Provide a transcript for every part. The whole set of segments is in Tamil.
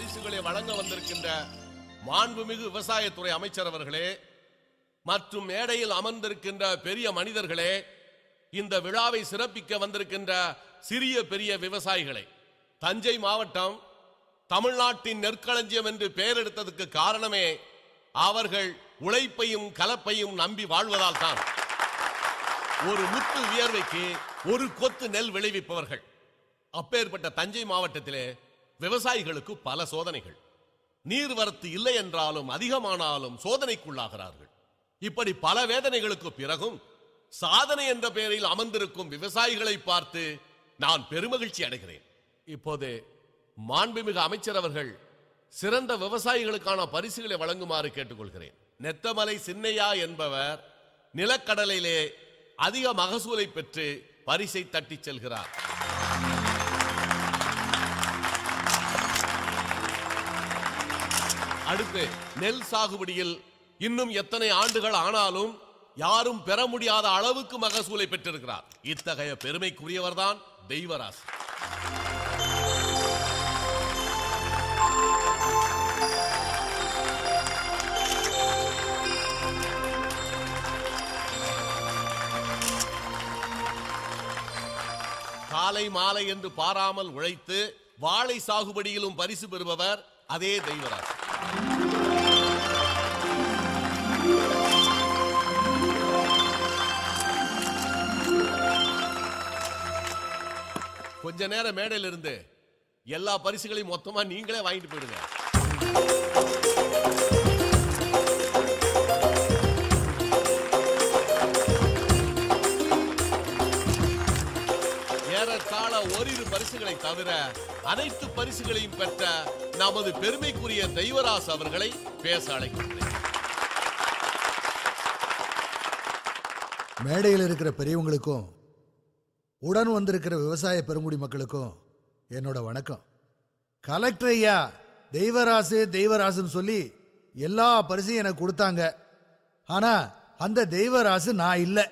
அரிசிகளை வழங்க வந்திருக்கின்ற மாண்புமிகு விவசாயத்துறை அமைச்சர் அவர்களே மற்றும் மேடையில் அமர்ந்திருக்கின்ற பெரிய மனிதர்களே, இந்த விழாவை சிறப்பிக்க வந்திருக்கின்ற சிறிய பெரிய விவசாயிகளே, தஞ்சை மாவட்டம் தமிழ்நாட்டின் நெற்களஞ்சியம் என்று பெயர் எடுத்ததற்கு காரணமே அவர்கள் உழைப்பையும் கலப்பையும் நம்பி வாழ்வதால் தான். ஒரு முத்து வியர்வைக்கு ஒரு கொத்து நெல் விளைவிப்பவர்கள். அப்பேற்பட்ட தஞ்சை மாவட்டத்திலே விவசாயிகளுக்கு பல சோதனைகள். நீர்வரத்து இல்லை என்றாலும் அதிகமானாலும் சோதனைக்குள்ளாகிறார்கள். இப்படி பல வேதனைகளுக்கு பிறகும் சாதனை என்ற பெயரில் அமர்ந்திருக்கும் விவசாயிகளை பார்த்து நான் பெருமகிழ்ச்சி அடைகிறேன். இப்போது மாண்புமிகு அமைச்சர் அவர்கள் சிறந்த விவசாயிகளுக்கான பரிசுகளை வழங்குமாறு கேட்டுக்கொள்கிறேன். நெத்தமலை சின்னையா என்பவர் நிலக்கடலையிலே அதிக மகசூலை பெற்று பரிசை தட்டி செல்கிறார். அடுத்து நெல் சாகுபடியில் இன்னும் எத்தனை ஆண்டுகள் ஆனாலும் யாரும் பெற முடியாத அளவுக்கு மகசூலை பெற்றிருக்கிறார். இத்தகைய பெருமைக்குரியவர் தான் தெய்வராசி. காலை மாலை என்று பாராமல் உழைத்து வாழை சாகுபடியிலும் பரிசு பெறுபவர் அதே தெய்வராசி. கொஞ்ச நேரம் மேடையில் இருந்து எல்லா பரிசுகளையும் மொத்தமா நீங்களே வாங்கிட்டு போயிடுங்க. ஏறத்தாழ ஓரிரு பரிசுகளை தவிர அனைத்து பரிசுகளையும் பெற்ற நமது பெருமைக்குரிய தெய்வராசு அவர்களை பேச அழைக்கின்றேன். மேடையில் இருக்கிற பெரியவங்களுக்கும் உடன் வந்திருக்கிற விவசாய பெருங்குடி மக்களுக்கும் என்னோட வணக்கம். கலெக்டர் ஐயா தெய்வராசு தெய்வராசுன்னு சொல்லி எல்லா பரிசையும் எனக்கு கொடுத்தாங்க. ஆனா அந்த தெய்வராசு நான் இல்லை.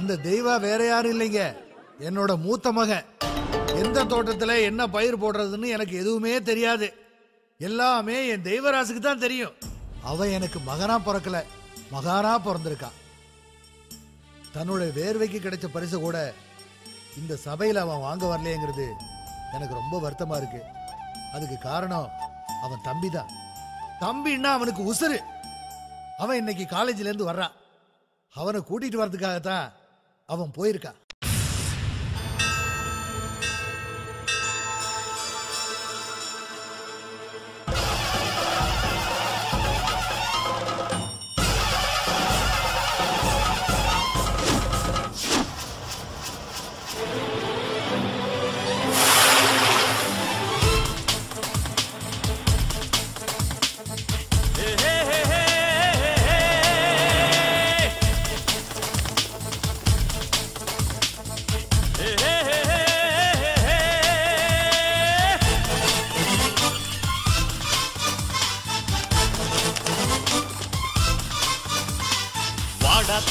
அந்த தெய்வா வேற யாரும் இல்லைங்க, என்னோட மூத்த மகன். எந்த தோட்டத்தில் என்ன பயிர் போடுறதுன்னு எனக்கு எதுவுமே தெரியாது. எல்லாமே என் தெய்வராசுக்கு தான் தெரியும். அவன் எனக்கு மகனா பிறக்கல, மகானா பிறந்திருக்கான். தன்னோட வேர்வைக்கு கிடைச்ச பரிசை கூட இந்த சபையில் அவன் வாங்க வரலையேங்கிறது எனக்கு ரொம்ப வருத்தமாக இருக்குது. அதுக்கு காரணம் அவன் தம்பி தான். தம்பின்னா அவனுக்கு உசுறு. அவன் இன்னைக்கு காலேஜிலேருந்து வர்றான். அவனை கூட்டிகிட்டு வர்றதுக்காகத்தான் அவன் போயிருக்கான்.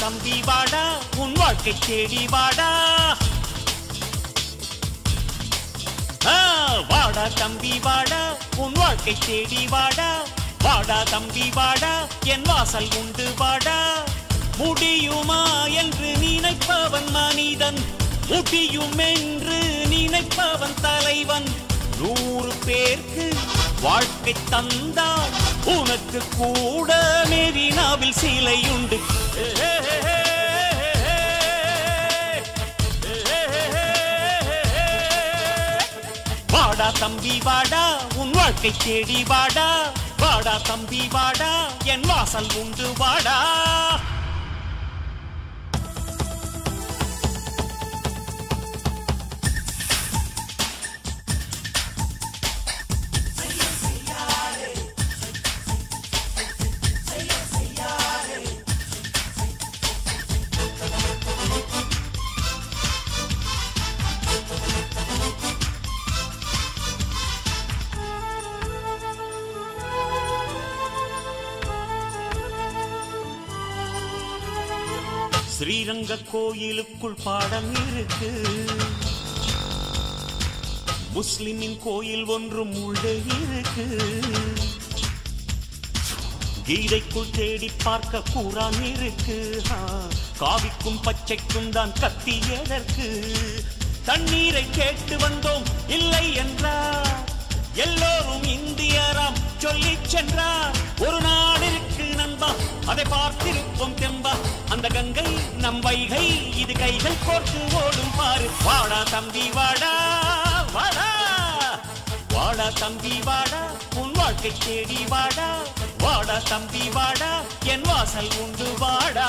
தம்பி வாடா, உன் வாழ்க்கை தேடி வாடா, வாடா தம்பி வாடா, உன் வாழ்க்கை தேடி வாடா, வாடா தம்பி வாடா, என் வாசல் உண்டு வாடா. முடியுமா என்று நினைப்பவன் மனிதன், முடியும் என்று நினைப்பவன் தலைவன். 100 பேருக்கு வாழ்க்கை தந்தான், உனக்கு கூட மெரினாவில் சிலையுண்டு. வாடா தம்பி வாடா, உன் வாழ்க்கை தேடி வாடா, வாடா தம்பி வாடா, என் வாசல் உண்டு வாடா. ஸ்ரீரங்க கோயிலுக்குள் பாடம் இருக்கு, முஸ்லிமின் கோயில் ஒன்றும் உள்ளே இருக்கு. கீதைக்குள் தேடி பார்க்க குர்ஆன் இருக்கு. காவிக்கும் பச்சைக்கும் தான் கத்தி எதற்கு? தண்ணீரை கேட்டு வந்தோம் இல்லை என்றார் எல்லோரும் இந்தியராம் சொல்லி சென்றார். ஒரு நாடு இருக்கு நண்பா, அதை பார்த்திருப்போம் தெம்பா. அந்த கங்கை நம் வைகை, இது கைகள் கோர்த்து ஓடும் பாரு. வாடா தம்பி வாடா வாடா, வாடா தம்பி வாடா, உன் வாழ்க்கை தேடி வாடா. வாடா தம்பி வாடா, என் வாசல் உண்டு வாடா.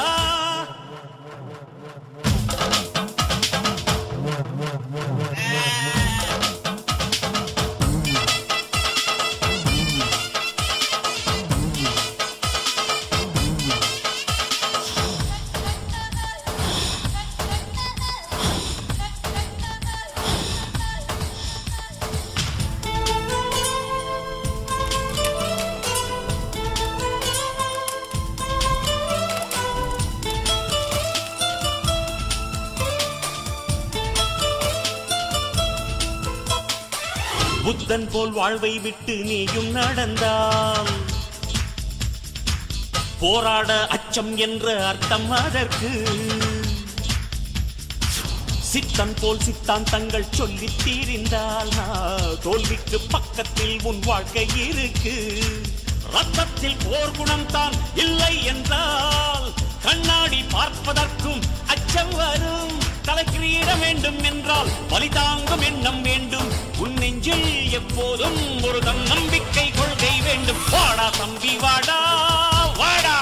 புத்தன் போல் வாழ்வை விட்டு நீயும் நடந்தால் போராட அச்சம் என்ற அர்த்தம் அதற்கு. சித்தன் போல் சித்தான் தங்கள் சொல்லி தீரிந்தால் தோல்விக்கு பக்கத்தில் உன் வாழ்க்கை இருக்கு. ரத்தத்தில் போர் குணம் தான் இல்லை என்றால் கண்ணாடி பார்ப்பதற்கும் அச்சம் வரும். தலைக்கிரீட வேண்டும் என்றால் பலிதாங்கும் எண்ணம் வேண்டும். உன் நெஞ்சில் எப்போதும் ஒரு தன்னம்பிக்கை கொள்கை வேண்டும். வாடா தம்பி வாடா வாடா.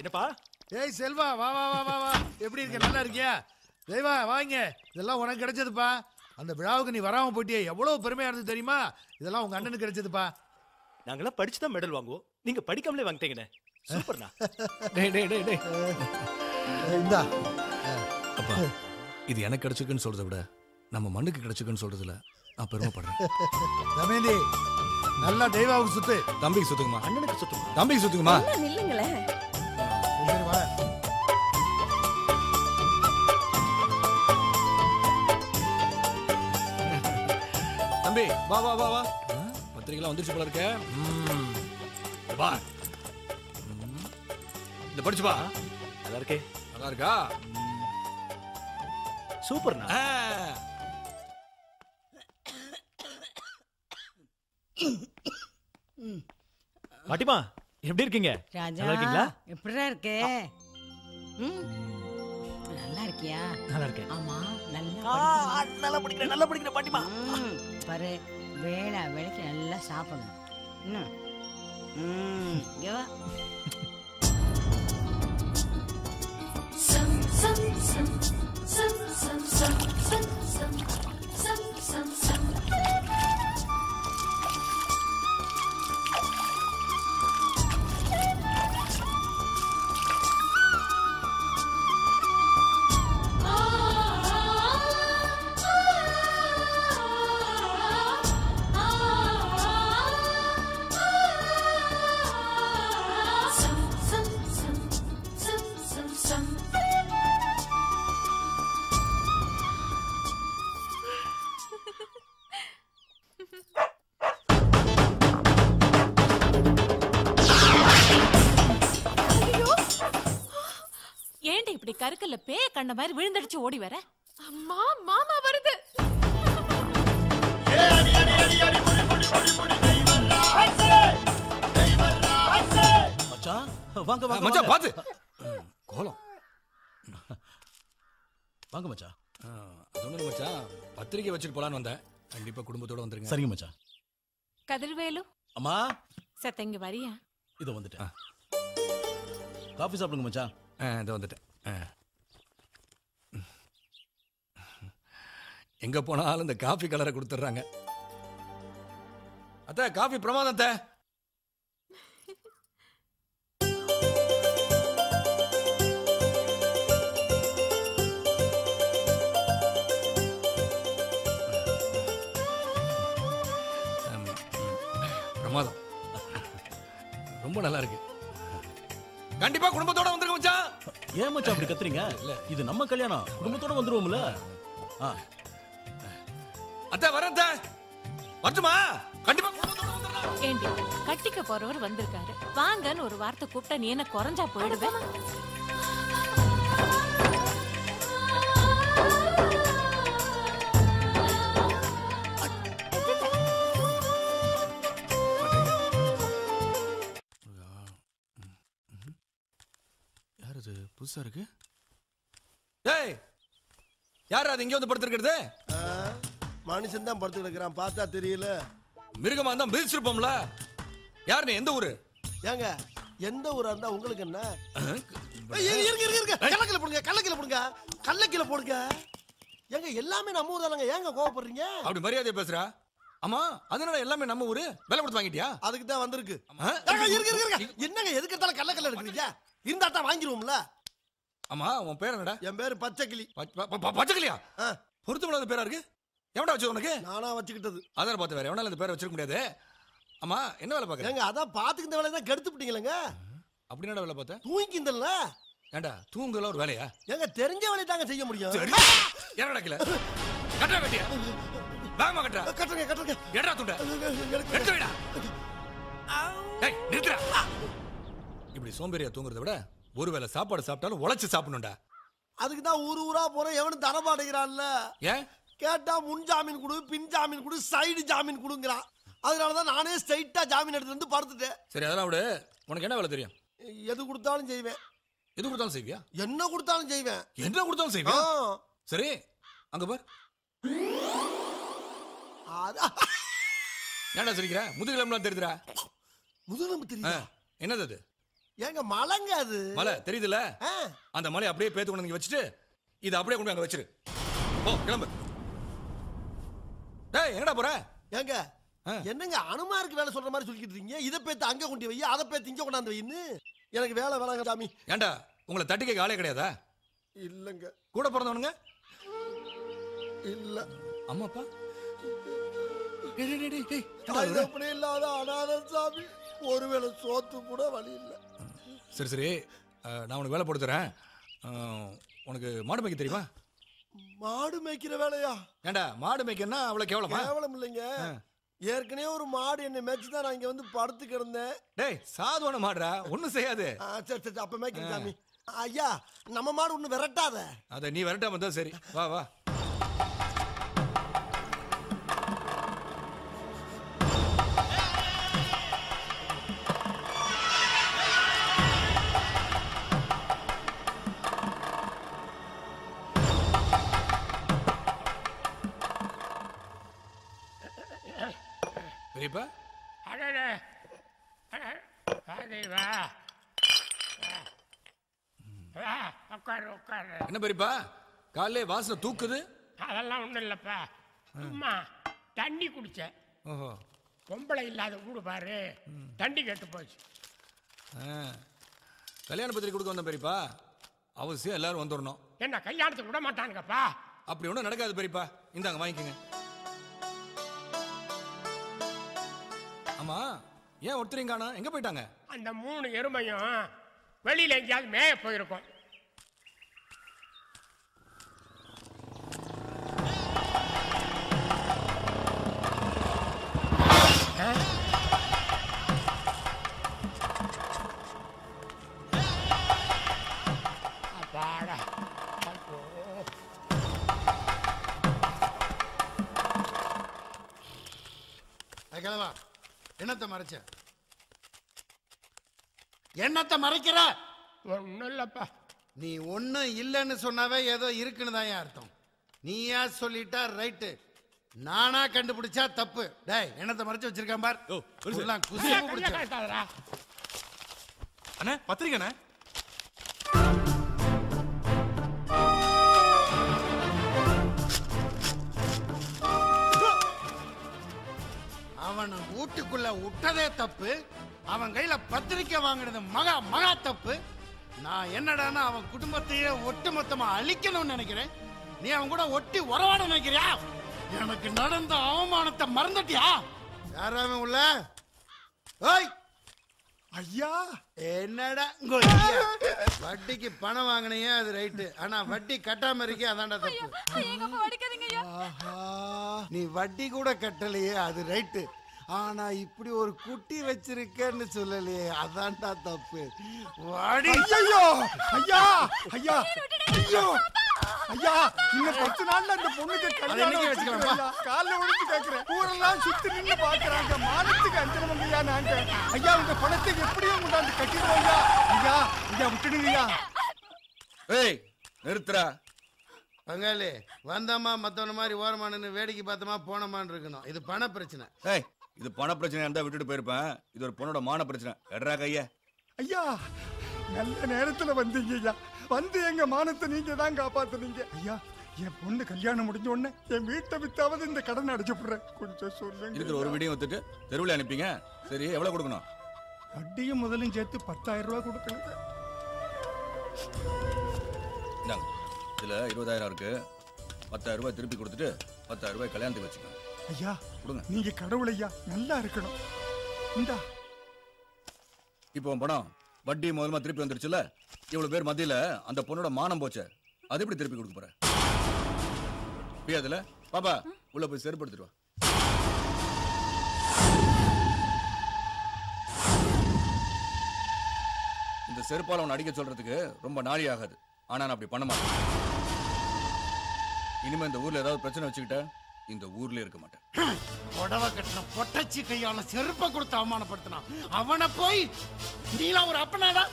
என்னப்பா? ஏய் செல்வா, வா வா வா வா வா. எப்படி இருக்க? நல்லா இருக்கியா? தெய்வா வாங்க, இதெல்லாம் உனக்கு கிடைச்சதுப்பா. அந்த விழாவுக்கு நீ வராமல் போயிட்டியே, எவ்வளோ பெருமையாக இருந்தது தெரியுமா? இதெல்லாம் உங்கள் அண்ணனுக்கு கிடைச்சதுப்பா. நாங்களாம் படிச்சு தான் மெடல் வாங்குவோம், நீங்கள் படிக்காமலே வாங்கிட்டீங்கண்ணே. சூப்பர்ண்ணா. இந்தா அப்பா, இது எனக்கு கிடைச்சிக்குன்னு சொல்கிறத விட நம்ம மண்ணுக்கு கிடைச்சிக்குன்னு சொல்கிறதுல நான் பெருமைப்படுறேன். தம்பி நல்லா தெய்வாவுக்கு சுற்று. தம்பிக்கு சுற்றுக்குமா? அண்ணனுக்கு சுற்றுமா? தம்பிக்கு சுற்றுக்குமா? இல்லைங்களே. தம்பி வா வா வா வா. பத்திரிகைலாம் வந்துருச்சு போல இருக்கே. வா இந்த படிச்சு வா. நல்லா இருக்கே. நல்லா இருக்கா? சூப்பர்ண்ணா. பாட்டிமா எப்படி இருக்கீங்க? நல்லா இருக்கீங்களா? எப்படிடா இருக்கே? நல்லா இருக்கியா? நல்லா இருக்கேன். ஆமா நல்லா நல்லா படிக்கிறேன். நல்லா படிக்கிறேன் பாட்டிமா. பாரு வேளா வேளைக்கு நல்லா சாப்பிடணும். என்ன கருக்கல்ல பேய கண்ண மாதிரி விழுந்தடிச்சு ஓடி வர? அம்மா மாமா வருது. ஏ அடி அடி அடி அடி புடி புடி புடி புடி. தெய்வரா ஹைசே, தெய்வரா ஹைசே. மச்சான் வாங்க வாங்க. மச்சான் பாத்து கோலம் வாங்க மச்சான். அதுன்னு மச்சான் பத்திரிக்கை வச்சிட்டு போலான்னு வந்தேன். கண்டிப்பா குடும்பத்தோட வந்துருங்க. சரிங்க மச்சான். கதிர்வேலு அம்மா சத்தங்க வரியா? இது வந்துட்டேன். காபி சாப்பிடுங்க மச்சான். இது வந்துட்டேன். எங்க போனாலும் இந்த காபி கலரை கொடுத்துறாங்க. அத்த காபி பிரமாதம். அத்த பிரமாதம் ரொம்ப நல்லா இருக்கு. கண்டிப்பா குடும்பத்தோட வந்திருங்க மச்சான். ஏன் மச்சான் அப்படி கத்துறீங்க? இது நம்ம கல்யாணம், குடும்பத்தோட வந்துருவோம்ல. அத வரதா வரட்டுமா? கண்டிப்பா குடும்பத்தோட வந்துறலாம். ஏண்டி கட்டிக்க போறவர் வந்திருக்காரு வாங்கன்னு ஒரு வார்த்தை கூப்பிட்டா நீ என்ன குறஞ்சா போயிடுவே? புதுசா இருக்கு. டேய் யார் அது இங்க வந்து படுத்து இருக்குது? மனுஷன் தான் படுத்து கிடக்குறான், பார்த்தா தெரியல. மிருகமா தான் மிதிச்சிருப்போம்ல. யார் நீ? எந்த ஊரு? ஏங்க எந்த ஊரா இருந்தா உங்களுக்கு என்ன? இருங்க இருங்க கள்ளக்கில போடுங்க, கள்ளக்கில போடுங்க, கள்ளக்கில போடுங்க. ஏங்க எல்லாமே நம்ம ஊர் தானங்க, ஏங்க கோவப்படுறீங்க? அப்படி மரியாதையா பேசுறா. ஆமா அதனால எல்லாமே நம்ம ஊரு வேலை கொடுத்து வாங்கிட்டியா? அதுக்கு தான் வந்திருக்கு. இருங்க இருங்க என்னங்க எதுக்கு இருந்தாலும் கள்ளக்கில இருக்குறீங்க? இருந்தா தான் வாங்கிடுவோம்ல. ஆமா உன் பேர் என்னடா? என் பேரு பச்சைக்கிளி. பச்சைக்கிளியா? பொருத்தமில்லாத பேரா இருக்கு. எவனா வச்சு உனக்கு? நானா வச்சுக்கிட்டது. அதான் பார்த்து வேற எவனால இந்த பேரை வச்சிருக்க முடியாது. ஆமா என்ன வேலை பாக்குறீங்க? அதான் பாத்துக்கிட்ட வேலை தான் கெடுத்து விட்டீங்களேங்க. அப்படின்னா வேலை பார்த்தேன் தூங்கி இருந்தல. ஏண்டா தூங்குல ஒரு வேலையா? எங்க தெரிஞ்ச வேலையை தாங்க செய்ய முடியும். என்ன நடக்கல? கட்டா கட்டியா வாங்கம்மா, கட்டா கட்டுங்க கட்டுங்க. எடா துண்டா எடுத்து வைடா. டேய் நிறுத்துடா. இப்படி சோம்பேறியா தூங்குறத விட ஒருவேளை சாப்பாடு சாப்பிட்டாலும் உழைச்சு சாப்பிடணும்டா. அதுக்கு தான் ஊரு ஊரா போற எவனும் தரமாட்டேங்கிறான்ல. ஏன் கேட்டா முன் ஜாமீன் கொடு, பின் ஜாமீன் கொடு, சைடு ஜாமீன் கொடுங்கிறான். அதனாலதான் நானே ஸ்ட்ரைட்டா ஜாமீன் எடுத்துட்டு வந்து படுத்துட்டேன். சரி அதெல்லாம் விட, உனக்கு என்ன வேலை தெரியும்? எது கொடுத்தாலும் செய்வேன். எது கொடுத்தாலும் செய்வியா? என்ன கொடுத்தாலும் செய்வேன். என்ன கொடுத்தாலும் செய்வேன். சரி அங்க பார். ஏன்டா சிரிக்கிற? முதுகெலும்புலாம் தெரியுதுடா. முதுகெலும்பு தெரியுதா? என்னது அது? ஏங்க மலைங்க அது. மலை தெரியுதுல? அந்த மலை அப்படியே பேத்து கொண்டு நீங்க வச்சிட்டு இது அப்படியே கொண்டு அங்க வச்சிரு. ஓ கிளம்பு. டேய் என்னடா போற? ஏங்க என்னங்க அனுமாருக்கு வேலை சொல்ற மாதிரி சொல்லிக்கிட்டு இருக்கீங்க? இத பேத்து அங்க கொண்டு வை, அத பேத்து இங்க கொண்டாந்து வைன்னு எனக்கு வேலை வேலைங்க சாமி. ஏண்டா உங்களை தட்டிக்க காலே கிடையாதா? இல்லங்க. கூட பிறந்தவனுங்க? இல்ல. அம்மா அப்பா? டேய் டேய் டேய் டேய் அது அப்படி இல்லாத அனாதை சாமி. ஒருவேளை சோத்து கூட வழி இல்லை. சரி சரி நான் உனக்கு வேலை போட்டு தரேன். உனக்கு மாடு மேய்க்க தெரியுமா? மாடு மேய்க்கிற வேலையா? ஏண்டா மாடு மேய்க்கன்னா அவ்வளோ கேவலமா? கேவலம் இல்லைங்க. ஏற்கனவே ஒரு மாடு என்னை மேய்ச்சி தான் நான் இங்கே வந்து படுத்து கிடந்தேன். டேய் சாதுவான மாடுடா, ஒன்றும் செய்யாது. சரி சரி அப்போ மேய்க்கிற சாமி. ஐயா நம்ம மாடு ஒன்றும் விரட்டாத. அதை நீ விரட்டாம தான் சரி. வா வா. என்ன பெரியப்பா காலே வாசனை தூக்குது? அதெல்லாம் ஒண்ணும் இல்லப்பா, சும்மா தண்ணி குடிச்சேன். ஓஹோ பொம்பளை இல்லாத கூடு பாரு, தண்ணி கெட்டு போச்சு. கல்யாண பத்திரிக்கை கொடுக்க வந்தேன் பெரியப்பா, அவசியம் எல்லாரும் வந்துடணும். என்ன கல்யாணத்துக்கு விட மாட்டானுங்கப்பா? அப்படி ஒன்றும் நடக்காது பெரியப்பா, இந்தாங்க வாங்கிக்கோங்க. ஆமா ஏன் ஒருத்தரையும் காணோம், எங்க போயிட்டாங்க? அந்த மூணு எருமையும் வெளியில எங்கேயாவது மேய போயிருக்கோம். என்னத்தை மறைச்ச? என்னத்தை மறைக்கிற? ஒன்னும் இல்லப்பா. நீ ஒன்னும் இல்லைன்னு சொன்னாவே ஏதோ இருக்குன்னு தான் அர்த்தம். நீயா சொல்லிட்டா ரைட்டு, நானா கண்டுபிடிச்சா தப்பு. டேய் என்னத்தை மறைச்சு வச்சிருக்கேன் பார். அண்ணா பத்திரிக்கை அவன் வீட்டுக்குள்ள விட்டதே தப்பு, அவன் கையில பத்திரிக்கை வாங்கினது மகா மகா தப்பு. நான் என்னடானா அவன் குடும்பத்தையே ஒட்டு மொத்தமா அழிக்கணும்னு நினைக்கிறேன். நீ அவன் கூட ஒட்டி உறவாட நினைக்கிறியா? எனக்கு நடந்த அவமானத்தை மறந்துட்டியா? யாராவது உள்ள பணம் வாங்கினே அது ரைட்டு, ஆனா வட்டி கட்டாம இருக்கே அதான்டா தப்பு. நீ வட்டி கூட கட்டலையே அது ரைட்டு, ஆனா இப்படி ஒரு குட்டி வச்சிருக்கேன்னு சொல்லலையே அதான்டா தப்பு. வாடி ஐயோ ஐயா ஐயா ஐயோ ஐயா, இந்த 10 நாள்ல அந்த பொண்ணுக்கு கல்யாணம் வச்சுக்கலாமா? காலைல உடச்சு கேட்கிறேன், ஊரெல்லாம் சுத்தி நின்று பாக்குறாங்க, மானத்துக்கு அஞ்சனவங்கய்யா நாங்க. ஐயா உங்க பணத்தை எப்படியும் கொண்டாந்து கட்டிடுவோம்யா. ஐயா ஐயா விட்டுடுங்கய்யா. ஏய் நிறுத்துறா பங்காளி, வந்தம்மா மத்தவன மாதிரி ஓரமானு வேடிக்கை பார்த்தமா போனமான்னு இருக்கணும். இது பண பிரச்சனை. ஏய் இது பண பிரச்சனையா இருந்தா விட்டுட்டு போயிருப்பேன், இது ஒரு பொண்ணோட மான பிரச்சனை. எட்ரா கையா. ஐயா நல்ல நேரத்துல வந்தீங்க ஐயா, வந்து எங்க மானத்தை நீங்க தான் காப்பாத்துனீங்க. ஐயா என் பொண்ணு கல்யாணம் முடிஞ்ச உடனே என் வீட்டை வித்தாவது இந்த கடனை அடைச்சுடுறேன், கொஞ்சம் சொல்லுங்க. இதுக்கு ஒரு வீடியோ எடுத்துட்டு தெருவில் அனுப்பிங்க. சரி எவ்வளவு கொடுக்கணும்? வட்டியும் முதலும் சேர்த்து 10,000 ரூபாய் கொடுக்கணுங்க. இதுல 20,000 இருக்கு, 10,000 ரூபாய் திருப்பி கொடுத்துட்டு 10,000 ரூபாய் கல்யாணத்துக்கு வச்சுக்கோங்க. ஐயா கொடுங்க, நீங்க கடவுளையா நல்லா இருக்கணும். இந்தா இப்போ பணம் வட்டி முதல்ல திருப்பி வந்துருச்சுல, இவ்வளவு பேர் மத்தியில அந்த பொண்ணோட மானம் போச்சு, அது எப்படி திருப்பி கொடுக்க போறேன்? பியாதுல பாப்பா உள்ள போய் செருப்பு எடுத்துட்டு வா. இந்த செருப்பால் அவன் அடிக்க சொல்றதுக்கு ரொம்ப நாளி ஆகாது, ஆனா நான் அப்படி பண்ண மாட்டேன். இனிமே இந்த ஊர்ல ஏதாவது பிரச்சனை வச்சுக்கிட்ட இந்த ஊர்ல இருக்க மாட்டேன். உடவை கட்டின பொட்டச்சி கையால செருப்பை கொடுத்து அவமானப்படுத்தினா அவனை போய் நீலாம் ஒரு அப்பனாடா.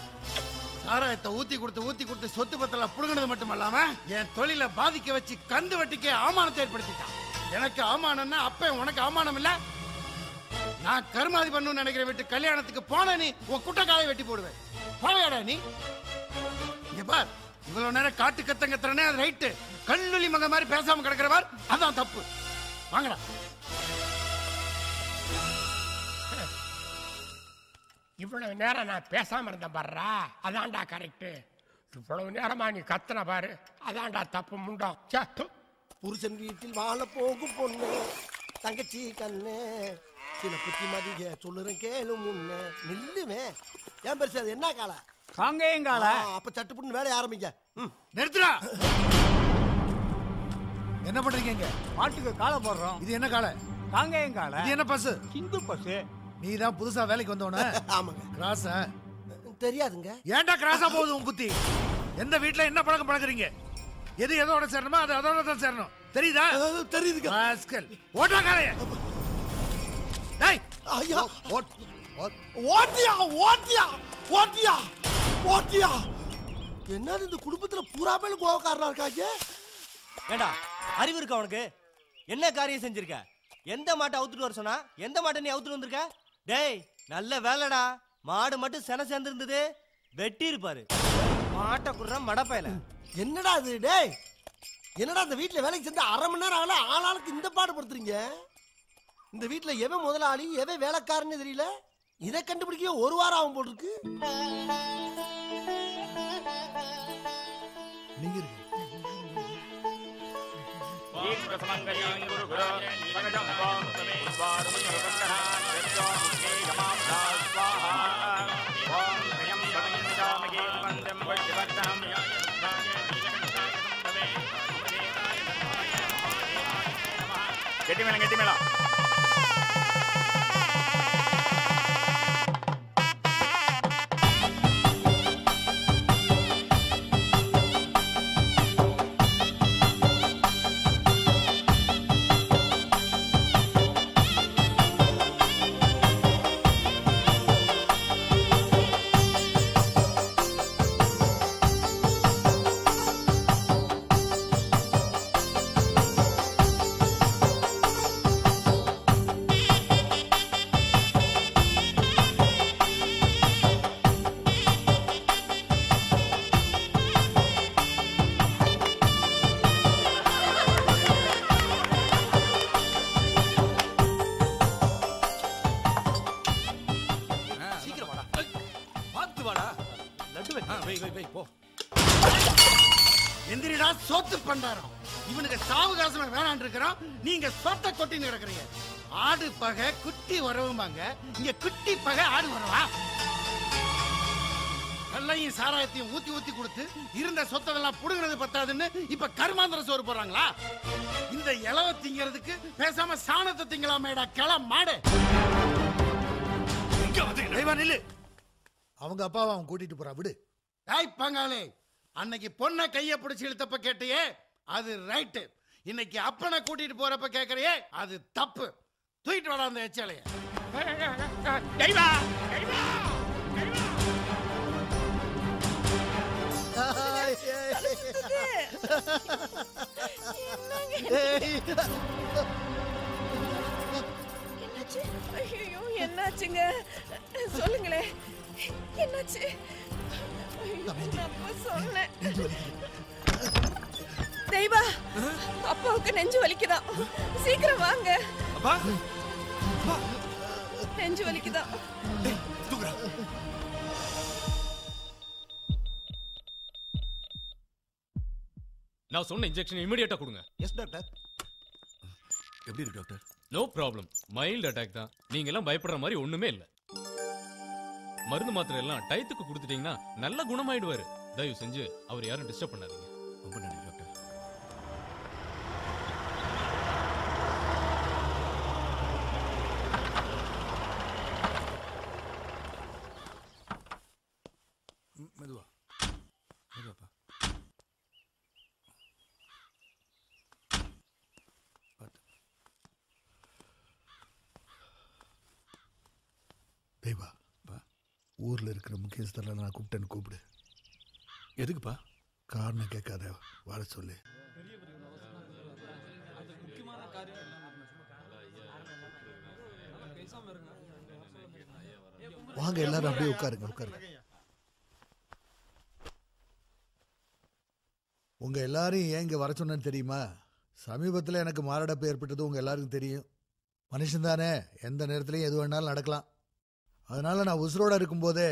சாராயத்தை ஊத்தி கொடுத்து சொத்து பத்தல புடுங்கினது மட்டும் இல்லாம என் தொழில பாதிக்க வச்சு கந்து வட்டிக்கே அவமானத்தை ஏற்படுத்திட்டான். எனக்கு அவமானம்னா அப்ப உனக்கு அவமானம் இல்ல? நான் கருமாதி பண்ணு நினைக்கிற வீட்டு கல்யாணத்துக்கு போன நீ உன் குட்டக்காலை வெட்டி போடுவேன். போவையாடா நீ. இங்க பார், இவ்வளவு நேரம் காட்டு கத்தங்கத்துறனே அது ரைட்டு, கல்லுலி மங்க மாதிரி பேசாம கிடக்கிறவர் அதான் தப்பு. வாங்கடா. இவ்வளவு நேரம் நான் பேசாம இருந்த பாரு, அதான்டா கரெக்டு. இவ்வளவு நேரமா நீ கத்துன பாரு, அதான்டா தப்பு. முண்டா புருஷன் வீட்டில் வாழ போகும் பொண்ணு தங்கச்சி கண்ணு, சில புத்தி மதிய சொல்லுறேன் கேளு முன்னு நில்லுமே. ஏன் பெருசு அது என்ன காலை காங்கால? அப்ப சட்டு புண்ணு வேலையை ஆரம்பிங்க. நிறுத்துறா. என்ன பண்றீங்க? மாட்டுக்கு காலை போடுறோம். இது என்ன காலை? காங்கால. இது என்ன பஸ்? சிந்து பஸ். நீ தான் புதுசா வேலைக்கு வந்தவன? ஆமாங்க. கிராஸ் தெரியாதுங்க. ஏன்டா கிராஸா போகுது உன் புத்தி? எந்த வீட்டுல என்ன பழக்கம் பழகுறீங்க? எது எதோட சேரணுமோ அது அதோட தான் சேரணும், தெரியுதா? தெரியுதுங்க. பாஸ்கல் ஓட்டா காலைய. டேய் ஐயா ஓட்டியா ஓட்டியா ஓட்டியா ஓட்டியா. என்னது இந்த குடும்பத்துல பூரா மேல கோவக்காரனா இருக்காங்க? ஏண்டா அறிவு இருக்கா உனக்கு? என்ன காரியம் செஞ்சிருக்க? எந்த மாட்டை அவுத்துட்டு வர சொன்னா எந்த மாட்டை நீ அவுத்துட்டு வந்திருக்க? டேய் நல்ல வேலைடா, மாடு மட்டும் சென சேர்ந்து இருந்தது, வெட்டி இருப்பாரு. மாட்டை குடுற மடப்பையில என்னடா அது? டேய் என்னடா இந்த வீட்டுல வேலைக்கு சேர்ந்து அரை மணி நேரம் ஆகல ஆளாளுக்கு இந்த பாடு படுத்துறீங்க? இந்த வீட்டுல எவன் முதலாளி எவன் வேலைக்காரன்னு தெரியல, இதை கண்டுபிடிக்க ஒரு வாரம் ஆகும் போல் இருக்கு. கெட்டி மேல கெட்டி மேலா நீங்க சொத்தை கொட்டின்னு கிடக்குறீங்க. ஆடு பகை குட்டி வரவுமாங்க. இங்க குட்டி பகை ஆடு வரவா? கல்லையும் சாராயத்தையும் ஊத்தி ஊத்தி கொடுத்து இருந்த சொத்ததெல்லாம் புடுங்கிறது பத்தாதுன்னு இப்ப கர்மாந்திர சோறு போறாங்களா? இந்த இலவ திங்கிறதுக்கு பேசாம சாணத்தை திங்கலாமேடா கிள மாடு. அவங்க அப்பாவை அவன் கூட்டிட்டு போறா விடு. ஏய் பங்காளி, அன்னைக்கு பொண்ணை கையை பிடிச்சி இழுத்தப்ப கேட்டியே அது ரைட்டு, இன்னைக்கு அப்பனை கூட்டிட்டு போறப்ப கேட்கறியே அது தப்பு. தூக்கிட்டு வரா அந்த எச்சலைய. என்னாச்சுங்க சொல்லுங்களே, என்னாச்சு? தெய்வா, அப்பாவுக்கு நெஞ்சு வலிக்குதான், சீக்கிரம் வாங்க. நெஞ்சு வலிக்குதான். நான் சொன்ன இன்ஜெக்ஷன் இமிடியேட்டா கொடுங்க. Yes doctor. எப்படி இருக்கு doctor? No problem, mild attack தான். நீங்க எல்லாம் பயப்படுற மாதிரி ஒண்ணுமே இல்ல. மருந்து மாத்திரை எல்லாம் டயத்துக்கு கொடுத்துட்டீங்கன்னா நல்ல குணமாயிடுவாரு. தயவு செஞ்சு அவர் யாரும் டிஸ்டர்ப் பண்ணாதீங்க. ரொம்ப நன்றி டாக்டர். மெதுவா மெதுவாப்பா. தேவா, ஊரில் இருக்கிற முக்கியஸ்தெல்லாம் நான் கூப்பிட்டேன்னு கூப்பிடு. எதுக்குப்பா? காரணம் கேட்காத, வாழ சொல்லு. வாங்க எல்லாரும் அப்படியே உட்காருங்க உட்காருங்க. உங்க எல்லாரையும் ஏன் இங்க வர சொன்னேன்னு தெரியுமா? சமீபத்தில் எனக்கு மாரடைப்பு ஏற்பட்டது உங்க எல்லாருக்கும் தெரியும். மனுஷன் தானே, எந்த நேரத்துலையும் எது வேணாலும் நடக்கலாம். அதனால நான் உசுரோட இருக்கும்போதே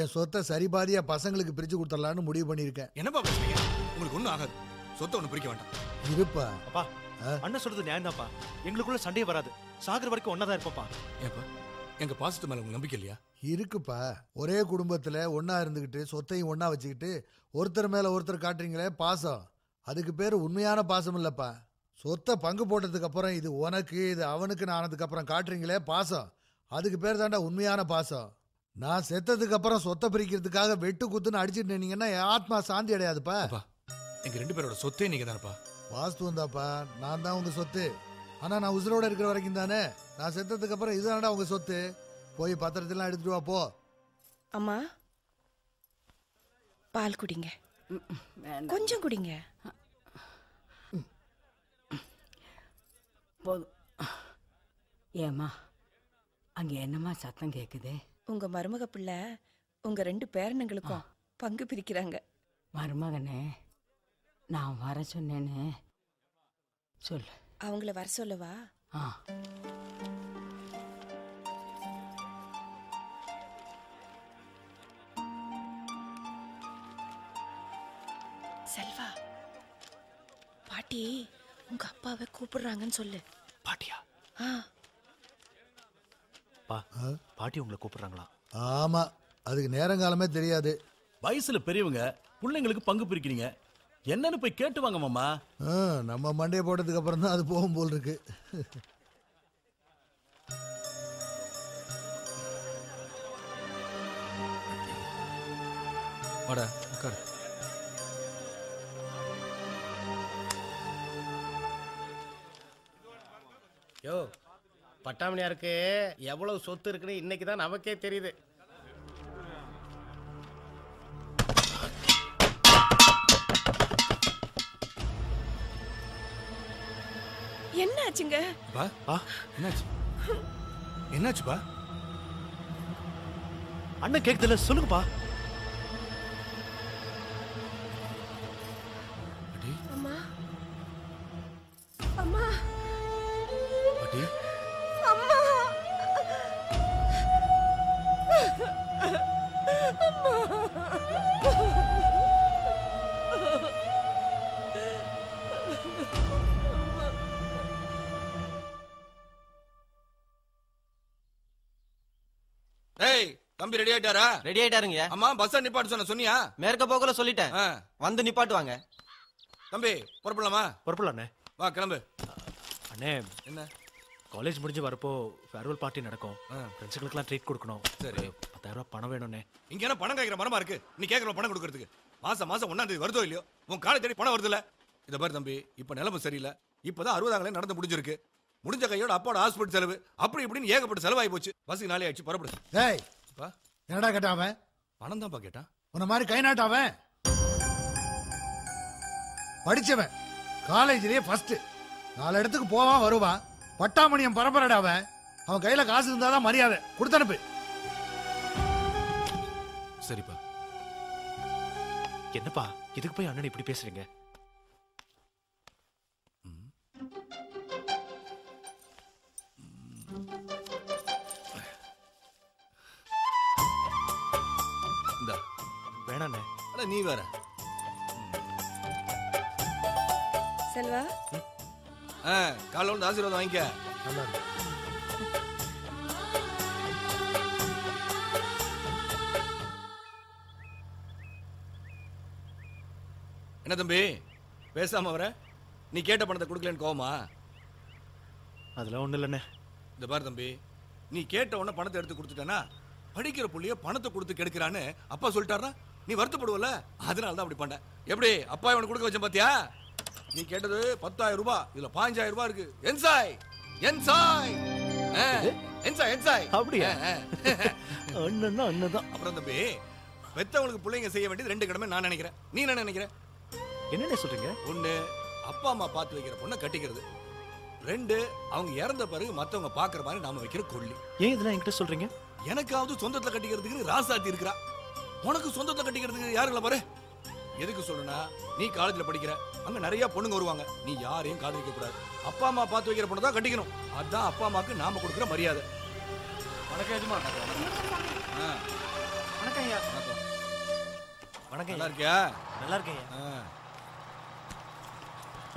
என் சொத்தை சரிபாதியா பசங்களுக்கு பிரிச்சு கொடுத்துடலான்னு முடிவு பண்ணியிருக்கேன். என்னப்பா உங்களுக்கு ஒன்றும் ஆகாது, சொத்தை ஒன்று பிரிக்க வேண்டாம். இருப்பா அப்பா, அண்ணன் சொல்றது நியாயம் தான்ப்பா. எங்களுக்குள்ள சண்டையே வராது, சாகர வரைக்கும் ஒன்னா தான் இருப்பப்பா. ஏப்பா எங்க பாசத்து மேல உங்களுக்கு நம்பிக்கை இல்லையா? இருக்குப்பா, ஒரே குடும்பத்துல ஒன்னா இருந்துகிட்டு சொத்தையும் ஒன்னா வச்சுக்கிட்டு ஒருத்தர் மேல ஒருத்தர் காட்டுறீங்களே பாசம், அதுக்கு பேர் உண்மையான பாசம் இல்லப்பா. சொத்தை பங்கு போட்டதுக்கு அப்புறம் இது உனக்கு இது அவனுக்கு ஆனதுக்கு அப்புறம் காட்டுறீங்களே பாசம், அதுக்கு பேர் தாண்டா உண்மையான பாசம். நான் செத்ததுக்கு அப்புறம் சொத்தை பிரிக்கிறதுக்காக வெட்டு குத்துன்னு அடிச்சுட்டு நின்னீங்கன்னா ஆத்மா சாந்தி அடையாதுப்பா. எங்க ரெண்டு பேரோட சொத்தே நீங்க தானப்பா. வாஸ்து வந்தாப்பா, நான் தான் உங்க சொத்து. ஆனா நான் உசுரோட இருக்கிற வரைக்கும் தானே, நான் செத்ததுக்கு அப்புறம் இதுதானடா உங்க சொத்து. போய் பத்திரத்தெல்லாம் எடுத்துட்டு வா போ. அம்மா பால் குடிங்க, கொஞ்சம் குடிங்க. போதும். ஏமா அங்க என்னமா சத்தம் கேக்குது? உங்க மருமக பிள்ளை உங்க ரெண்டு பேரனுங்களுக்கும் பங்கு பிரிக்கிறாங்க. மருமகனே நான் வர சொன்னேன்னு சொல்லு. அவங்கள வர சொல்லவா? செல்வா, பாட்டி உங்க அப்பாவை கூப்பிடுறாங்கன்னு சொல்லு. பாட்டியா? பாட்டி உங்களை கூப்பிடுறாங்களா? ஆமா, அதுக்கு நேரங்காலமே தெரியாது. வயசுல பெரியவங்க பிள்ளைங்களுக்கு பங்கு பிரிக்கிறீங்க என்னன்னு போய் கேட்டு வாங்க மாமா. நம்ம மண்டையை போட்டதுக்கு அப்புறம் தான் அது போகும் போல் இருக்கு. யோ பட்டாமணியாருக்கு எவ்வளவு சொத்து இருக்குன்னு இன்னைக்கு தான் நமக்கே தெரியுது. என்ன ஆச்சுங்க? என்னாச்சுப்பா? அண்ணன் கேக்குதுல சொல்லுங்கப்பா. தம்பி ரெடி ஆயிட்டாரா? ரெடி ஆயிட்டாருங்க. அம்மா பஸ் நிப்பாட்டு சொன்ன சொன்னியா? மேற்க போக்குல சொல்லிட்டேன், வந்து நிப்பாட்டுவாங்க. தம்பி பொறுப்புலாமா? பொறுப்புலாண்ணே. வா கிளம்பு. அண்ணே என்ன காலேஜ் முடிஞ்சு வரப்போ ஃபேர்வெல் பார்ட்டி நடக்கும், ஃப்ரெண்ட்ஸுகளுக்குலாம் ட்ரீட் கொடுக்கணும். சரி 10,000 பணம் வேணும்ண்ணே. இங்கே என்ன பணம் கேட்குற மரமா இருக்கு? நீ கேட்குற பணம் கொடுக்கறதுக்கு மாசம் மாசம் 1ஆம் தேதி வருதோ இல்லையோ உன் காலை தேடி பணம் வருது இல்லை. இதை பாரு தம்பி, இப்போ நிலமை சரியில்லை. இப்போதான் 60ஆம் ஆண்டு நடந்து முடிஞ்சிருக்கு. முடிஞ்ச கையோட அப்பாவோட ஹாஸ்பிட்டல் செலவு அப்படி இப்படின்னு ஏகப்பட்ட செலவாகி போச்சு. பஸ்ஸுக்கு நாளே ஆயிடுச்சு, புறப்படு. ஏய் அப்பா என்னடா கேட்டாவன்? பணம் தான்ப்பா கேட்டான். உன்ன மாதிரி கை நாட்டாவன் படிச்சவன், காலேஜ்லேயே ஃபர்ஸ்ட், 4 இடத்துக்கு போவான் வருவான், பட்டாமணியம் பரம்பரடா அவன். அவன் கையில காசு இருந்தாதான் மரியாதை, கொடுத்து அனுப்பு. சரிப்பா. என்னப்பா இதுக்கு போய் அண்ணன் இப்படி பேசுறீங்க? வேணாண்ணே. நீ வேற செல்வா கால வந்து ஆசீர்வாதம் வாங்கிக்க. என்ன தம்பி பேசாம வர? நீ கேட்ட பணத்தை கொடுக்கலன்னு கோவமா? அதெல்லாம் ஒண்ணு இல்லண்ணே. இந்த பாரு தம்பி, நீ கேட்ட உடனே பணத்தை எடுத்து கொடுத்துட்டேன்னா படிக்கிற புள்ளிய பணத்தை கொடுத்து கெடுக்கிறான்னு அப்பா சொல்லிட்டாரா, நீ வருத்தப்படுவல. அதனாலதான் அப்படி பண்ண. எப்படி அப்பா இவனை கொடுக்க வச்சேன் பாத்தியா? நீ கேட்டது 10,000 ரூபாய், இதுல 5,000 ரூபாய் இருக்கு. என்சாய் என்சாய் என்சாய் என்சாய். அப்படியே அண்ணன்னா அண்ணதான். அப்புறம் தம்பி, பெத்தவங்களுக்கு பிள்ளைங்க செய்ய வேண்டியது 2 கடமை நான் நினைக்கிறேன். நீ என்ன நினைக்கிற? என்னென்ன சொல்றீங்க? 1 அப்பா அம்மா பார்த்து வைக்கிற பொண்ணை கட்டிக்கிறது, 2 அவங்க இறந்த பிறகு மத்தவங்க பாக்குற மாதிரி நாம வைக்கிற கொள்ளி. ஏன் இதெல்லாம் என்கிட்ட சொல்றீங்க? எனக்காவது சொந்தத்துல கட்டிக்கிறதுக்கு ராசாத்தி இருக்கிறா, உனக்கு சொந்தத்துல கட்டிக்கிறதுக்கு யாருங்களா பாரு. எதுக்கு சொல்றனா, நீ காலேஜ்ல படிக்கிற, அங்க நிறைய பொண்ணுங்க வருவாங்க, நீ யாரையும் காதலிக்க கூடாது, அப்பா அம்மா பார்த்து வைக்கிற பொண்ணு தான் கட்டிக்கணும். அதான் அப்பா அம்மாக்கு நாம கொடுக்குற மரியாதை. வணக்கம் வணக்கம். நல்லா இருக்கியா? நல்லா இருக்கேன்.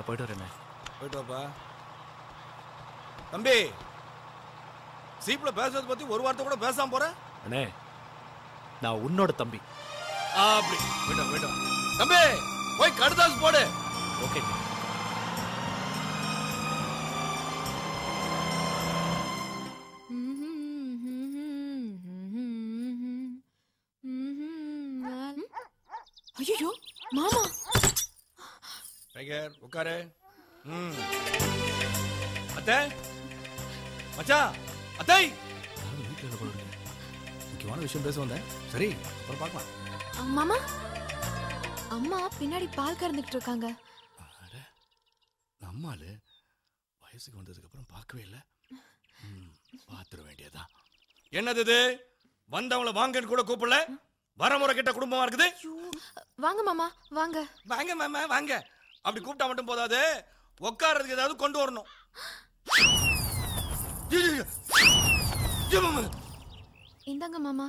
போயிட்டு வரேன். போயிட்டு வாப்பா. தம்பி சீப்ல பேசுறது பத்தி ஒரு வார்த்தை கூட பேசாம போறேன். அண்ணே நான் உன்னோட தம்பி. அப்படி போயிட்டோம் போயிட்டோம். தம்பி போய் கடுதாசு போடு. ஓகே. ஐயோ மாமா. டைகர் உட்காரு. அத்தை மச்சா அத்தை வீட்டுல போறேன், முக்கியமான விஷயம் பேச வந்தேன். சரி அப்புறம் பார்க்கலாம். மாமா அம்மா பின்னாடி பால் கறந்துட்டு இருக்காங்க. நம்மாலு வயசுக்கு வந்ததுக்கு அப்புறம் பார்க்கவே இல்லை, பாத்துற வேண்டியதான். என்னது இது, வந்தவங்கள வாங்கன்னு கூட கூப்பிடல, வரமுறை கிட்ட குடும்பமா இருக்குது. வாங்க மாமா வாங்க. வாங்க மாமா வாங்க. அப்படி கூப்பிட்டா மட்டும் போதாது, உட்கார்றதுக்கு ஏதாவது கொண்டு வரணும். இந்தாங்க மாமா.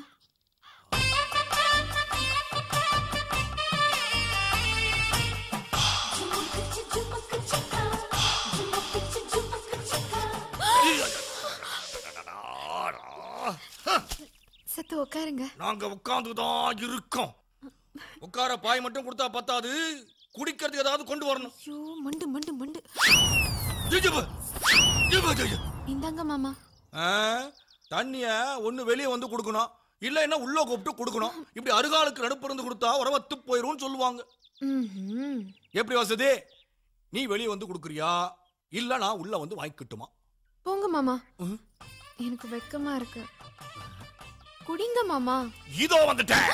சத்து உட்காருங்க. நாங்க உட்கார்ந்துதான் இருக்கோம். உட்கார பாய் மட்டும் கொடுத்தா பத்தாது, குடிக்கிறதுக்கு ஏதாவது கொண்டு வரணும். ஐயோ மண்டு மண்டு மண்டு. இந்தாங்க மாமா. தண்ணிய ஒண்ணு வெளியே வந்து கொடுக்கணும், இல்ல என்ன உள்ள கூப்பிட்டு கொடுக்கணும். இப்படி அருகாலுக்கு நடுப்புறந்து கொடுத்தா உறவத்து போயிரும் சொல்லுவாங்க. எப்படி வசதி? நீ வெளியே வந்து கொடுக்குறியா இல்ல நான் உள்ள வந்து வாங்கிக்கிட்டுமா? போங்க மாமா, எனக்கு வெக்கமா இருக்கு. குடிங்க மாமா. இதோ வந்துட்டேன்.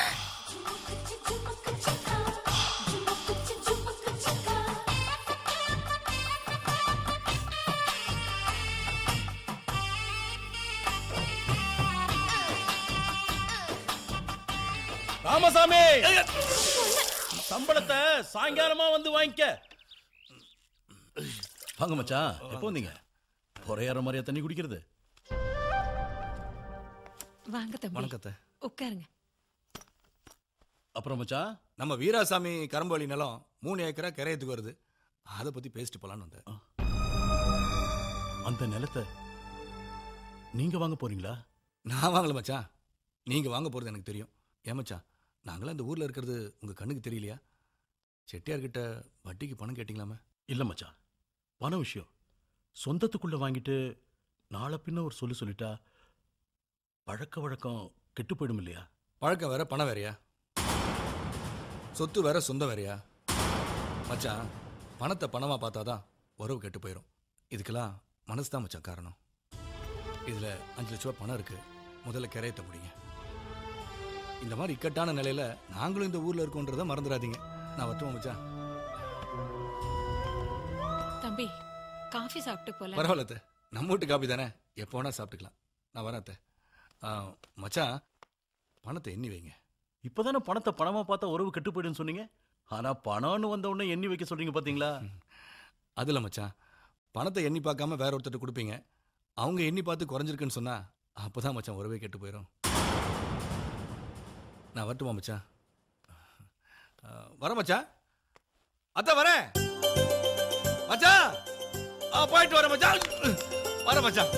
ராமசாமி சம்பளத்தை சாயங்காலமா வந்து வாங்கிக்க. வாங்க மச்சான். எப்போ வந்தீங்க? பொறையாற மாதிரியா தண்ணி குடிக்கிறது? வாங்க தம்பி. வணக்கத்தை உட்காருங்க. அப்புறம் மச்சா நம்ம வீராசாமி கரும்புவழி நிலம் 3 ஏக்கரா கரையத்துக்கு வருது, அதை பத்தி பேசிட்டு போலான்னு வந்தேன். அந்த நிலத்தை நீங்க வாங்க போறீங்களா? நான் வாங்கல மச்சான், நீங்கள் வாங்க போகிறது எனக்கு தெரியும். ஏமாச்சா நாங்களாம் இந்த ஊரில் இருக்கிறது உங்கள் கண்ணுக்கு தெரியலையா? செட்டியார்கிட்ட வட்டிக்கு பணம் கேட்டிங்களாமே? இல்லை மச்சான், பண விஷயம் சொந்தத்துக்குள்ளே வாங்கிட்டு நாளை பின்ன ஒரு சொல்லிட்டா பழக்க வழக்கம் கெட்டு போயிடும் இல்லையா? பழக்கம் வேற பணம் வேறையா? சொத்து வேற சொந்தம் வேறையா? மச்சான் பணத்தை பணமாக பார்த்தாதான் உறவு கெட்டு போயிடும். இதுக்கெல்லாம் மனசு தான் மச்சான் காரணம். இதில் 5 லட்ச ரூபா பணம் இருக்குது, முதல்ல கரையத்தை முடிங்க. இந்த மாதிரி இக்கட்டான நிலையில் நாங்களும் இந்த ஊரில் இருக்கோன்றதை மறந்துடாதீங்க. நான் வரட்டுமா மச்சான்? தம்பி காஃபி சாப்பிட்டு போகலாம். பரவாயில்ல, நம்ம வீட்டு காஃபி தானே, எப்போ வேணால் சாப்பிட்டுக்கலாம். நான் வரேன். மச்சான் பணத்தை எண்ணி வைங்க. இப்போ தானே பணத்தை பணமாக பார்த்தா உறவு கெட்டு போய்டுன்னு சொன்னீங்க, ஆனால் பணம்னு வந்த உடனே எண்ணி வைக்க சொல்கிறீங்க பார்த்தீங்களா? அதில் மச்சான் பணத்தை எண்ணி பார்க்காம வேற ஒருத்தர் கொடுப்பீங்க, அவங்க எண்ணி பார்த்து குறைஞ்சிருக்குன்னு சொன்னால் அப்போ தான் மச்சான் உறவே கெட்டு போயிடும். நான் வரட்டுமா மச்சான்? வர மச்சான், அத்தை வரேன் மச்சான். போயிட்டு வரேன் மச்சான். வர மச்சான்.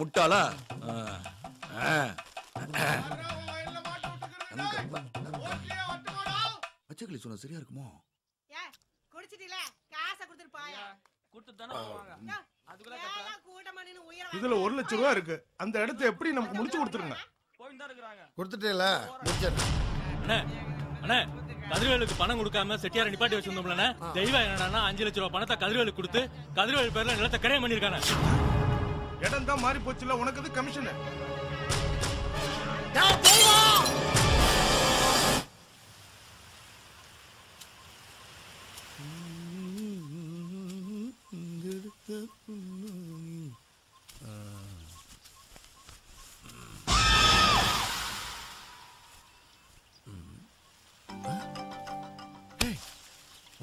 முட்டாளா சரியா இருக்குமோ இதுல 1,00,000 ரூபா இருக்கு. அந்த இடத்தை எப்படி நமக்கு முடிச்சு கொடுத்துருங்க. கொடுத்துட்டேல மிச்சர் அண்ணே அண்ணே கதிரவேலுக்கு பணம் கொடுக்காம செட்டியார நிப்பாட்டி வச்சிருந்தோம்லண்ணே. தெய்வம் என்னடான்னா 5,00,000 ரூபா பணத்தை கதிரவேலுக்கு கொடுத்து கதிரவேல் பேர்ல நிலத்தை கிரையம் பண்ணிருக்கானே. இடம் தான் மாறி போச்சுல உனக்கு அது கமிஷன். டேய் தெய்வம்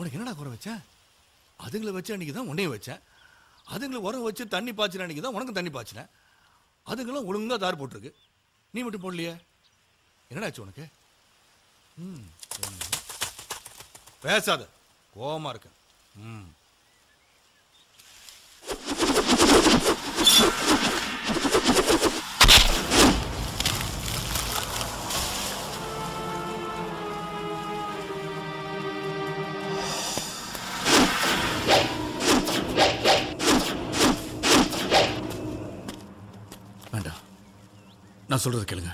உனக்கு என்னடா குறை வச்ச அதுங்களை வச்ச அன்னைக்கு தான் உன்னைய வச்சேன். அதுங்களை உரம் வச்சு தண்ணி பாய்ச்சின அன்னைக்கு தான் உனக்கு தண்ணி பாய்ச்சினேன். அதுங்களும் ஒழுங்காக தார் போட்டிருக்கு, நீ மட்டும் போடலையே. என்னடாச்சு உனக்கு? பேசாத, கோபமாக இருக்கேன். நான் சொல்றது கேளுங்க.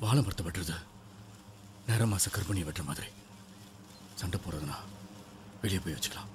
வாழை மரத்தை வெட்டுறது நேரமா சக்கர்பணியை வெட்டுற மாதிரி. சண்டை போடுறதுன்னா வெளியே போய் வச்சுக்கலாம்.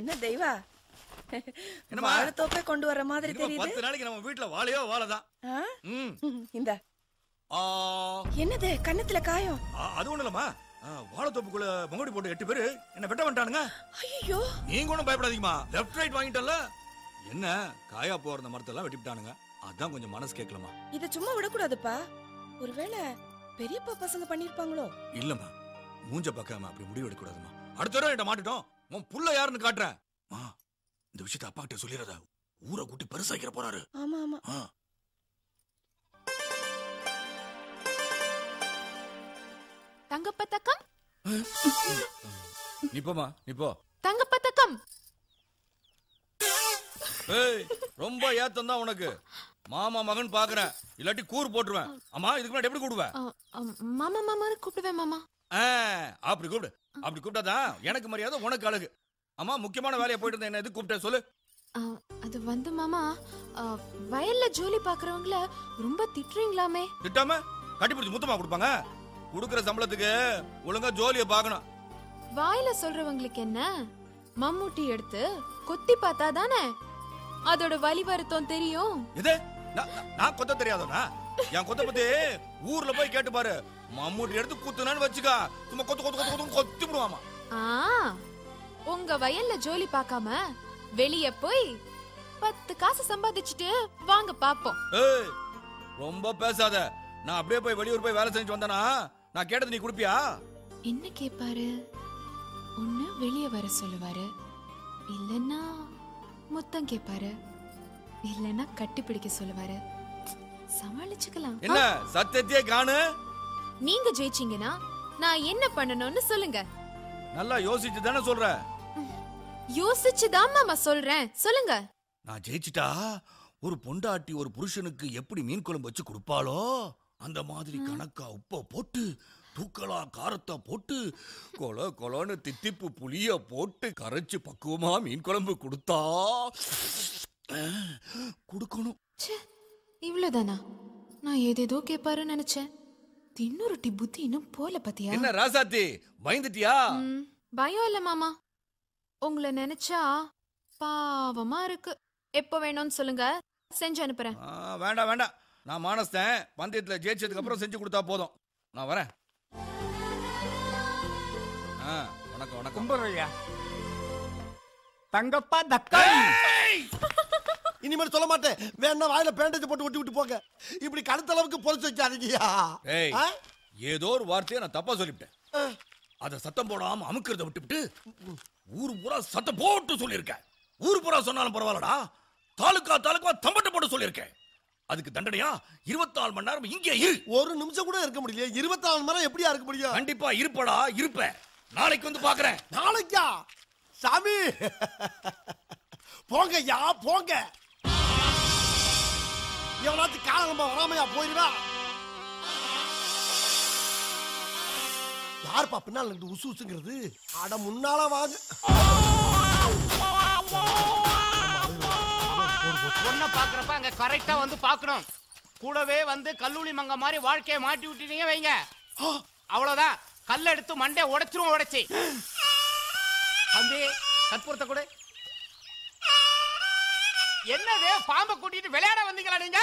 என்ன தெய்வா வாழைத்தோப்பை கொண்டு வர மாதிரி தெரியுது. 10 நாளைக்கு நம்ம வீட்ல வாழையோ வாழைதான். இந்த என்னது கண்ணத்துல காயம்? அது ஒண்ணுலமா வாழைத்தோப்புக்குள்ள மங்குடி போட்டு 8 பேர் என்ன வெட்ட வந்துட்டானுங்க. ஐயோ நீங்க ஒண்ணும் பயப்படாதீங்கமா. லெஃப்ட் ரைட் வாங்கிட்டல என்ன காயா போற மரத்தெல்லாம் வெட்டிட்டானுங்க. அதான் கொஞ்சம் மனசு கேட்கலமா. இத சும்மா விட கூடாதுப்பா. ஒருவேளை பெரியப்பா பசங்க பண்ணிருப்பாங்களோ? இல்லம்மா மூஞ்ச பக்காம அப்படி முடிவு எடுக்க கூடாதுமா. அடுத்த தடவை மாட்டோம். உன் புள்ள யாருன்னு காட்டுறேன். இந்த விஷயத்தை அப்பா கிட்ட சொல்லிடுறதா? ஊரை கூட்டி பெருசாக்கிற போறாரு. ஆமா ஆமா. தங்கப்பதக்கம். நிப்பமா நிப்போ. தங்கப்பதக்கம். ஏய் ரொம்ப ஏத்தம் தான் உனக்கு. மாமா மகன் பாக்குறேன். இல்லாட்டி கூர் போடுவேன். அம்மா இதுக்கு முன்னாடி எப்படி கூடுவே? மாமா மாமான்னு கூப்பிடுவே மாமா. அப்படி கூப்பிடு. அப்படி கூப்பிட்டாதான் எனக்கு மரியாதை உனக்கு அழகு. அம்மா முக்கியமான வேலையை போயிட்டு இருந்தேன், என்ன எது கூப்பிட்டேன் சொல்லு. அது வந்து மாமா வயல்ல ஜோலி பாக்குறவங்கள ரொம்ப திட்டுறீங்களாமே. திட்டாம கட்டிப்பிடிச்சு முத்தமா கொடுப்பாங்க. குடுக்குற சம்பளத்துக்கு ஒழுங்கா ஜோலியை பார்க்கணும். வாயில சொல்றவங்களுக்கு என்ன, மம்முட்டி எடுத்து கொத்தி பார்த்தா தானே அதோட வலி வருத்தம் தெரியும். இது நான் கொத்த தெரியாதா? என் கொத்த பத்தி ஊர்ல போய் கேட்டு பாரு. மம்முட்டி எடுத்து குத்துனான்னு வச்சுக்கா, சும்மா கொத்து கொத்து கொத்து கொத்தி விடுவாமா. உங்க வயல்ல ஜோலி பார்க்காம வெளிய போய் 10 காசு சம்பாதிச்சிட்டு வாங்க பாப்போம். ஏய் ரொம்ப பேசாத. நான் அப்படியே போய் வெளியூர் போய் வேலை செஞ்சு வந்தானா நான் கேட்டது நீ குடுப்பியா? என்ன கேட்பாரு? உன்ன வெளிய வர சொல்லுவாரு, இல்லனா முத்தம் கேட்பாரு, இல்லனா கட்டி பிடிக்க சொல்லுவாரு. சமாளிச்சுக்கலாம். என்ன சத்தியத்தியே காணு. நீங்க ஜெயிச்சீங்கனா நான் என்ன பண்ணணும்னு சொல்லுங்க. நல்லா யோசிச்சு தான சொல்ற? யோசிச்சுதான் மாமா சொல்றேன், சொல்லுங்க. நான் ஜெயிச்சிட்டா ஒரு பொண்டாட்டி ஒரு புருஷனுக்கு எப்படி மீன் குழம்பு வச்சு கொடுப்பாளோ அந்த மாதிரி கணக்கா உப்ப போட்டு, தூக்கலா காரத்தை போட்டு, கொல கொலன்னு தித்திப்பு புளிய போட்டு கரைச்சு பக்குவமா மீன் குழம்பு கொடுத்தா கொடுக்கணும். இவ்வளவுதானா? நான் ஏதேதோ கேட்பாருன்னு நினைச்சேன். தின்னுருட்டி புத்தி இன்னும் போல பத்தியா? என்ன ராசாத்தி பயந்துட்டியா? பயம் இல்ல மாமா, உங்களை நினைச்சா பாவமா இருக்கு. எப்ப வேணும்னு சொல்லுங்க, செஞ்சு அனுப்புறேன். வேண்டாம் வேண்டாம், நான் மானஸ்தேன். பந்தயத்துல ஜெயிச்சதுக்கு அப்புறம் செஞ்சு கொடுத்தா போதும். நான் வரேன். வணக்கம் வணக்கம். கும்பரையா தங்கப்பா தக்கா. இனிமேல் சொல்ல மாட்டேன். வேணா வாயில பேண்டேஜ் போட்டு ஒட்டி விட்டு போங்க. இப்படி கழுத்தளவுக்கு பொறிச்சு வச்சாதீங்கயா. ஏதோ ஒரு வார்த்தையை நான் தப்பா சொல்லிவிட்டேன். அதை சத்தம் போடாம அமுக்கிறத விட்டுவிட்டு ஊர் பூரா சத்தம் போட்டு சொல்லியிருக்கேன். ஊர் பூரா சொன்னாலும் பரவாயில்லடா, தாலுக்கா தாலுக்கா தம்பட்ட போட்டு சொல்லியிருக்கேன். அதுக்கு தண்டனையா 24 மணி நேரம் இங்கே இரு. ஒரு நிமிஷம் கூட இருக்க முடியல. 24 மணி நேரம் எப்படியா இருக்க முடியும்? கண்டிப்பா இருப்படா, இருப்பேன். நாளைக்கு வந்து பாக்குறேன். நாளைக்கா சாமி? போங்க யா போங்க. எவனாச்சும் காலம் வராமையா போயிருவா? யாருப்பா பின்னால் இருந்து உசு உசுங்கிறது? அட முன்னால வாங்க. பொண்ணை பாக்குறப்ப அங்க கரெக்டா வந்து பாக்கணும். கூடவே வந்து கல்லூரி மங்க மாதிரி வாழ்க்கையை மாட்டி விட்டுட்டீங்க வைங்க, அவ்வளவுதான். கல்ல எடுத்து மண்டே உடைச்சிரும். உடைச்சி தம்பி கற்பூரத்தை கொடு. என்னது பாம்பை கூட்டிட்டு விளையாட வந்தீங்களா நீங்க?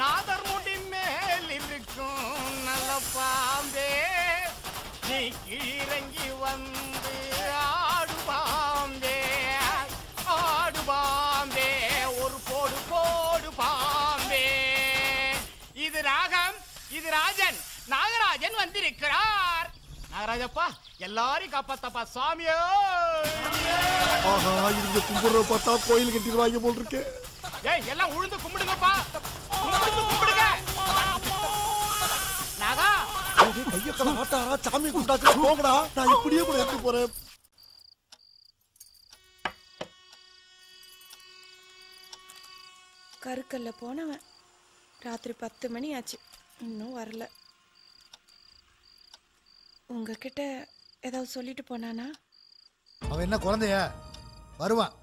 நாதர் முடி மேல் இருக்கும் நல்ல பாம்பே, நீ இறங்கி வந்து ஆடு பாம்பே, ஆடு பாம்பே, ஒரு போடு போடு பாம்பே. இது ராகம், இது ராஜன். நாகராஜன் வந்திருக்கிறார். நாகராஜப்பா எல்லாரையும் காப்பாத்தப்பா சாமியோ. இந்த கும்புற பார்த்தா கோயில் கட்டிடுவாங்க போல் இருக்கு. ஏய் எல்லாம் உழுந்து கும்பிடுங்கப்பா, உழுந்து கும்பிடுங்க. நாகா அடே கையக்கல மாட்டாரா சாமி குண்டாச்சு போங்கடா. நான் இப்படியே கூட எடுத்து போறேன். கருக்கல்ல போனவன் ராத்திரி 10 மணி ஆச்சு, இன்னும் வரல. உங்ககிட்ட ஏதாவது சொல்லிட்டு போனானா? அவன் என்ன குழந்தையா? வருவான்.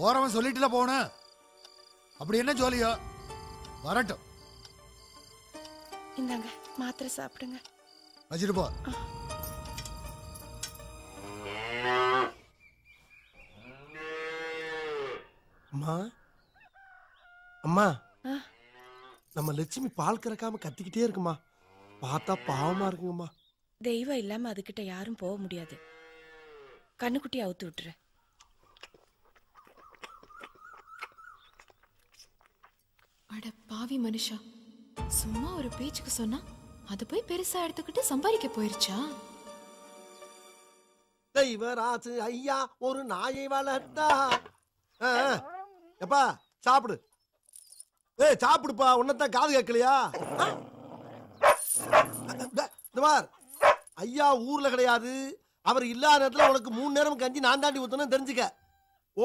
போறவன் சொல்லிட்டுல போன. அப்படி என்ன ஜோலியோ? வரட்டும். இந்தாங்க மாத்திரை சாப்பிடுங்க. வச்சிட்டு போ. அம்மா அம்மா, நம்ம லட்சுமி பால் கறக்காம கத்திக்கிட்டே இருக்குமா? பார்த்தா பாவமா இருக்குங்கம்மா. தெய்வம் இல்லாம அதுகிட்ட யாரும் போக முடியாது. கண்ணுக்குட்டி அவுத்து விட்டுரு. அட பாவி மனுஷா, சும்மா ஒரு பேச்சுக்கு சொன்னா அது போய் பெருசா எடுத்துக்கிட்டு சம்பாதிக்க போயிருச்சா? தெய்வராசு ஐயா ஒரு நாயை வளர்த்தா. எப்பா சாப்பிடு. ஏய் சாப்பிடுப்பா, உன்னதான் காது கேட்கலையா? ஐயா ஊர்ல கிடையாது, அவர் இல்லாத நேரத்துல உனக்கு 3 நேரம் கஞ்சி நான் தாண்டி ஊத்தணும் தெரிஞ்சுக்க.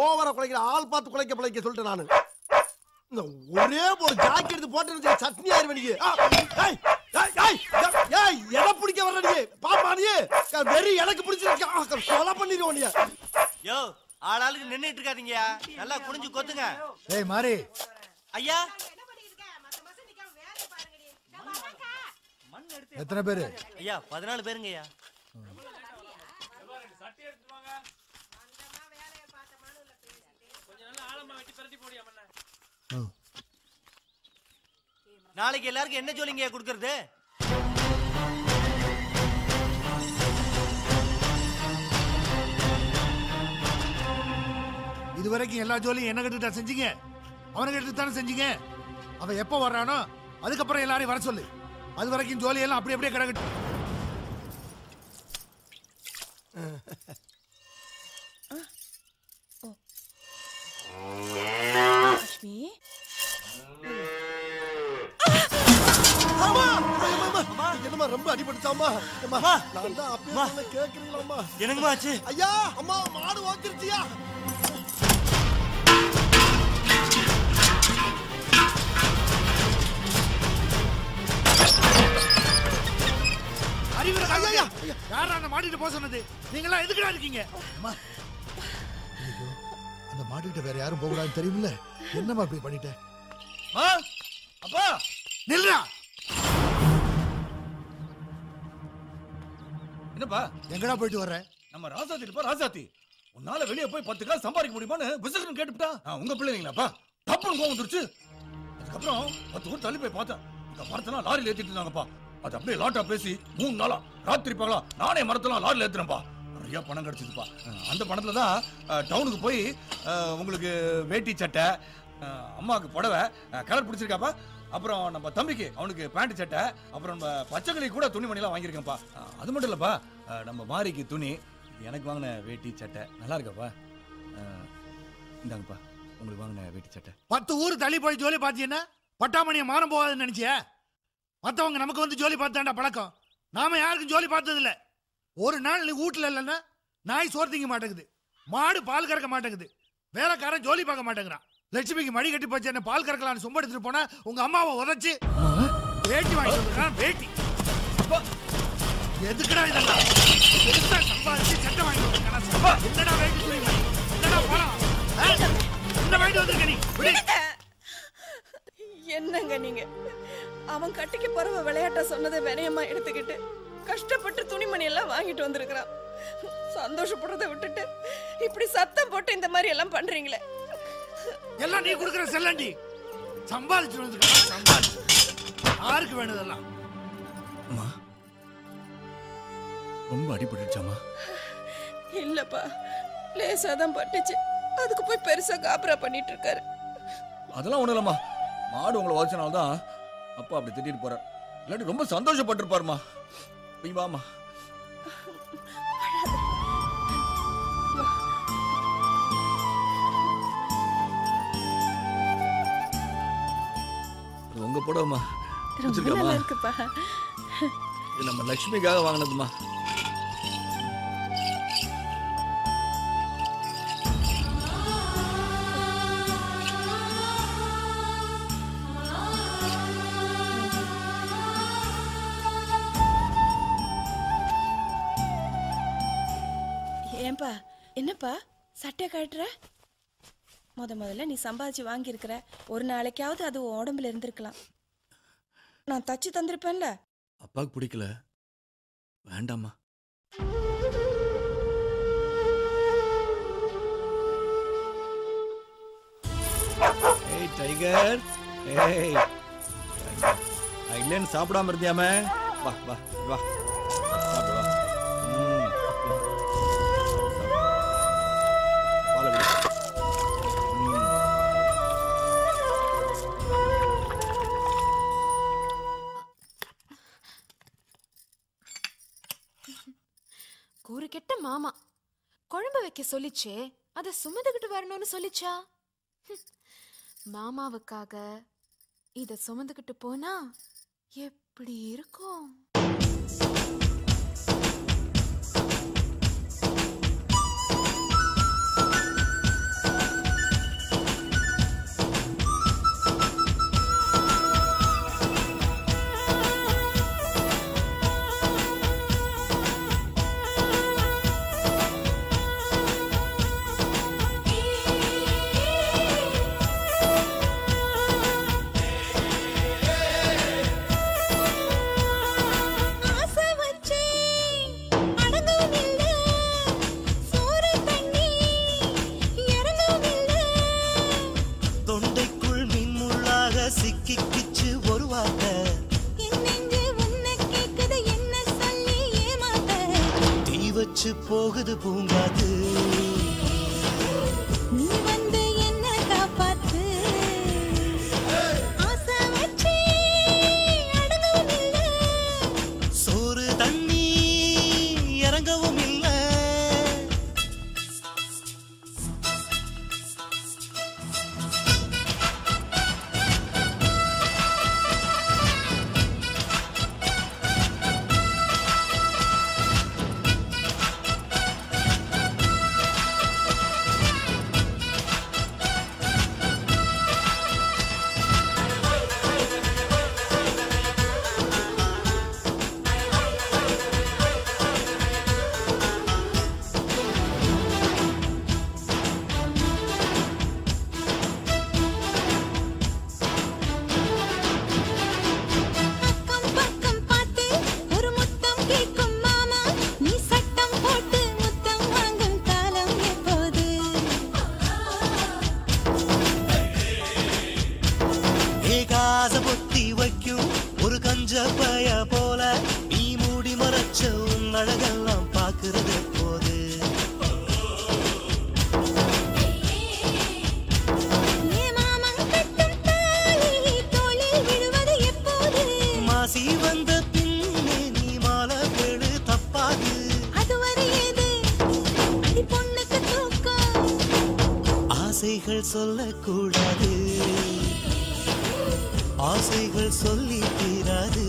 ஓவரா குழைக்கிற ஆள் பார்த்து குழைக்க பிழைக்க சொல்லிட்டேன் நானு. ஒரே ஒரு ஜாக்கி எடுத்து போட்டு சட்னி ஆயிடுவேன். எதை பிடிக்க வர்றே பாப்பா, நீ வெறி எனக்கு பிடிச்சிருக்க சொல பண்ணிடுவோம். யோ ஆளாளுக்கு நின்றுட்டு இருக்காதீங்க, நல்லா குடிஞ்சு கொத்துங்க. ஏய் மாரி ஐயா, எத்தனை பேரு ஐயா? 14 பேருங்க ஐயா. நாளைக்கு எல்லாருக்கும் என்ன சொல்லிங்க கொடுக்கறது? இதுவரைக்கும் எல்லா ஜோலியும் என்ன கிட்ட செஞ்சீங்க? அவனுக்கு எடுத்து தானே செஞ்சீங்க. அவன் எப்போ வர்றானோ அதுக்கப்புறம் எல்லாரையும் வர சொல்லு. அது வரைக்கும் ஜோலியெல்லாம் அப்படி அப்படியே கிடக்கட்டு. என்னமா ரொம்ப அடிபடுச்சாமா? நான் தான் அப்பா கேக்குறீங்களா? என்னங்கம்மா ஆச்சு? ஐயா அம்மா மாடு வாங்கிருச்சியா? மாட்டிட்டு போக சொன்னது நீங்களா? எதுக்குடா இருக்கீங்க? அந்த மாட்டிட்ட வேற யாரும் போகக்கூடாதுன்னு தெரியுமில்ல, என்னமா அப்படி பண்ணிட்டேன்? அப்பா நில்றா. என்னப்பா எங்கடா போயிட்டு வர்ற? நம்ம ராசாத்தி இருப்பா, ராசாத்தி உன்னால வெளியே போய் 10 காசு சம்பாதிக்க முடியுமான்னு விசிலுன்னு கேட்டுட்டா. உங்க பிள்ளைங்களாப்பா தப்புன்னு கோவம் வந்துருச்சு. அதுக்கப்புறம் 10 ஊர் தள்ளி போய் பார்த்தேன், இந்த மரத்தெல்லாம் லாரியில் ஏற்றிட்டு இருந்தாங்கப்பா. அது அப்படியே லாட்டா பேசி 3 நாளா ராத்திரி பகலா நானே மரத்தெல்லாம் லாரியில் ஏத்துறேன்ப்பா. நிறையா பணம் கிடைச்சிதுப்பா. அந்த பணத்துல தான் டவுனுக்கு போய் உங்களுக்கு வேட்டி சட்டை, அம்மாவுக்கு புடவை கலர் பிடிச்சிருக்காப்பா. அப்புறம் நம்ம தம்பிக்கு அவனுக்கு பேண்ட் சட்டை, அப்புறம் நம்ம பச்சைக்கிளி கூட துணிமணிலாம் வாங்கியிருக்கேன்ப்பா. அது மட்டும் இல்லைப்பா, நம்ம மாரிக்கு துணி, எனக்கு வாங்கின வேட்டி சட்டை நல்லா இருக்காப்பா. இந்தாங்கப்பா உங்களுக்கு வாங்கின வேட்டி சட்டை. 10 ஊர் தள்ளி போய் ஜோலி பார்த்தீங்கன்னா பட்டாமணியை மாறும் போகாதுன்னு நினைச்சியா? மற்றவங்க நமக்கு வந்து ஜோலி பார்த்தாண்டா பழக்கம். நாம யாருக்கும் ஜோலி பார்த்ததில்ல. ஒரு நாள் நீ வீட்டில் இல்லைன்னா நாய் சோறு திங்க மாட்டேங்குது, மாடு பால் கறக்க மாட்டேங்குது, வேலைக்காரன் ஜோலி பார்க்க மாட்டேங்கிறான். லட்சுமிக்கு மடி கட்டி போச்சு, என்ன பால் கறக்கலான்னு சும்ப எடுத்துட்டு போனா உங்க அம்மாவை உதச்சு வேட்டி வாங்கிட்டு வேட்டி. எதுக்குடா இதெல்லாம்? சம்பாதிச்சு சட்டை வாங்கிட்டு என்னடா வேட்டி என்ன வாங்கிட்டு வந்திருக்க நீ? என்னங்க நீங்க அவன் கட்டிக்கு போறவ விளையாட்ட சொன்னதை வினயமா எடுத்துக்கிட்டு கஷ்டப்பட்டு துணிமணி எல்லாம் வாங்கிட்டு வந்திருக்கிறான். சந்தோஷப்படுறதை விட்டுட்டு இப்படி சத்தம் போட்டு இந்த மாதிரி எல்லாம் பண்றீங்களே. எல்லாம் நீ குடுக்குற செல்லண்டி. சம்பாதிச்சு வந்திருக்கான், சம்பாதிச்சு யாருக்கு வேணுதெல்லாம். அம்மா ரொம்ப அடிபட்டுச்சாமா? இல்லப்பா லேசாதான் பட்டுச்சு, அதுக்கு போய் பெருசா காபரா பண்ணிட்டு இருக்காரு. அதெல்லாம் ஒண்ணும் இல்லம்மா, மாடு உங்களை வாசினால தான் அப்பா அப்படி திட்டிட்டு போறார். இல்லாட்டி ரொம்ப சந்தோஷப்பட்டிருப்பாருமா. நீ வாமா. உங்க போடமா இது நம்ம லட்சுமிக்காக வாங்கினதுமா. என்னப்பா சட்டை கட்டுற? முதல்ல நீ சம்பாதிச்சு வாங்கியிருக்கிற, ஒரு நாளைக்காவது அது உடம்புல இருந்திருக்கலாம். நான் தச்சு தந்திருப்பேன்ல. அப்பாவுக்கு பிடிக்கல, வேண்டாமா. ஏய் டைகர், ஏய் ஐலன் சாப்பிடாம இருந்தியாமே, வா வா வா. குழம்பு வைக்க சொல்லிச்சே, அதை சுமந்துக்கிட்டு வரணும்னு சொல்லிச்சா? மாமாவுக்காக இதை சுமந்துக்கிட்டு போனா எப்படி இருக்கும்? போகுது பூங்காது நீ வந்து என்ன காப்பாத்து ஆசை வச்சு அடங்கவும் இல்லை, சோறு தண்ணி இறங்கவும் இல்லை. சொல்லக்கூடாது ஆசைகள் சொல்லி தீராது.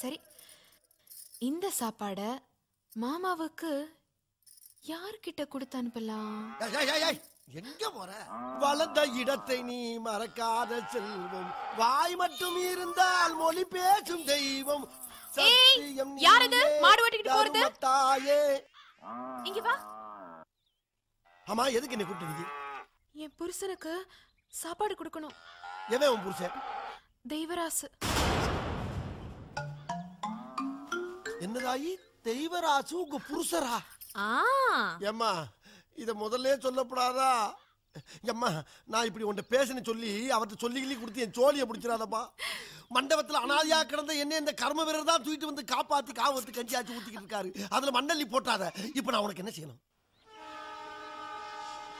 சரி, இந்த சாப்பாட மாமாவுக்கு யார்கிட்ட கொடுத்து அனுப்பலாம்? எங்க போற? வளர்ந்த இடத்தை நீ மறக்காத செல்வம், வாய் மட்டும் இருந்தால் மொழி பேசும் தெய்வம். யார் அது மாடு ஓட்டிக்கிட்டு போறது? தாயே இங்க வா. அம்மா எதுக்கு என்ன கூப்பிட்டீங்க? என் புருஷனுக்கு சாப்பாடு கொடுக்கணும். எவன் உன் புருஷன்? ദൈവരാസ്. എന്നതായി ദൈവരാസു ഗുപ്പുർസരാ. ആ യമ്മ ഇത് മുതലേ சொல்லப்படாதா. யம்மா நான் இப்படி உன்கிட்ட பேசணும் சொல்லி அவர்கிட்ட சொல்லிக்கிளி கொடுத்து என் சோழியை பிடிச்சிடாதப்பா. மண்டபத்தில் அனாதியா கிடந்த என்ன இந்த கர்ம வீரர் தான் தூக்கிட்டு வந்து காப்பாற்றி காவத்து கஞ்சியாச்சு ஊற்றிக்கிட்டு இருக்காரு. அதில் மண்டலி போட்டாத. இப்போ நான் உனக்கு என்ன செய்யணும்?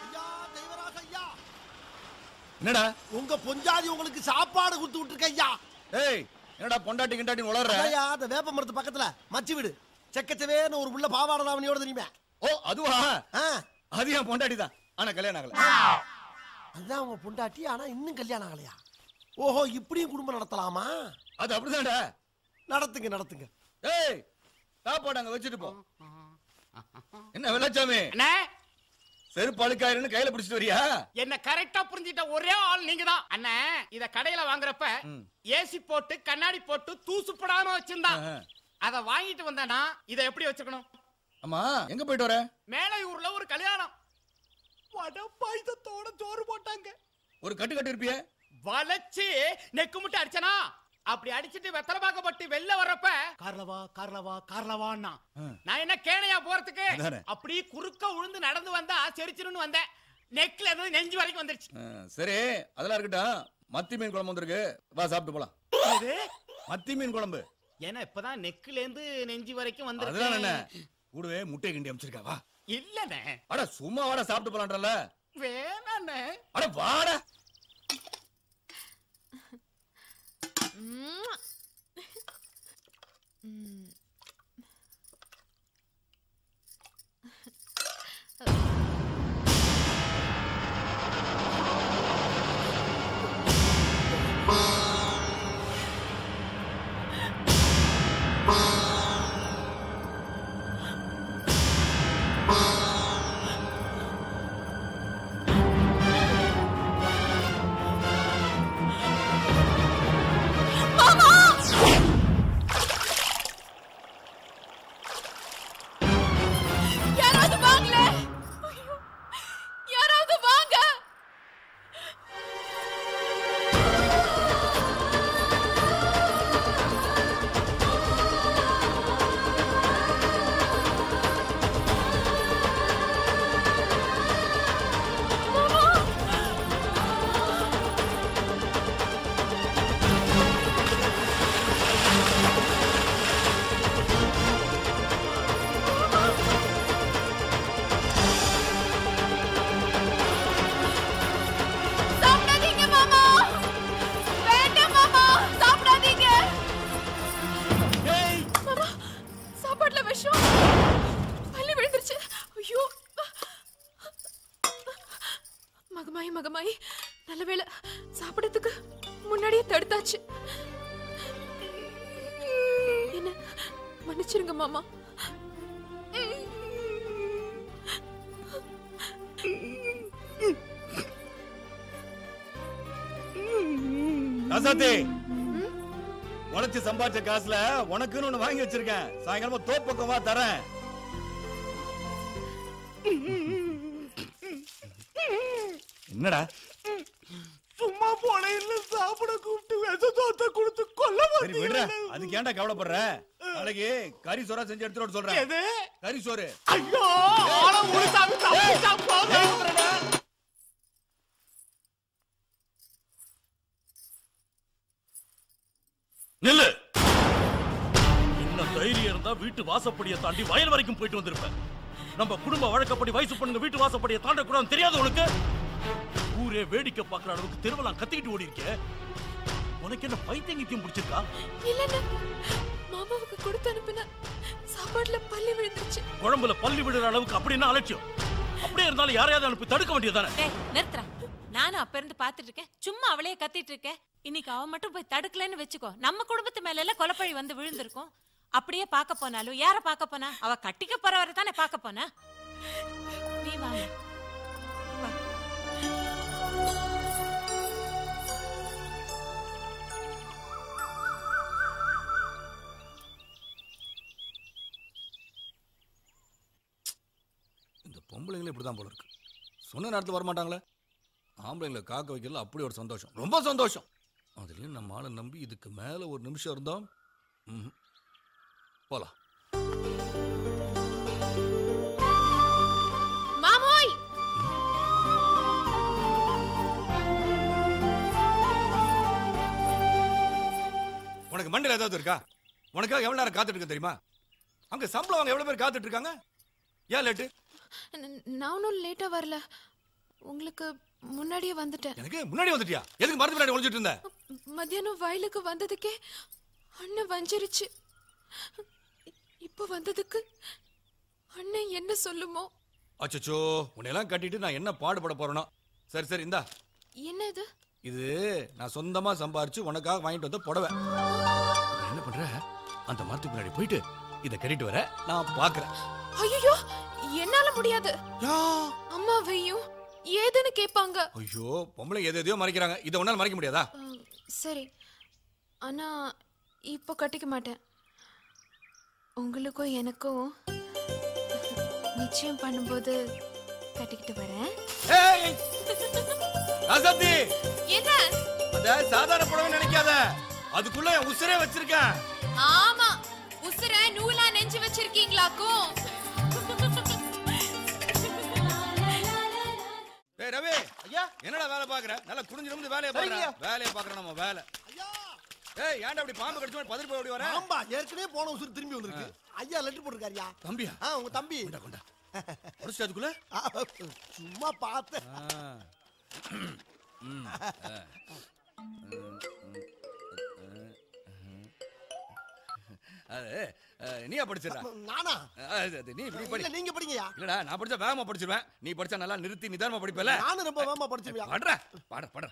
ஐயா தெய்வராஜ் ஐயா. என்னடா உங்க பொஞ்சாதி உங்களுக்கு சாப்பாடு கொடுத்து விட்டுருக்க ஐயா. ஏய் என்னடா பொண்டாட்டி கிண்டாட்டின்னு உளறற? ஐயா அந்த வேப்ப மரத்து பக்கத்தில் மச்சி விடு செக்கச்சவேன்னு ஒரு புள்ள பாவாடை தாவணியோட தெரியுமே. ஓ அதுவா? அது என் பொண்டாட்டி தான். ஆனா கல்யாணம் ஆகல. அதான் உங்க பொண்டாட்டி ஆனா இன்னும் கல்யாணம் ஆகலையா? ஓஹோ இப்படியும் குடும்பம் நடத்தலாமா? அது அப்படிதான்டா. நடத்துங்க நடத்துங்க. ஏய் சாப்பாடு அங்க வச்சிட்டு போ. என்ன வெள்ளச்சாமி அண்ணே செருப்பு அழுக்காயிருன்னு கையில பிடிச்சிட்டு வரியா? என்ன கரெக்டா புரிஞ்சிட்ட ஒரே ஆள் நீங்க தான் அண்ணே. இத கடையில வாங்குறப்ப ஏசி போட்டு கண்ணாடி போட்டு தூசு போடாம வச்சிருந்தான். அத வாங்கிட்டு வந்தேன்னா இதை எப்படி வச்சுக்கணும்? அம்மா எங்க போயிட்டு வர? மேலையூர்ல ஒரு கல்யாணம் வட பாயசத்தோட சோறு போட்டாங்க. ஒரு கட்டு கட்டு இருப்பியே வளைச்சு நெக்கு முட்டை அடிச்சனா அப்படி அடிச்சிட்டு வெத்தலை பாக்கப்பட்டு வெளில வரப்ப கார்லவா கார்லவா கார்லவான்னா நான் என்ன கேணையா போறதுக்கு அப்படி குறுக்க உழுந்து நடந்து வந்தா செரிச்சிருன்னு வந்தேன். நெக்ல இருந்து நெஞ்சு வரைக்கும் வந்துருச்சு. சரி அதெல்லாம் இருக்கட்டும். மத்தி மீன் குழம்பு வந்திருக்கு வா சாப்பிட்டு போலாம். மத்தி மீன் குழம்பு ஏன்னா இப்பதான் நெக்குல இருந்து நெஞ்சு வரைக்கும் வந்துருக்கு. கூடவே முட்டை கிண்டி அமிச்சிருக்கா வா. இல்லனே அட சும்மா வாடா சாப்பிட்டு போலாம்ன்றல. வேணானே அட வாடா. காசுல உனக்குன்னு ஒண்ணு வாங்கி வச்சிருக்கேன். சாயங்காலமா தோப்பக்கமா தரேன். என்னடா சும்மா போனையில சாப்பிட கூப்பிட்டு வெச்ச தோத்தை கொடுத்து கொல்ல மாட்டீங்க. அதுக்கு ஏன்டா கவலைப்படுற? நாளைக்கு கறி சோறா செஞ்சு எடுத்துட்டு சொல்றேன். எது கறி சோறு? ஐயோ ஆளை ஊத்தாம சாப்பிட்டு போறடா. நில்லு. வீட்டு வாசப்படியை தாண்டி வயல் வரைக்கும் போயிட்டு வந்திருப்பேன். நம்ம குடும்ப வழக்கப்படி வயசு பொண்ணுங்க வீட்டு வாசப்படியை தாண்ட கூடாது தெரியாது உனக்கு? ஊரே வேடிக்கை பார்க்குற அளவுக்கு தெருவெல்லாம் கத்திக்கிட்டு ஓடி இருக்கேன். உனக்கு என்ன பைத்தியம் கித்தியம் பிடிச்சிருக்கா? இல்ல மாமாவுக்கு கொடுத்து அனுப்பின சாப்பாடுல பல்லி விழுந்துருச்சு. குழம்புல பல்லி விழுற அளவுக்கு அப்படின்னா அலட்சியம். அப்படியே இருந்தாலும் யாரையாவது அனுப்பி தடுக்க வேண்டியதானே? நிறுத்துறா. நானும் அப்ப இருந்து பாத்துட்டு இருக்கேன். சும்மா அவளையே கத்திட்டு இருக்கேன். இன்னைக்கு அவன் மட்டும் போய் தடுக்கலன்னு வச்சுக்கோ நம்ம குடும்பத்து மேல எல்லாம் கொலப்பழி வந்து விழுந்திருக்கும். அப்படியே பார்க்க போனாலும் யார பார்க்க போனா? அவ கட்டிக்க போறவரை தானே பார்க்க போனா. நீ வா. இந்த பொம்பளைங்களே இப்படிதான் போல இருக்கு. சொன்ன நேரத்துல வரமாட்டாங்களே. ஆம்பளைங்களை காக்க வைக்கிறதுல அப்படி ஒரு சந்தோஷம். ரொம்ப சந்தோஷம். அதுல நம்ம ஆளை நம்பி இதுக்கு மேல ஒரு நிமிஷம் இருந்தா போலாம். உனக்கு மண்டல ஏதாவது இருக்கா? உனக்காக எவ்வளவு நேரம் காத்துட்டு இருக்க தெரியுமா? அங்க சம்பளம் அவங்க எவ்வளவு பேர் காத்துட்டு இருக்காங்க? ஏன் லேட்? நானும் லேட்டா வரல, உங்களுக்கு முன்னாடியே வந்துட்டேன். எனக்கு முன்னாடி வந்துட்டியா? எதுக்கு மரத்து பின்னாடி ஒளிஞ்சிட்டு இருந்தேன்? மத்தியானம் வயலுக்கு வந்ததுக்கே அண்ணன் வஞ்சிருச்சு. இப்ப வந்ததுக்கு அண்ணன் என்ன சொல்லுமோ? அச்சச்சோ, உன்னையெல்லாம் கட்டிட்டு நான் என்ன பாடுபட போறேனோ. சரி சரி இந்தா. என்ன இது? இது நான் சொந்தமா சம்பாரிச்சு உனக்காக வாங்கிட்டு வந்த புடவை. என்ன பண்ற? அந்த மரத்துக்கு பின்னாடி போயிட்டு இத கட்டிட்டு வர நான் பாக்குறேன். ஐயோ, என்னால முடியாது. அம்மாவையும் ஏதுன்னு கேட்பாங்க. ஐயோ, பொம்பளை எதையோ மறைக்கிறாங்க, இதை உன்னால மறைக்க முடியாதா? சரி, ஆனா இப்போ கட்டிக்க மாட்டேன். உங்களுக்கும் எனக்கும் நிச்சயம் பண்ணும்போது கட்டிக்கிட்டு வரேன். என்ன அத சாதாரண புடவை நினைக்காத, அதுக்குள்ள உசுரே வச்சிருக்கேன். ஆமா, உசுரை நூலா நெஞ்சு வச்சிருக்கீங்களாக்கும். ஏய் ரவி ஐயா, என்னடா வேலை பாக்குற? நல்லா குடிஞ்சு நிமிந்து வேலையை பாக்குற. வேலையை பாக்குற நம்ம வேலை. ஏய் ஏன்டா அப்படி பாம்பு கடிச்ச மாதிரி பதறி போய் ஓடி வர? ஆம்பா ஏற்கனவே போன உசுறு திரும்பி வந்திருக்கு. ஐயா லெட்டர் போட்டுருக்காரியா? தம்பியா? உங்க தம்பி. கொண்டா கொண்டா. ஒருச்சு அதுக்குள்ள சும்மா பார்த்தேன். நீயா படிச்சா? நானா? நீ இப்படி படி. நீங்க படிங்கயா. இல்லடா, நான் படிச்சா வேகமா படிச்சிருவேன். நீ படிச்சா நல்லா நிறுத்தி நிதானமா படிப்பல. நானும் ரொம்ப வேகமா படிச்சிருவேன். பாடு பாடு.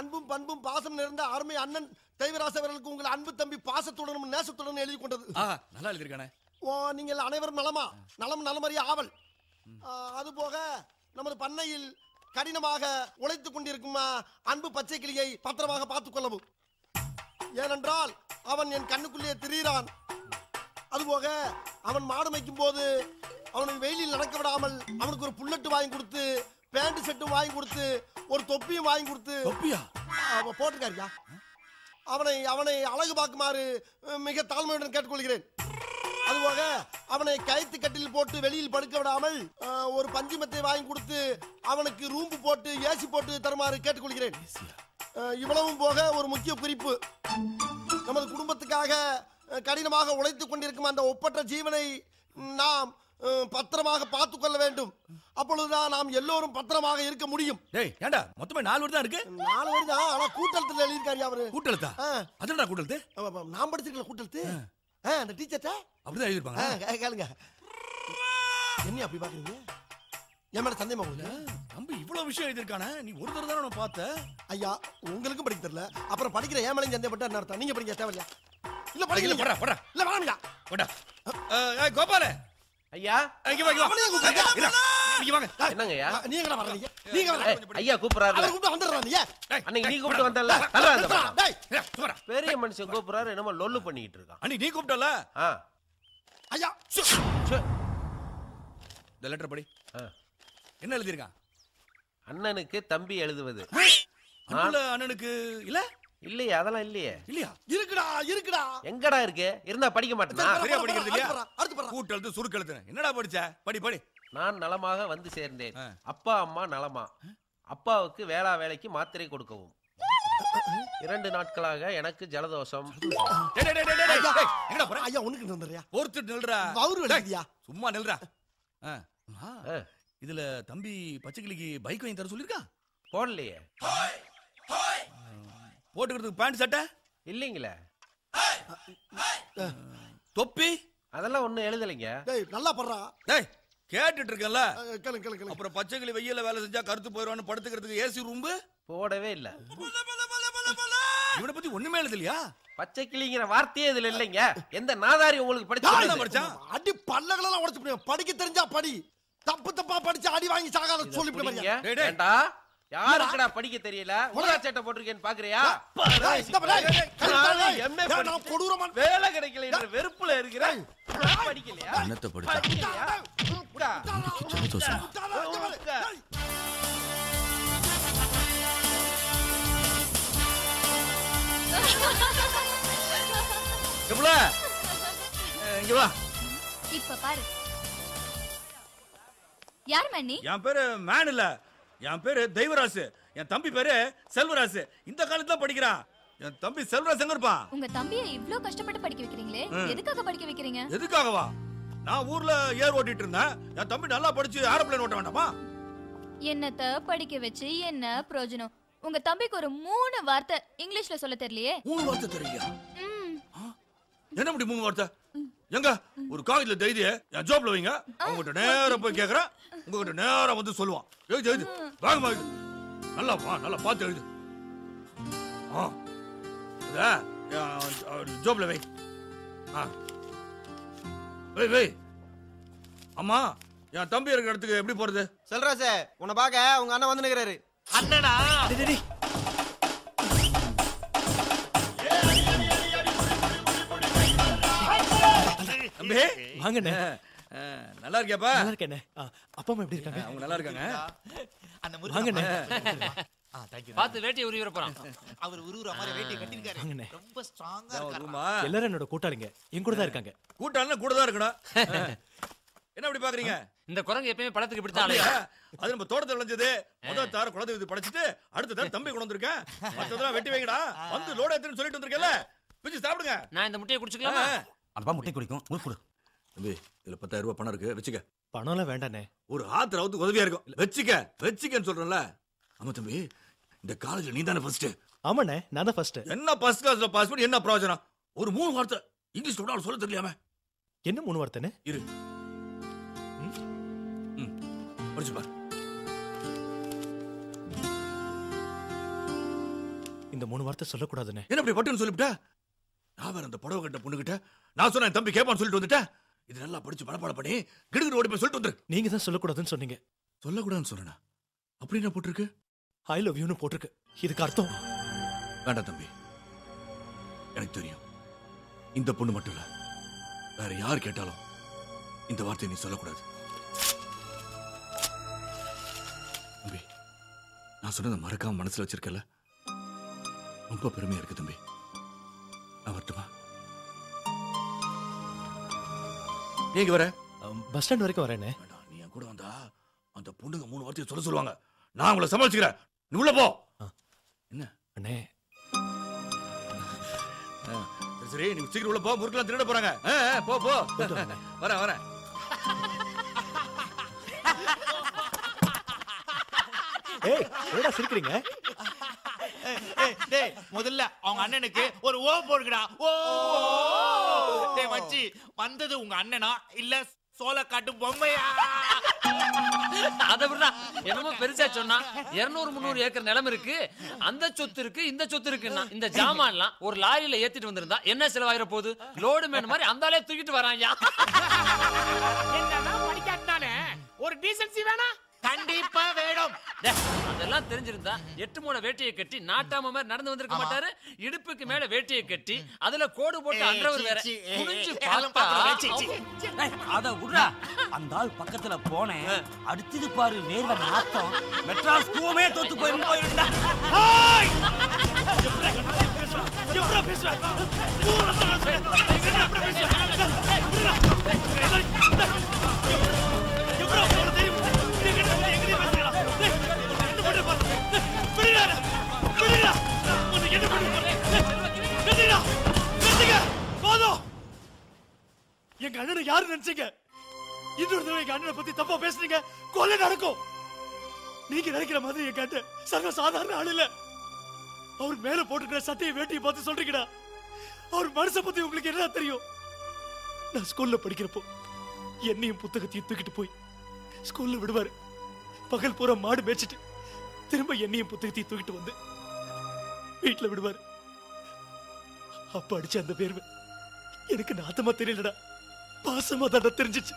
அன்பும் பண்பும் பாசம் நிறைந்த அருமை அண்ணன் தெய்வராச அவர்களுக்கு உங்கள் அன்பு தம்பி பாசத்துடனும் நேசத்துடனும் எழுதி கொண்டது. நல்லா எழுதிருக்கானே. ஓ, நீங்கள் அனைவரும் நலமா? நலம் நலமறிய ஆவல். அதுபோக நமது பண்ணையில் கடினமாக உழைத்துக் கொண்டிருக்கும் அன்பு பச்சை கிளியை பத்திரமாக பார்த்துக் கொள்ளவும். ஏனென்றால் அவன் என் கண்ணுக்குள்ளே திரிகிறான். அதுபோக அவன் மாடு மேய்க்கும் போது அவனுக்கு வெயிலில் நடக்க விடாமல் அவனுக்கு ஒரு புல்லட்டு வாங்கி கொடுத்து, பேண்ட் செட்டும் வாங்கி கொடுத்து, ஒரு தொப்பியும் வாங்கி கொடுத்து போட்டிருக்காருக்கா. அவனை அவனை அழகு பார்க்குமாறு மிக தாழ்மையுடன் கேட்டுக்கொள்கிறேன். அதுபோக அவனை கயிற்று கட்டில் போட்டு வெளியில் படுக்க விடாமல் ஒரு பஞ்சிமத்தை வாங்கி கொடுத்து அவனுக்கு ரூம்பு போட்டு ஏசி போட்டு தருமாறு கேட்டுக்கொள்கிறேன். இவ்வளவும் போக ஒரு முக்கிய குறிப்பு, நமது குடும்பத்துக்காக கடினமாக உழைத்துக் கொண்டிருக்கும் அந்த ஒப்பற்ற ஜீவனை நாம் பத்திரமாக பார்த்துக் கொள்ள வேண்டும். அப்பொழுதுதான் நாம் எல்லோரும் பத்திரமாக இருக்க முடியும். ஏண்டா மொத்தமே 4 வரி தான் இருக்கு? 4 வரி தான், ஆனா கூட்டெழுத்துல எழுதியிருக்காரு அவரு. கூட்டெழுத்தா? அதுடா கூட்டெழுத்து. நான் படிச்சிருக்கல கூட்டெழுத்து. அந்த டீச்சர்ட்ட அப்படிதான் எழுதிருப்பாங்க. கேளுங்க. என்ன அப்படி பாக்குறீங்க? என் மேல சந்தேகமா போகுது. நம்ம இவ்வளவு விஷயம் எழுதிருக்கானே, நீ ஒரு தடவை தானே நான் பார்த்த? ஐயா, உங்களுக்கும் படிக்க தெரியல, அப்புறம் படிக்கிற ஏன் மேலே சந்தேகப்பட்டா என்ன அர்த்தம்? நீங்க படிக்க தேவையா? இல்ல படிக்கல. போடா போடா. இல்ல வாங்கடா போடா. ஏய் கோபாலே ஐயா, இங்க வாங்க. இங்க வாங்க. என்னங்க ஐயா நீங்க வரலீங்க? நீங்க வரல ஐயா, கூப்பிடுறாரு. அவரு கூப்பிட்டு வந்தறானே. அன்னைக்கு நீ கூப்பிட்டு வந்தல்ல. வரல. டேய் போடா. பெரிய மனுஷன் கூப்பிடுறாரு, என்னமோ லொல்லு பண்ணிட்டு இருக்கான். அன்னைக்கு நீ கூப்பிட்டல? ஐயா இந்த லெட்டர் படி. என்ன எழுதிருக்கான்? அண்ணனுக்கு தம்பி எழுதுவது. அண்ணனுக்கு இல்ல இல்லையா? அதெல்லாம் இல்லையே. இல்லையா? இருக்குடா இருக்குடா. எங்கடா இருக்கு? இருந்தா படிக்க மாட்டேனா? சரியா படிக்கிறது இல்லையா? அடுத்து பாரு. கூட்டெழுத்து சுருக்கெழுத்து. என்னடா படிச்ச? படி படி. நான் நலமாக வந்து சேர்ந்தேன். அப்பா அம்மா நலமா? அப்பாவுக்கு வேளா வேலைக்கு மாத்திரை கொடுக்கவும். 2 நாட்களாக எனக்கு ஜலதோஷம். டேய் டேய் டேய் டேய். என்னடா போற? ஐயா உனக்கு நின்றறியா? ஒருத்தர் நில்றா. வவுறு எழுதியா? சும்மா நில்றா. ஆ, இதுல தம்பி பச்சைக்கிளிக்கு பைக் வாங்கி தர சொல்லிருக்கா? போடலையே. போட்டுக்கிறதுக்கு பேண்ட் சட்டை இல்லைங்களே. தொப்பி அதெல்லாம் ஒன்னும் எழுதலைங்க. நல்லா பண்றா. டேய் கேட்டுட்டு இருக்கல. அப்புறம் பச்சைக்கிளி வெயில வேலை செஞ்சா கருத்து போயிடுவான்னு படுத்துக்கிறதுக்கு ஏசி ரூம் போடவே இல்ல. இவனை பத்தி ஒண்ணுமே எழுதலையா? பச்சைக்கிளிங்கிற வார்த்தையே இதுல இல்லைங்க. எந்த நாதாரி உங்களுக்கு படிச்சா? அடி பல்லகளெல்லாம் உடைச்சு படிக்க தெரிஞ்சா படி. தப்பு தப்பா படிச்சு அடி வாங்கி சாகாத சொல்லிட்டு. யாருக்குடா படிக்க தெரியல? உலகச்சட்டை போட்டிருக்கேன்னு பாக்குறியா? வேலை கிடைக்கல என்ற வெறுப்புல இருக்கிறேன். படிக்கலையா? என்னத்தை படிச்சா? புள்ள இங்க வா. இப்ப பாரு. யார் மணி? என் பேரு மேன் இல்ல. என் பேரு தெய்வராசு. என் தம்பி பேரு செல்வராசு. இந்த காலத்துல படிக்கிறான். என் தம்பி செல்வராசுங்க இருப்பா. உங்க தம்பியை இவ்ளோ கஷ்டப்பட்டு படிக்க வைக்கிறீங்களே, எதுக்காக படிக்க வைக்கிறீங்க? எதுக்காகவா? நான் ஊர்ல ஏர் ஓட்டிட்டு இருந்தேன். என் தம்பி நல்லா படிச்சு ஏரோப்ளேன் ஓட்ட வேண்டாமா? என்னத்த படிக்க வச்சு என்ன பிரயோஜனம்? உங்க தம்பிக்கு ஒரு 3 வார்த்தை இங்கிலீஷ்ல சொல்ல தெரியலையே. 3 வார்த்தை தெரியலையா? என்ன முடி 3 வார்த்தை? எங்க ஒரு காலேஜ்ல தைரிய என் ஜாப்ல வைங்க, உங்ககிட்ட நேரா போய் கேக்குறேன், உங்ககிட்ட நேரா வந்து சொல்லுவான். எழுது எழுது வாங்கம்மா, எழுது நல்லா வா, நல்லா பார்த்து எழுது. ஜாப்ல வை வை வை. அம்மா, என் தம்பி இருக்கிற இடத்துக்கு எப்படி போறது? சொல்றா சார், உன்னை பாக்க உங்க அண்ணன் வந்து நிக்கிறாரு. அண்ணனா? தம்பி வாங்கண்ணே. நல்லா இருக்கியாப்பா? நல்லா இருக்கேண்ணே. அப்பா அம்மா எப்படி இருக்காங்க? அவங்க நல்லா இருக்காங்க. அந்த வாங்கண்ணே. பாத்து வேட்டி உருவிற போறான். அவர் உருவுற மாதிரி வேட்டி கட்டிருக்காரு. வாங்கண்ணே. ரொம்ப ஸ்ட்ராங்கா இருக்காரு. எல்லாரும் என்னோட கூட்டாளிங்க, என் கூட தான் இருக்காங்க. கூட்டாளினா கூட தான் இருக்கணும். என்ன அப்படி பாக்குறீங்க? இந்த குரங்கு எப்பவுமே பழத்துக்கு இப்படி தான் ஆளையா? அது நம்ம தோட்டத்துல விளைஞ்சது. முதல் தார குளத்து இது படைச்சிட்டு அடுத்த தார தம்பி கொண்டு வந்திருக்கேன். மத்ததெல்லாம் வெட்டி வைங்கடா. வந்து லோட் ஏத்துன்னு சொல்லிட்டு வந்திருக்கல. பிஞ்சு சாப்பிடுங்க. நான் இந்த முட்டையை குடிச்சுக்கலாமா? அப்பா முட்டை குடிக்கும். மூணு குடு. தம்பி, இதுல 10,000 ரூபாய் பணம் இருக்கு, வெச்சுக்க. பணம்ல வேண்டானே. ஒரு ஆத்திரவுக்கு உதவியா இருக்கும். வெச்சுக்க. வெச்சுக்கன்னு சொல்றேன்ல. ஆமா தம்பி, இந்த காலேஜ்ல நீ தான ஃபர்ஸ்ட். ஆமாண்ணே, நான் தான் ஃபர்ஸ்ட். என்ன ஃபர்ஸ்ட் கிளாஸ்ல பாஸ் பண்ணி என்ன பிரயோஜனம்? ஒரு 3 வார்த்தை இங்கிலீஷ்ல கூட சொல்ல தெரியலையாமே. என்ன 3 வார்த்தைனே? இரு. ம். படிச்சு பாரு. இந்த 3 வார்த்தை சொல்ல கூடாதுனே. என்ன அப்படி பட்டுன்னு சொல்லிப்டா? நான் வேற அந்த புடவை கட்ட பொண்ணுகிட்ட நான் சொன்ன தம்பி கேப்பான்னு சொல்லிட்டு வந்துட்டேன். இது நல்லா படிச்சு படப்பாட பண்ணி கிடுகிடு ஓடி போய் சொல்லிட்டு வந்துரு. நீங்க தான் சொல்லக்கூடாதுன்னு சொன்னீங்க. சொல்லக்கூடாதுன்னு சொன்னா அப்படி என்ன போட்டிருக்கு? ஐ லவ் யூன்னு போட்டிருக்கு. இதுக்கு அர்த்தம் வேண்டாம் தம்பி. எனக்கு தெரியும், இந்த பொண்ணு மட்டும் இல்ல வேற யார் கேட்டாலும் இந்த வார்த்தையை நீ சொல்லக்கூடாது. தம்பி, நான் சொன்னதை மறக்காம மனசுல வச்சிருக்கல. ரொம்ப பெருமையா இருக்கு தம்பி. வரட்டுமா? நீங்க வர பஸ் ஸ்டாண்ட் வரைக்கும் வரேனே. நீ என் கூட வந்தா அந்த பொண்ணுங்க 3 வார்த்தையை சொல்ல சொல்லுவாங்க. நான் உங்களை சமாளிச்சுக்கிறேன், நீ உள்ள போ. என்ன அண்ணே? சரி, நீ சீக்கிரம் உள்ள போ. முறுக்கெல்லாம் திருட போறாங்க. போ போ. வரேன் வரேன். ஏய், என்னடா சிரிக்கிறீங்க? டேய், முதல்ல அவங்க அண்ணனுக்கு ஒரு ஓ போடுடா. ஓ டேய் மச்சி, வந்தது உங்க அண்ணனா இல்ல சோள காட்டு பொம்மையா? அத விடுடா, என்னமோ பெருசா சொன்னா. 200-300 ஏக்கர் நிலம் இருக்கு, அந்த சொத்து இருக்கு, இந்த சொத்து இருக்குன்னா இந்த ஜாமான்லாம் ஒரு லாரியில ஏத்திட்டு வந்திருந்தா என்ன செலவாயிர போகுது? லோடு மேன் மாதிரி அந்தாலே தூக்கிட்டு வராங்கயா. என்னன்னா படிக்காட்டானே ஒரு டீசன்சி வேணா கண்டிப்பா வேணும். அதெல்லாம் தெரிஞ்சிருந்தா 8 மூண வேட்டியை கட்டி நாட்டாம மாதிரி நடந்து வந்திருக்க மாட்டாரு. இடுப்புக்கு மேல வேட்டியை கட்டி அதுல கோடு போட்டு அண்டவர் வேற புடிஞ்சு பால்பா. அத உடா, அந்த ஆள் பக்கத்துல போனே அடுத்து பாரு வேர்வை நாத்தம். மெட்ராஸ் கூமே தோத்து போயிருந்தா. ஹாய் ஜப்ரா ஜப்ரா பேசுற பூரா பேசுற. எங்க அண்ணனை யாரு நினைச்சீங்க? இன்னொரு தடவை எங்க அண்ணனை பத்தி தப்பா பேசுறீங்க, கொலை நடக்கும். நீங்க நினைக்கிற மாதிரி எங்க அண்ணன் சர்வ சாதாரண ஆள் இல்ல. அவர் மேல போட்டுக்கிற சட்டையை வேட்டியை பார்த்து சொல்றீங்கடா. அவர் மனசை பத்தி உங்களுக்கு என்ன தெரியும்? நான் ஸ்கூல்ல படிக்கிறப்போ என்னையும் புத்தகத்தையும் தூக்கிட்டு போய் ஸ்கூல்ல விடுவாரு. பகல் பூரா மாடு மேய்ச்சிட்டு திரும்ப என்னையும் புத்தகத்தையும் தூக்கிட்டு வந்து வீட்டுல விடுவாரு. அப்ப அடிச்ச அந்த பேர்வை எனக்கு நாத்தமா தெரியலடா, பாசமா தாண்டா தெரிஞ்சிச்சு.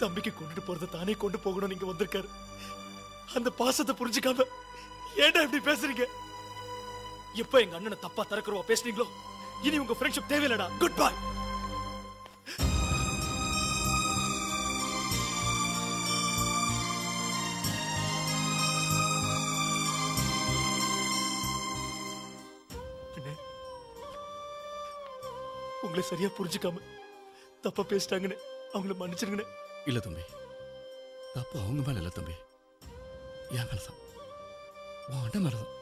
தம்பிக்கு கொண்டுட்டு போறத தானே கொண்டு போகணும் நீங்க வந்திருக்காரு. அந்த பாசத்தை புரிஞ்சுக்காம ஏன்டா இப்படி பேசுறீங்க? எப்ப எங்க அண்ணனை தப்பா தரக்குறவா பேசுனீங்களோ இனி உங்க ஃப்ரெண்ட்ஷிப் தேவையில்லடா. Good bye. உங்களை சரியா புரிஞ்சிக்காம தப்பா பேசிட்டாங்கனே அவங்கள மன்னிச்சிடுங்கனே. இல்ல தம்பி. தப்பு அவங்க மேல இல்ல தம்பி. ஏன் மேல தான்? வாண்ட மேல தான்.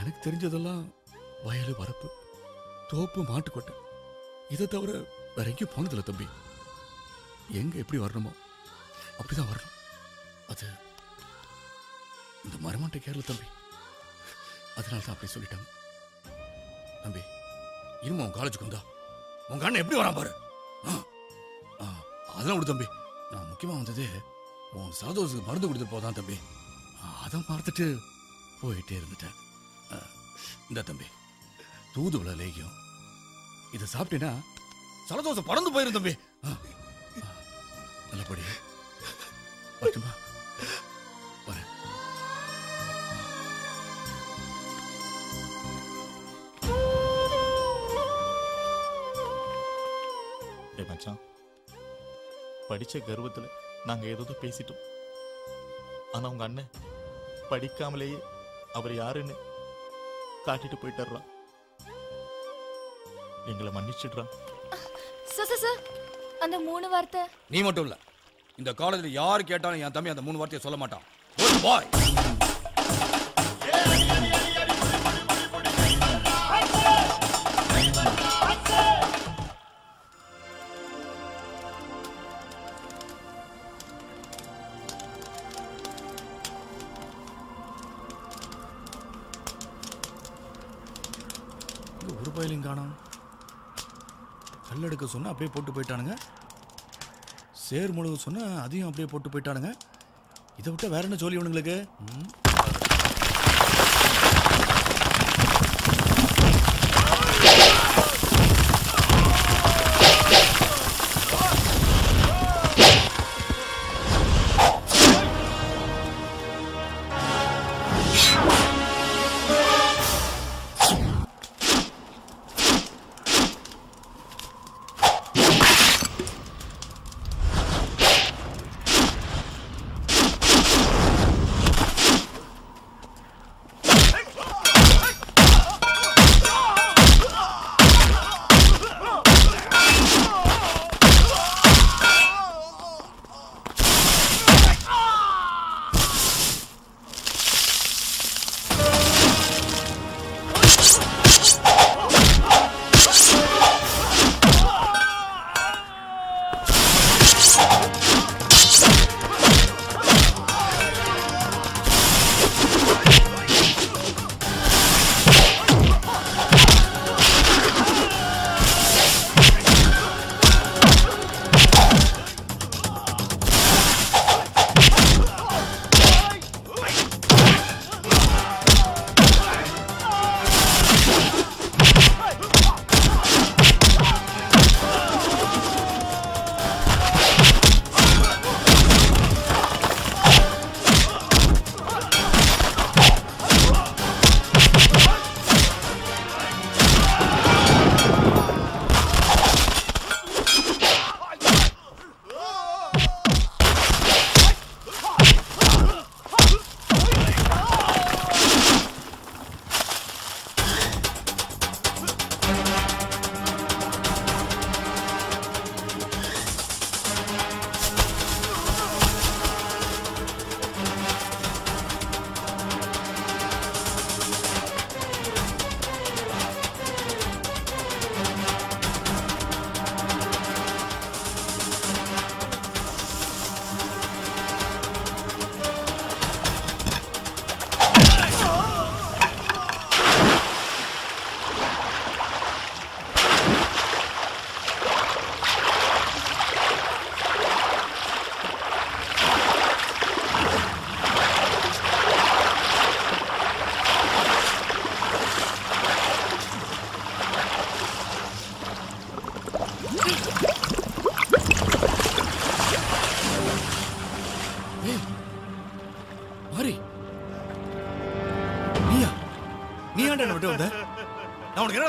எனக்கு தெரிஞ்சதெல்லாம் வயலு வரப்பு தோப்பு மாட்டுக்கொட்டை இதை தவிர வேற எங்கேயும் போனதில்லை தம்பி. எங்க எப்படி வரணுமோ அப்படிதான் வரணும். அது இந்த மரமாட்ட கேரள தம்பி, அதனால தான் அப்படி சொல்லிட்டாங்க தம்பி. இனிமே உன் காலேஜுக்கு வந்தா உங்க அண்ணன் எப்படி வரான் பாரு. அதெல்லாம் விடு தம்பி. நான் முக்கியமா வந்தது உன் சாதோசுக்கு மருந்து கொடுத்து போதான் தம்பி. அதான் பார்த்துட்டு போயிட்டே இருந்துட்டேன். இந்த தம்பி தூதுவள லேகியம் இதை சாப்பிட்டேன்னா சலதோசம் பறந்து போயிரும் தம்பி. நல்லபடி பட்டுமா வரேன். மச்சான் படிச்ச கர்வத்தில் நாங்க ஏதோ பேசிட்டோம். ஆனா உங்க அண்ணன் படிக்காமலேயே அவர் யாருன்னு காட்டிட்டு போயிட்டுறான். எங்களை மன்னிச்சிடுறான். அந்த மூணு வார்த்தை நீ மட்டும் இல்ல, இந்த காலேஜ்ல யார் கேட்டாலும் என் தம்பி அந்த மூணு வார்த்தையை சொல்ல மாட்டான். ஒரு பயிலும் காணும். கல்லெடுக்க சொன்னால் அப்படியே போட்டு போயிட்டானுங்க. சேர் முழுக சொன்னால் அதையும் அப்படியே போட்டு போயிட்டானுங்க. இதை விட்டால் வேற என்ன சொல்லி இவனுங்களுக்கு?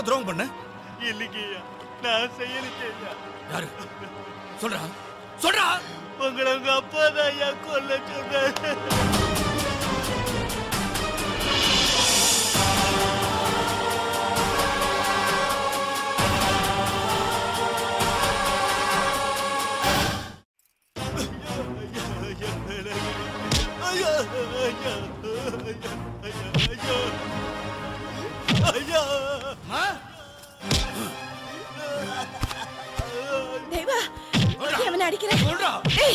துரோகம் பண்ண இல்லையா? நான் செய்யலையா? யாரு சொல்றா சொல்றா? உங்களை உங்க அப்பா தான் ஐயா கொல்ல சொன்ன. பட்டாமணியை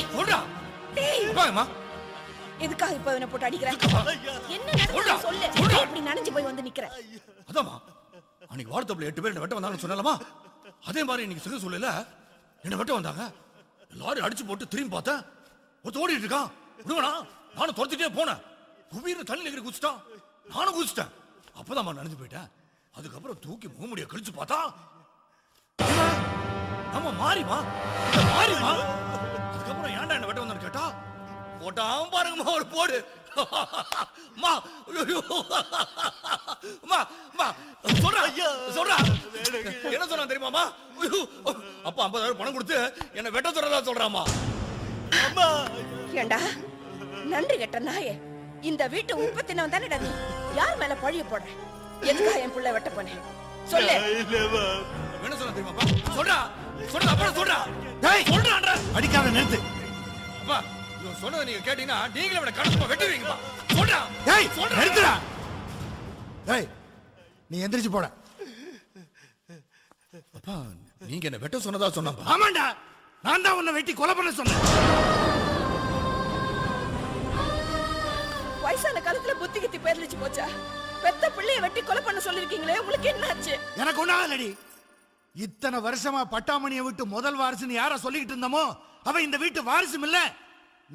விட்டு முதல் வாரிசுன்னு யாரா சொல்லிட்டு இருந்தமோ அவ இந்த வீட்டு வாரிசும் இல்ல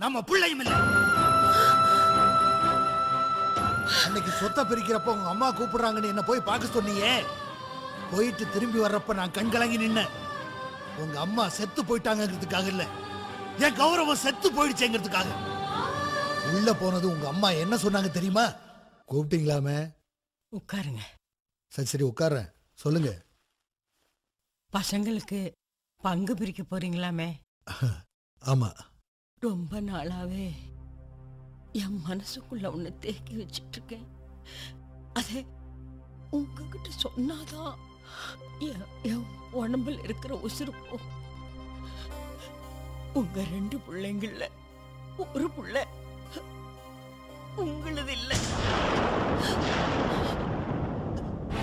நம்ம பிள்ளையும் இல்ல. அன்னைக்கு சொத்தை பிரிக்கிறப்ப உங்க அம்மா கூப்பிடுறாங்கன்னு என்ன போய் பார்க்க சொன்னீங்க. போயிட்டு திரும்பி வர்றப்ப நான் கண் கலங்கி நின்னேன். உங்க அம்மா செத்து போயிட்டாங்கிறதுக்காக இல்ல, என் கௌரவம் செத்து போயிடுச்சேங்கிறதுக்காக. உள்ள போனது உங்க அம்மா என்ன சொன்னாங்க தெரியுமா? கூப்பிட்டீங்களாமே, உட்காருங்க. சரி சரி உட்கார்றேன், சொல்லுங்க. பசங்களுக்கு பங்கு பிரிக்க போறீங்களாமே? ஆமா, ரொம்ப நாளாவே என் மனசுக்குள்ள ஒண்ணு தேக்கி வச்சிட்டு இருக்கேன். அதே உங்ககிட்ட சொன்னாதான் என் உடம்புல இருக்கிற உசுருக்கும். உங்க ரெண்டு பிள்ளைங்கள்ல ஒரு பிள்ளை உங்களது இல்ல.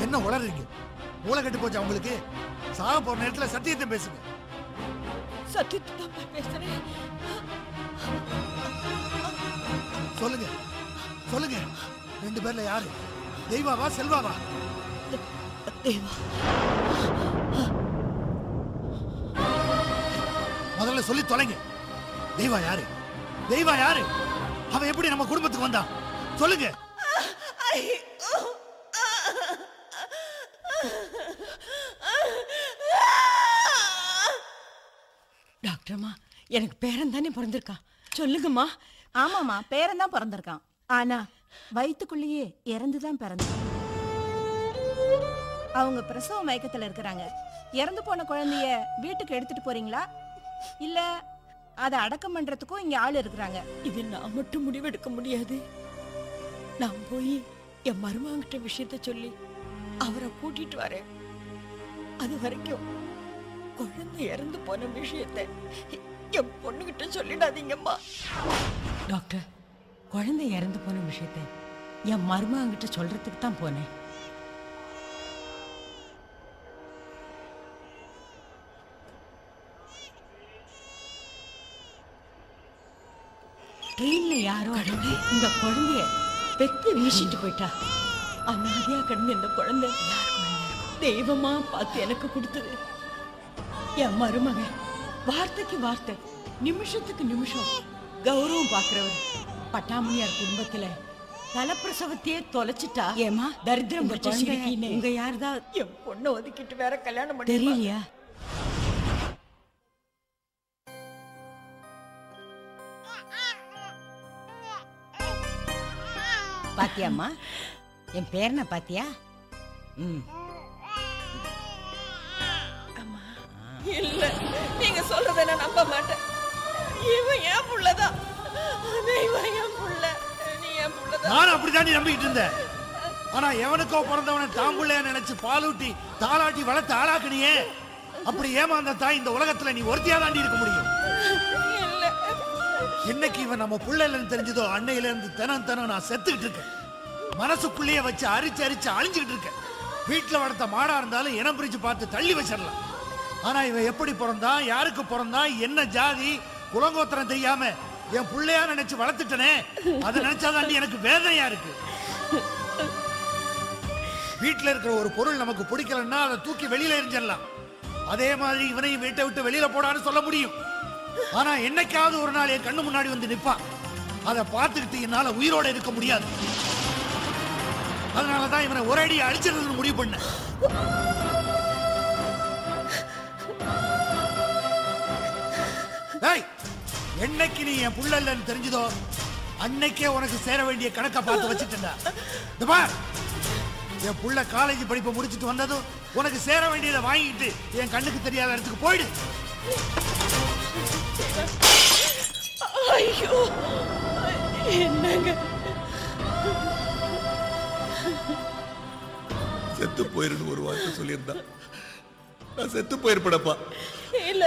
என்ன உளறீங்க? மூளை கட்டு போச்சு அவங்களுக்கு. சாக போற நேரத்துல சத்தியத்தை பேசுங்க. சத்தியத்தை பேசுறேன், சொல்லுங்க சொல்லுங்க. ரெண்டு பேர்ல யாரு? தெய்வாவா செல்வாவா? தெய்வா. முதல்ல சொல்லி தொலைங்க, தெய்வா யாரு? தெய்வா யாரு? அவன் எப்படி நம்ம குடும்பத்துக்கு வந்தான்? சொல்லுங்க. டாக்டர்மா, எனக்கு பேரன் தானே பிறந்திருக்கான், சொல்லுங்கம்மா. ஆமாம்மா, பேரன் தான் பிறந்திருக்கான். ஆனா வயிற்றுக்குள்ளேயே இறந்துதான் பிறந்தான். அவங்க பிரசவ மயக்கத்துல இருக்கிறாங்க. இறந்து போன குழந்தைய வீட்டுக்கு எடுத்துட்டு போறீங்களா, இல்ல அதை அடக்கம் பண்றதுக்கும் இங்க ஆள் இருக்கிறாங்க? இது நான் மட்டும் முடிவெடுக்க முடியாது. நான் போய் என் மருமகிட்ட விஷயத்த சொல்லி அவரை கூட்டிட்டு வரேன். அது வரைக்கும் குழந்தை இறந்து போன விஷயத்தை என் பொண்ணுகிட்ட சொல்லிடாதீங்கம்மா. டாக்டர், குழந்தை இறந்து போன விஷயத்தை என் மருமகிட்ட சொல்றதுக்கு தான் போனேன். ட்ரெயின்ல யாரோ இந்த குழந்தைய பெத்து வீசிட்டு போயிட்டா. அனாதையா கிடந்து இந்த குழந்தை தெய்வமா பார்த்து எனக்கு கொடுத்தது என் மருமக. வார்த்தைக்கு வார்த்தை, நிமிஷத்துக்கு நிமிஷம் கௌரவம் பாக்குறவர். பட்டாமணியார் குடும்பத்துல கலப்பிரசவத்தையே தொலைச்சிட்டா ஏமா தரித்திரம் வச்சிருக்கீங்க. உங்க யாருதான் என் பொண்ணை ஒதுக்கிட்டு வேற கல்யாணம் பண்ண தெரியலையா? பாத்தியாமா என் பேரனை? பாத்தியா? இல்ல, நீங்க சொல்றத நான் நம்ப மாட்டேன். இவன் ஏன் புள்ளதான்? இவன் ஏன் புள்ள? நீ ஏன் புள்ளதான்? நான் அப்படிதான் நீ நம்பிக்கிட்டு இருந்தேன். ஆனா எவனுக்கோ பிறந்தவன தாம்புள்ளைய நினைச்சு பாலூட்டி தாளாட்டி வளர்த்து ஆளாக்குனியே. அப்படி ஏமாந்த தாய் இந்த உலகத்துல நீ ஒருத்தியா தாண்டி இருக்க முடியும். இன்னைக்கு இவன் நம்ம புள்ளையில இருந்து தெரிஞ்சதோ அன்னையில இருந்து தினம் தினம் நான் செத்துக்கிட்டு இருக்கேன். மனசுக்குள்ளேயே வச்சு அரிச்சு அரிச்சு அழிஞ்சுக்கிட்டு இருக்கேன். வீட்டுல வளர்த்த மாடா இருந்தாலும் இனம் பிரிச்சு பார்த்து தள்ளி வச்சிடலாம். ஆனா இவன் எப்படி பிறந்தான், யாருக்கு பிறந்தான், என்ன ஜாதி, குலங்கோத்திரம் தெரியாம என் பிள்ளையா நினைச்சு வளர்த்துட்டனே, அது நினைச்சாதான் எனக்கு வேதனையா இருக்கு. வீட்டுல இருக்கிற ஒரு பொருள் நமக்கு பிடிக்கலன்னா அதை தூக்கி வெளியில எரிஞ்சிடலாம். அதே மாதிரி இவனையும் வீட்டை விட்டு வெளியில போடான்னு சொல்ல முடியும். ஆனா என்னைக்காவது ஒரு நாள் என் கண்ணு முன்னாடி வந்து நிப்பான். அதை பார்த்துக்கிட்டு என்னால உயிரோட இருக்க முடியாது. அதனாலதான் இவனை ஒரேடி அடிச்சிருந்தது முடிவு பண்ண. என்னைக்கு நீ என் புள்ள இல்லைன்னு தெரிஞ்சதோ அன்னைக்கே உனக்கு சேர வேண்டிய கணக்கை பார்த்து வச்சுட்டா. இதுப்பா என் புள்ள காலேஜ் படிப்பை முடிச்சுட்டு வந்ததும் உனக்கு சேர வேண்டியதை வாங்கிட்டு என் கண்ணுக்கு தெரியாத இடத்துக்கு போயிடு. ஐயோ என்னங்க, செத்து போயிருந்து ஒரு வார்த்தை சொல்லியிருந்தான் நான் செத்து போயிருப்பேன்ப்பா. இல்ல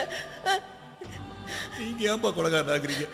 நீங்க ஏன்பா கொலகாரன் ஆகுறீங்க?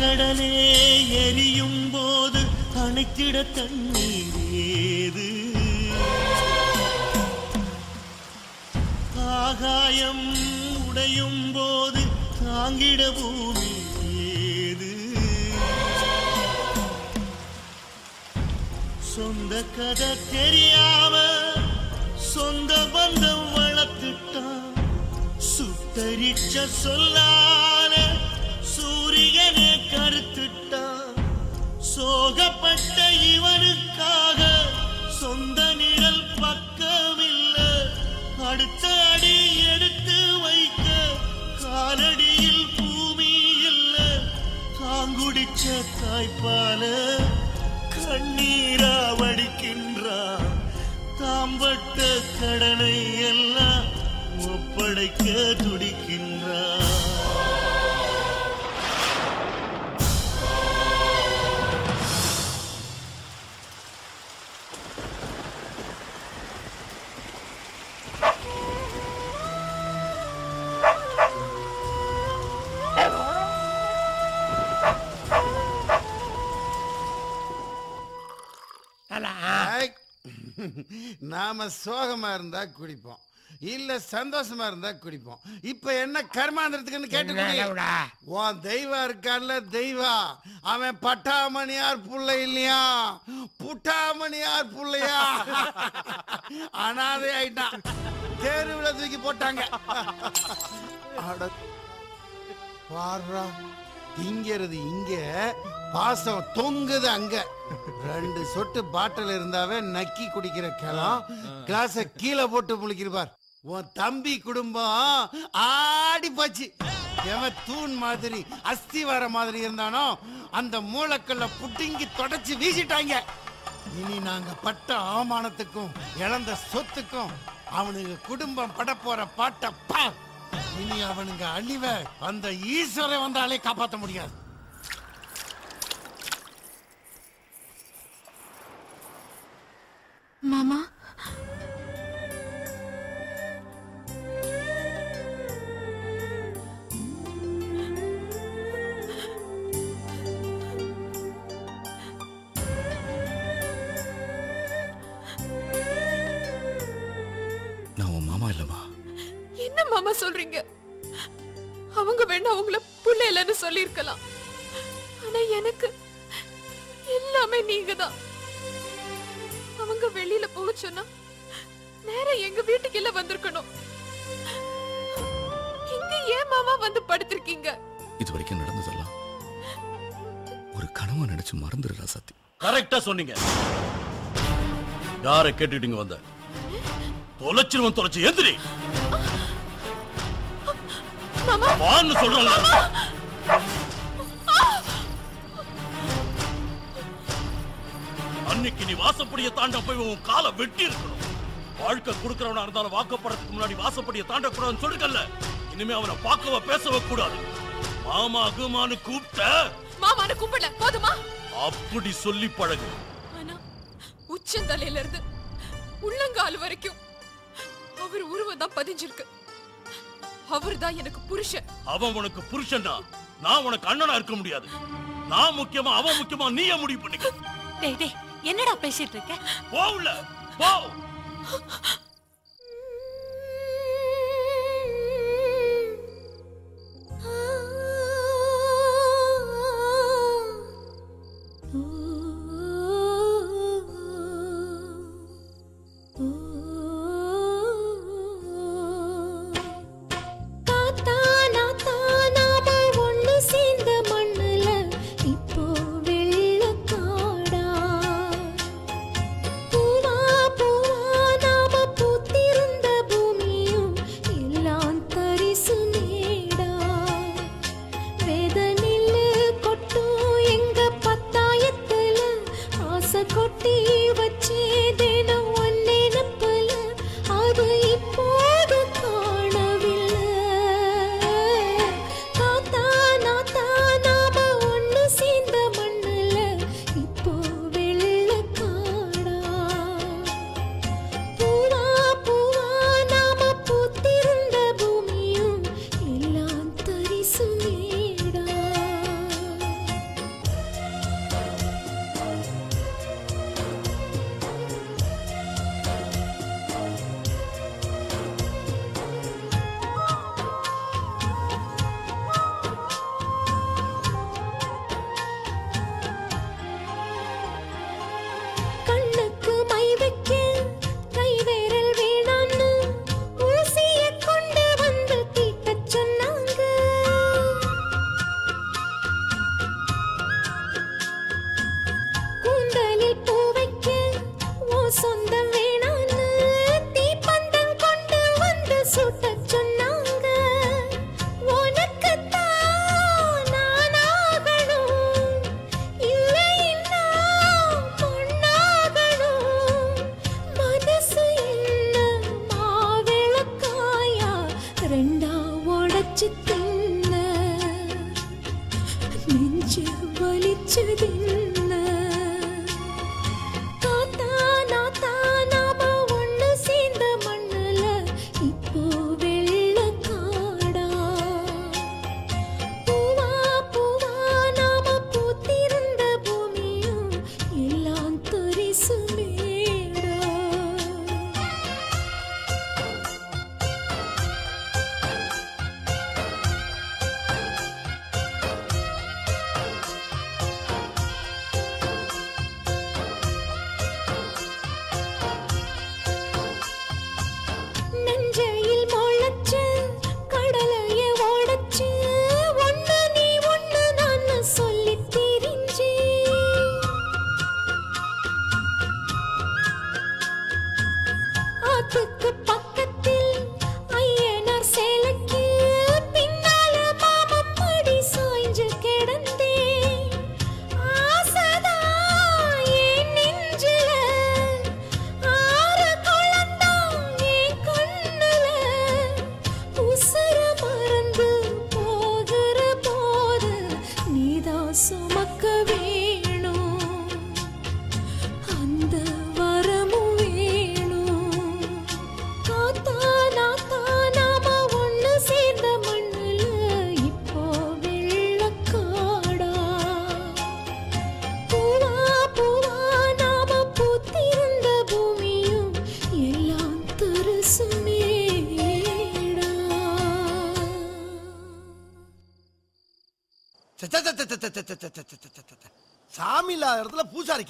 கடலே எரியும் போது அணைத்திட தண்ணீர் ஏது? ஆகாயம் உடையும் போது தாங்கிட பூமி ஏது? சொந்த கதை தெரியாம சொந்த பந்தம் வளர்த்துட்டான். சுத்தரிச்ச சொல்லால சூரியனே கருத்துட்டான். சோகப்பட்ட இவனுக்காக சொந்த நிழல் பக்கமில்லை. அடுத்த அடி எடுத்து வைக்க காலடியில் பூமி இல்லை. காங்குடிச்ச தாய்ப்பால கண்ணீரா வடிக்கின்றான். தாம்பட்ட கடனை எல்லாம் ஒப்படைக்க துடிக்கின்றான். நாம சோகமா இருந்தா குடிப்போம், இல்ல சந்தோஷமா இருந்தா குடிப்போம். இப்ப என்ன கர்மாந்திரத்துக்குன்னு கேட்டுக்கிட்டீங்களா? உன் தெய்வா இருக்கான்ல, தெய்வா அவன் பட்டாமணியார் புள்ள இல்லையா, புட்டாமணியார் புள்ளையா அனாதை ஆயிட்டான். தேர்வுல தூக்கி போட்டாங்க. பாடுறா திங்கிறது இங்க, பாசம் தொங்குது அங்க. ரெண்டு சொட்டு பாட்டில் இருந்தாவே நக்கி குடிக்கிற கிளம் கிளாஸ கீழே போட்டு முழிக்கிருப்பார். உன் தம்பி குடும்பம் ஆடி போச்சு. எவன் தூண் மாதிரி அஸ்தி வர மாதிரி இருந்தானோ அந்த மூளைக்கல்ல புட்டிங்கி தொடச்சி வீசிட்டாங்க. இனி நாங்க பட்ட அவமானத்துக்கும் இழந்த சொத்துக்கும் அவனுக்கு குடும்பம் பட போற பாட்டப்பா. இனி அவனுங்க அழிவ அந்த ஈஸ்வரன் வந்தாலே காப்பாற்ற முடியாது. மாமா நான் உன் மாமா இல்லமா? என்ன மாமா சொல்றீங்க? அவங்க வேணா அவங்கள புள்ள இல்லன்னு சொல்லிருக்கலாம், ஆனா எனக்கு எல்லாமே நீங்கதான். அவங்க வெளியில போச்சுன்னா நேரா எங்க வீட்டுக்கு இல்ல வந்திருக்கணும். இங்க ஏன் மாமா வந்து படுத்திருக்கீங்க? இது வரைக்கும் நடந்ததெல்லாம் ஒரு கனவா நினைச்சு மறந்துடுறா சத்தி. கரெக்டா சொன்னீங்க. யாரை கேட்டுட்டீங்க? வந்த தொலைச்சிருவன் தொலைச்சு எந்திரி வான்னு சொல்றேன். அன்னைக்கு நீ வாசப்படியை தாண்ட போய் உன் காலை வெட்டி இருக்கணும். வாழ்க்கை கொடுக்கறவனா இருந்தாலும் வாக்கப்படுறதுக்கு முன்னாடி வாசப்படியை தாண்டக்கூடாதுன்னு சொல்லிருக்கல. இனிமே அவனை பார்க்கவ பேசவே கூடாது. மாமா அகுமானு கூப்பிட்ட மாமான கூப்பிடல போதுமா அப்படி சொல்லி பழகு. ஆனா உச்சந்தலையில இருந்து உள்ளங்கால் வரைக்கும் அவர் உருவதான் பதிஞ்சிருக்கு. அவர்தான் எனக்கு புருஷன். அவன் உனக்கு புருஷனா? நான் உனக்கு அண்ணனா இருக்க முடியாது. நான் முக்கியமா அவன் முக்கியமா நீ முடிவு பண்ணிக்க. டேய் டேய் என்னடா பேசிட்டு இருக்க? போவுல போ.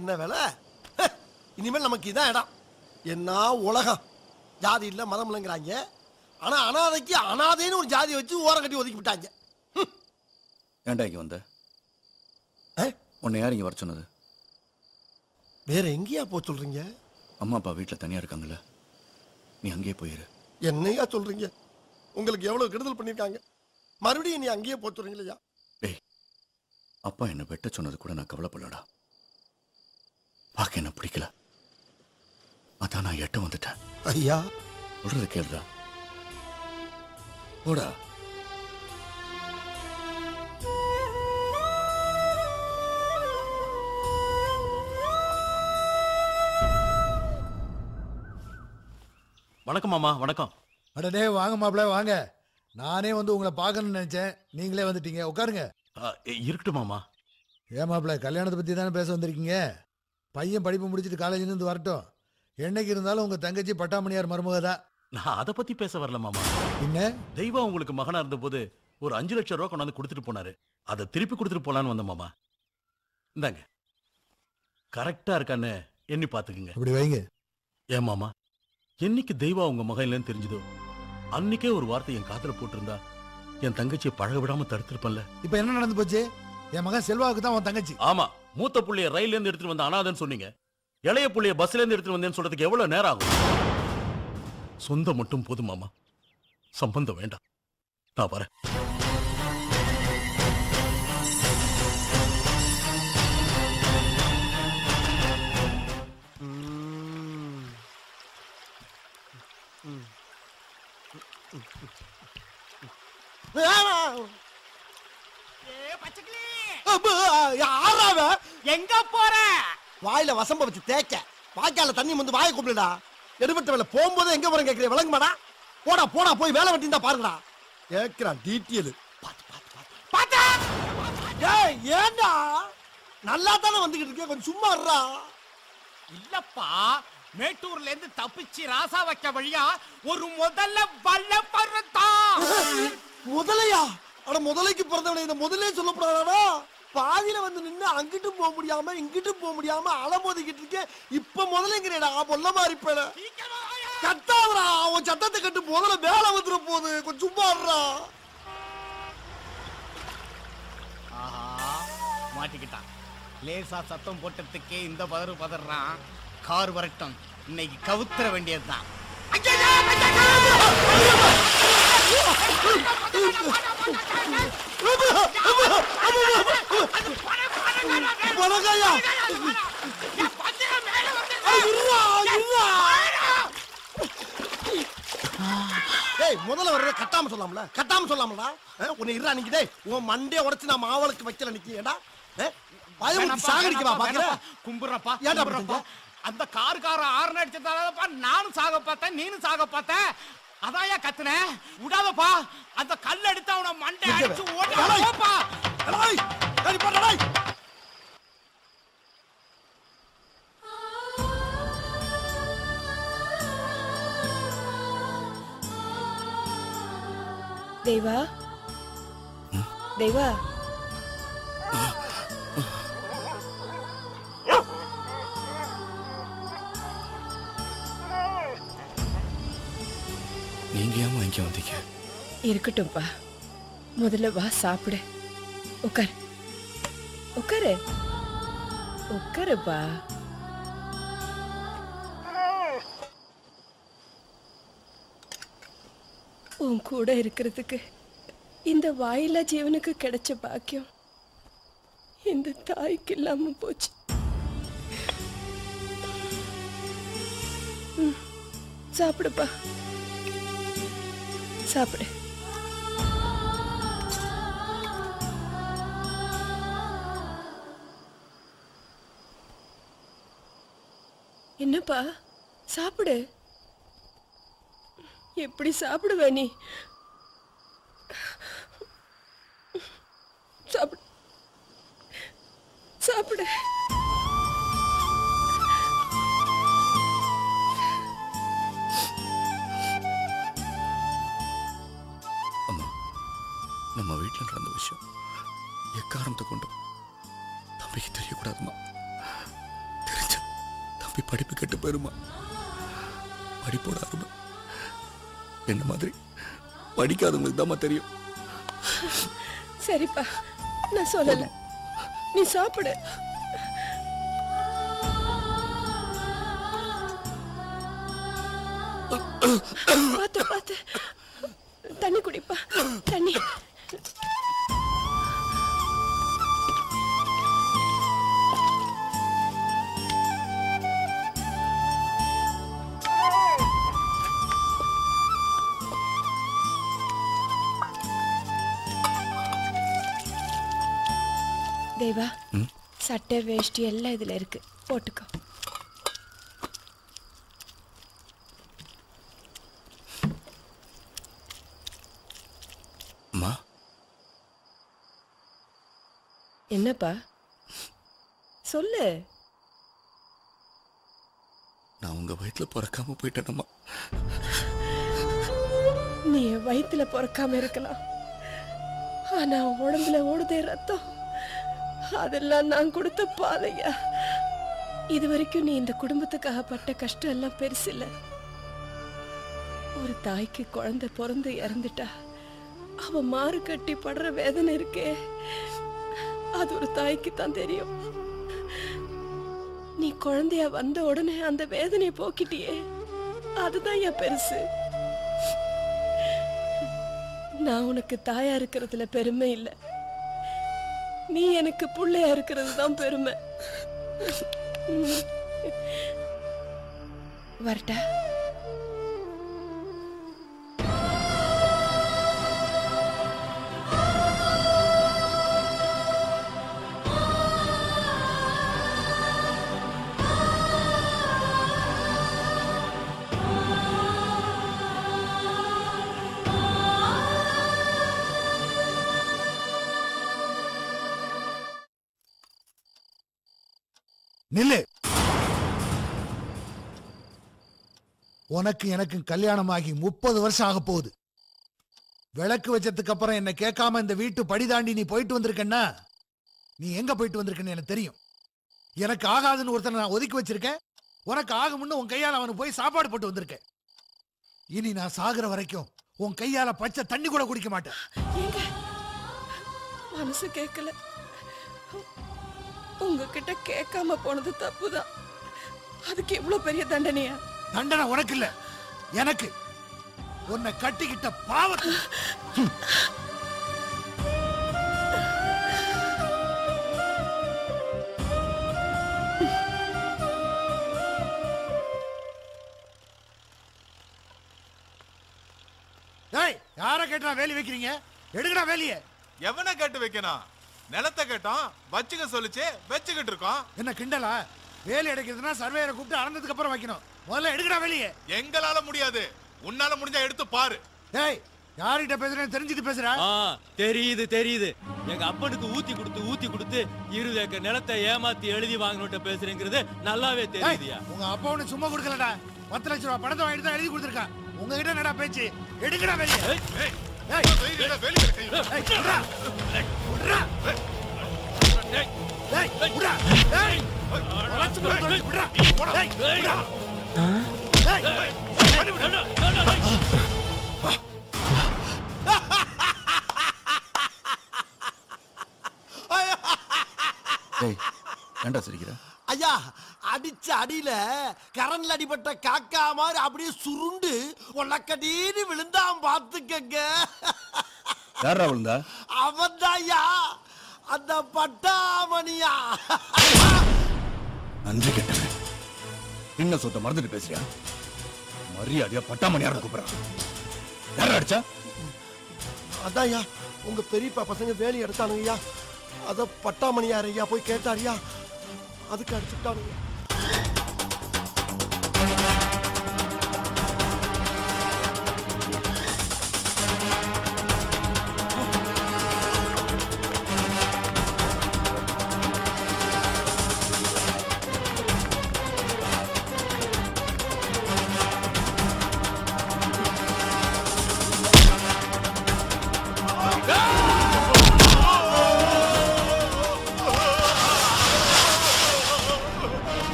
என்ன வேலை? இனிமேல் நமக்கு இதான் இடம். என்ன உலகம், ஜாதி இல்ல மதம் இல்லைங்கிறாங்க. ஆனா அனாதைக்கு அனாதைன்னு ஒரு ஜாதி வச்சு ஓரம் கட்டி ஒதுக்கி விட்டாங்க. ஏண்டா இங்க வந்த? உன்னை யார் இங்க வர சொன்னது? வேற எங்கேயா போ சொல்றீங்க? அம்மா அப்பா வீட்டுல தனியா இருக்காங்கல்ல, நீ அங்கேயே போயிரு. என்னையா சொல்றீங்க? உங்களுக்கு எவ்வளவு கெடுதல் பண்ணிருக்காங்க, மறுபடியும் நீ அங்கேயே போ சொல்றீங்களா? அப்பா என்ன வெட்ட சொன்னது கூட நான் கவலைப்படலடா. आके ना पिटिकला अदा ना एट வந்துட்டேன் ஐயா சொல்றது கேளுடா போடா வணக்கம் மாமா வணக்கம் அடடே வாங்க மாப்ள வாங்க நானே வந்து உங்களை பார்க்கணும்னு நினைச்சேன் நீங்களே வந்துட்டீங்க உட்காருங்க இருக்கட்டும் மாமா ஏ மாப்ள கல்யாணத்தை பத்தி தான பேச வந்திருக்கீங்க பையன் படிப்பு முடிச்சிட்டு காலேஜ்ல இருந்து வரட்டும் என்னைக்கு இருந்தாலும் உங்க தங்கச்சி பட்டாமணியார் மருமகதா நான் அத பத்தி பேச வரல மாமா என்ன தெய்வா உங்களுக்கு மகனா இருந்தபோது ஒரு 5 லட்சம் ரூபாய் கொண்டாந்து கொடுத்துட்டு போனாரு அத திருப்பி கொடுத்துட்டு போலான்னு வந்த மாமா இந்தாங்க கரெக்ட்டா இருக்கானே எண்ணி பாத்துக்கங்க இப்படி வைங்க ஏ மாமா என்னைக்கு தெய்வா உங்க மகன் இல்லன்னு தெரிஞ்சதோ அன்னைக்கே ஒரு வார்த்தை என் காதுல போட்டுருந்தா என் தங்கச்சியை பழக விடாம தடுத்துறப்பல்ல இப்போ என்ன நடந்து போச்சு என் மகன் செல்வாவுக்கு தான் அவன் தங்கச்சி ஆமா மூத்த புள்ளைய ரயில்ல இருந்து எடுத்துட்டு வந்த அனாதன்னு சொன்னீங்க இளைய புள்ளைய பஸ்ல இருந்து எடுத்துட்டு வந்தேன்னு சொல்றதுக்கு எவ்வளவு நேரம் ஆகும் சொந்த மட்டும் போதும் மாமா சம்பந்தம் வேண்டாம் நான் வரேன் வாயில வசம்ப வச்சு தேக்க வாய்க்கால தண்ணி வந்து வாயை கும்பிடுடா எடுபட்ட வேலை போகும்போது எங்க போறேன் கேட்கிறேன் விளங்க மாடா போடா போடா போய் வேலை வெட்டி தான் பாருங்கடா கேட்கிறான் டீட்டெயில் ஏண்டா நல்லா தானே வந்துகிட்டு இருக்கேன் கொஞ்சம் சும்மா இருறா இல்லப்பா மேட்டூர்ல இருந்து தப்பிச்சு ராசா வைக்க வழியா ஒரு முதல்ல வல்ல பறந்தான் முதலையா அட முதலைக்கு பிறந்தவனை இந்த முதலே சொல்லப்படாதா பாதியில வந்து நின்னு அங்கிட்டும் போக முடியாம இங்கிட்டும் போக முடியாம அலமோதிக்கிட்டு இருக்கேன் இப்ப முதலைங்கிறேடா பொல்ல மாதிரி பேல கத்தாதரா அவன் சத்தத்தை கட்டு முதல்ல வேலை வந்துட போகுது கொஞ்சம் சும்மா இருறா ஆஹா மாட்டிக்கிட்டான் லேசா சத்தம் போட்டதுக்கே இந்த பதறு பதறான் கார் வரட்டும் இன்னைக்கு கவுத்துற வேண்டியதுதான் முதல்ல வர்ற கட்டாம சொல்லாமல கட்டாம சொல்லாமலடா உன்னை இருடா நீங்க டேய் உன் மண்டைய உடைச்சு நான் மாவளுக்கு வைக்கல நிக்கியடா பயமுட்டி சாகடிக்கவா பாக்குற கும்புறப்பா ஏன்டா கும்புறப்பா அந்த கார்கார ஆர்ன் அடிச்சதாலப்பா நானும் சாக பார்த்தேன் நீனும் சாக பார்த்தேன் அதாயா கத்துனே உடாதப்பா அந்த கல்ல எடுத்து அவன மண்டை அடிச்சு ஓடுப்பா டேய் டேய் போடா டேய் தேவா தேவா இருக்கட்டும்பா முதல்ல வா சாப்பிடு உட்கார் உட்காரு உட்காருப்பா உன் கூட இருக்கிறதுக்கு இந்த வாயிலா ஜீவனுக்கு கிடைச்ச பாக்கியம் இந்த தாய்க்கு இல்லாம போச்சு சாப்பிடுப்பா சாப்பிடு என்னப்பா சாப்பிடு எப்படி சாப்பிடுவ நீ சாப்பிடு சாப்பிடு நம்ம வீட்டில் நடந்த விஷயம் எக்காரணத்தை கொண்டு தம்பிக்கு தெரியக்கூடாதுமா தெரிஞ்ச தம்பி படிப்பு கெட்டு போயிருமா படிப்போட அருமை என்ன மாதிரி படிக்காதவங்களுக்கு தான்மா தெரியும் சரிப்பா நான் சொல்லல நீ சாப்பிடு பாத்து பாத்து தண்ணி குடிப்பா தண்ணி साहिबा सट्टे वेष्टि எல்லாம் இதுல இருக்கு போட்டுக்கோ அம்மா என்னப்பா சொல்லு நான் உங்க வயித்துல பொறக்காம போயிட்டேனம்மா நீ வயித்துல பொறக்காம இருக்கலாம் ஆனா உடம்புல ஓடுதே ரத்தம் அதெல்லாம் நான் கொடுத்த பாதையா இதுவரைக்கும் நீ இந்த குடும்பத்துக்காக பட்ட கஷ்டம் எல்லாம் பெருசில்ல ஒரு தாய்க்கு குழந்தை பிறந்து இறந்துட்டா அவ மாறு கட்டி படுற வேதனை இருக்கே அது ஒரு தாய்க்கு தான் தெரியும் நீ குழந்தையா வந்த உடனே அந்த வேதனையை போக்கிட்டியே அதுதான் என் பெருசு நான் உனக்கு தாயா இருக்கிறதுல பெருமை இல்லை நீ எனக்கு புள்ளையா இருக்கிறது தான் பெருமை வரடா कल्याणम आगे 30 वर्ष आग पोदु वीट्टु पड़ी दांडी नी पोयिट्टु वंदिरुक्कना नी एंगा पोयिट्टु वंदिरुक्कनु एनक्कु तेरियुम एनक्कु आगादुन्नु ओरुत्तन नान ओदुक्कि वच्चिरुक्केन उनक्कु आगुम्नु उन कैयाल अवन पोई सापाडु पोट्टु वंदिरुक्केन इनी नान सागुर वरैक्कुम उन कैयाल पच्चै तण्णी कूड कुडिक्क माट्टेन एंग मनसु केक्कल उंगकिட்ட கேட்காம போனது தப்புதான் அதுக்கு இவ்ளோ பெரிய தண்டனையா தண்டனை உனக்கு இல்ல எனக்கு உன்னை கட்டிக்கிட்ட பாவத்து டேய் யாரை கேட்டா வேலி வைக்கிறீங்க எடுங்கடா வேலியே எவனை கேட்டு வைக்கனா நிலத்தை கேட்டோம் வச்சுக்க சொல்லுச்சு வச்சுக்கிட்டு இருக்கோம் என்ன கிண்டலா வேலி எடுக்கிறதுனா சர்வேயரை கூப்பிட்டு அறந்ததுக்கு அப்புறம் வைக்கணும் முதல்ல எடுக்கடா வேலியே எங்களால முடியாது உன்னால முடிஞ்சா எடுத்து பாரு டேய் யாரிட்ட பேசுறேன்னு தெரிஞ்சிட்டு பேசுறா தெரியுது தெரியுது எங்க அப்பனுக்கு ஊத்தி கொடுத்து 20 ஏக்கர் நிலத்தை ஏமாத்தி எழுதி வாங்குனட்ட பேசுறேங்கிறது நல்லாவே தெரியுதுயா உங்க அப்பாவும் சும்மா கொடுக்கலடா 10 லட்சம் ரூபாய் பணத்தை வாங்கிட்டு தான் எழுதி கொடுத்திருக்கா உங்ககிட்ட என்னடா பேச்சு எடுக்கடா வேலியே டேய் டேய் வேலியே டேய் குடுறா டேய் டேய் குடுறா டேய் ஐயா அடிச்ச அடியில கரண்ல அடிபட்ட காக்கா மாதிரி அப்படியே சுருண்டு ஒலக்கடின்னு விழுந்தான் பாத்துக்கங்க அவன்தாயா அந்த பட்டாமணியா நன்றி கேட்டவன் என்ன சொத்த மறந்துட்டு பேசுறியா மரியாதையா பட்டாமணியார கூப்பிடுறான் அடிச்சா அதான்யா உங்க பெரியப்பா பசங்க வேலி எடுத்தானுங்கய்யா அத பட்டாமணியாரையா போய் கேட்டாரியா அதுக்கு அடிச்சுட்டானுங்க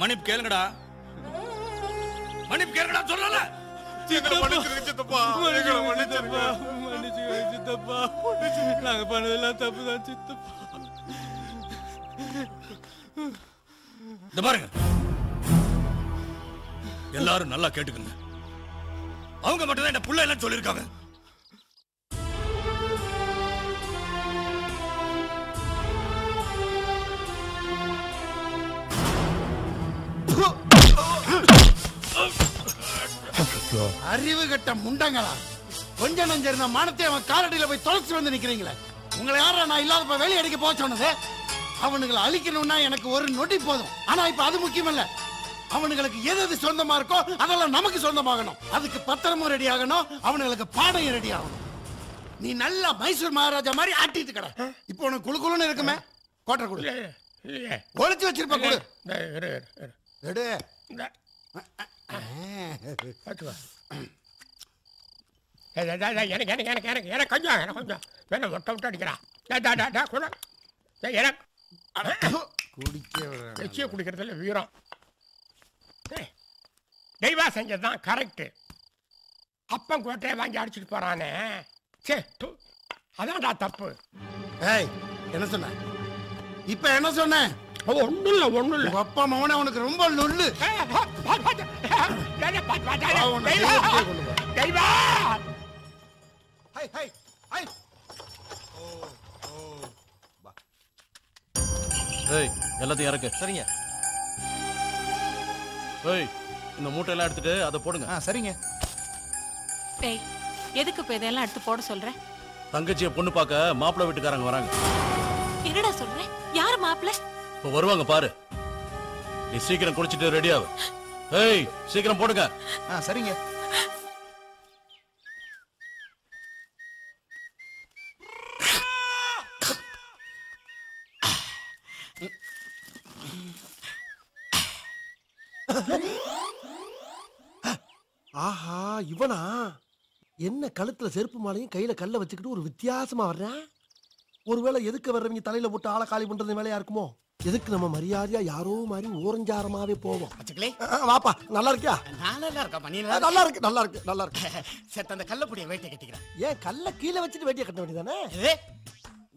மணிப் கேளுங்கடா மணிப் கேளுங்கடா சொல்லல சீக்கிரம் மன்னிச்சிருங்க சித்தப்பா மன்னிச்சிருங்க சித்தப்பா நாங்க பண்ணதெல்லாம் தப்பு தான் சித்தப்பா இந்த பாருங்க எல்லாரும் நல்லா கேட்டுக்குங்க. அவங்க மட்டும் தான் என்ன புள்ள இல்லன்னு சொல்லிருக்காங்க. அறிவு கட்ட முண்டங்களா, கொஞ்ச நஞ்ச இருந்த மானத்தை அவன் காலடியில போய் தொலைச்சு வந்து நிக்கிறீங்களே. உங்களை யாரா நான் இல்லாதப்ப வெளியே அடிக்க போக சொன்னது? அவனுங்களை அழிக்கணும்னா எனக்கு ஒரு நொடி போதும். ஆனா இப்ப அது முக்கியம் இல்ல. அவனுங்களுக்கு எது சொந்தமா இருக்கோ அதெல்லாம் நமக்கு சொந்தமாகணும். அதுக்கு பத்திரமும் ரெடி ஆகணும், அவனுங்களுக்கு பாடையும் ரெடி ஆகணும். நீ நல்லா மைசூர் மகாராஜா மாதிரி ஆட்டிட்டு கிட. இப்போ உனக்கு குழுக்குழுன்னு இருக்குமே, கோட்டை குழு ஒழிச்சு வச்சிருப்ப குழு. எனக்கு கொஞ்சம் வேணும். ஒட்ட விட்டு அடிக்கிறா குடிக்க குடிக்கிறதுல வீரம் தெய்வா செஞ்சதுதான் கரெக்டு. அப்பன் கோட்டையை வாங்கி அடிச்சுட்டு போறானே, சே அதான்டா தப்பு. ஏய் என்ன சொன்ன இப்ப? என்ன சொன்ன? ஒண்ணும் இல்ல ஒண்ணும் இல்ல. அப்பா மகனே உனக்கு ரொம்ப நொல்லு. எல்லாத்தையும் இறக்கு. சரிங்க. இந்த மூட்டையெல்லாம் எடுத்துட்டு அதை போடுங்க. சரிங்க. எதுக்கு இப்ப இதெல்லாம் எடுத்து போட சொல்ற? தங்கச்சியை பொண்ணு பார்க்க மாப்பிள்ள வீட்டுக்காரங்க வராங்க. என்னடா சொல்றேன்? யாரு மாப்பிள்ள? இப்ப வருவாங்க பாரு. நீ சீக்கிரம் குளிச்சிட்டு ரெடி ஆகு. சீக்கிரம் போடுங்க. சரிங்க. ஆஹா, இவனா என்ன கழுத்துல செருப்பு மாலையும் கையில கல்ல வச்சுக்கிட்டு ஒரு வித்தியாசமா வர்றேன். ஒருவேளை எதுக்கு வர்றவங்க தலையில போட்டு ஆளை காலி பண்றது வேலையா இருக்குமோ? எதுக்கு நம்ம மரியாதையா யாரோ மாதிரி ஓரஞ்சாரமாவே போவோம். வாப்பா, நல்லா இருக்கியா? நல்லா இருக்கு நல்லா இருக்கு நல்லா இருக்கு. கல்ல பொடிய வேட்டை கட்டிக்கிறேன். ஏன் கல்ல கீழே வச்சுட்டு வேட்டையை கட்ட வேண்டியதானே?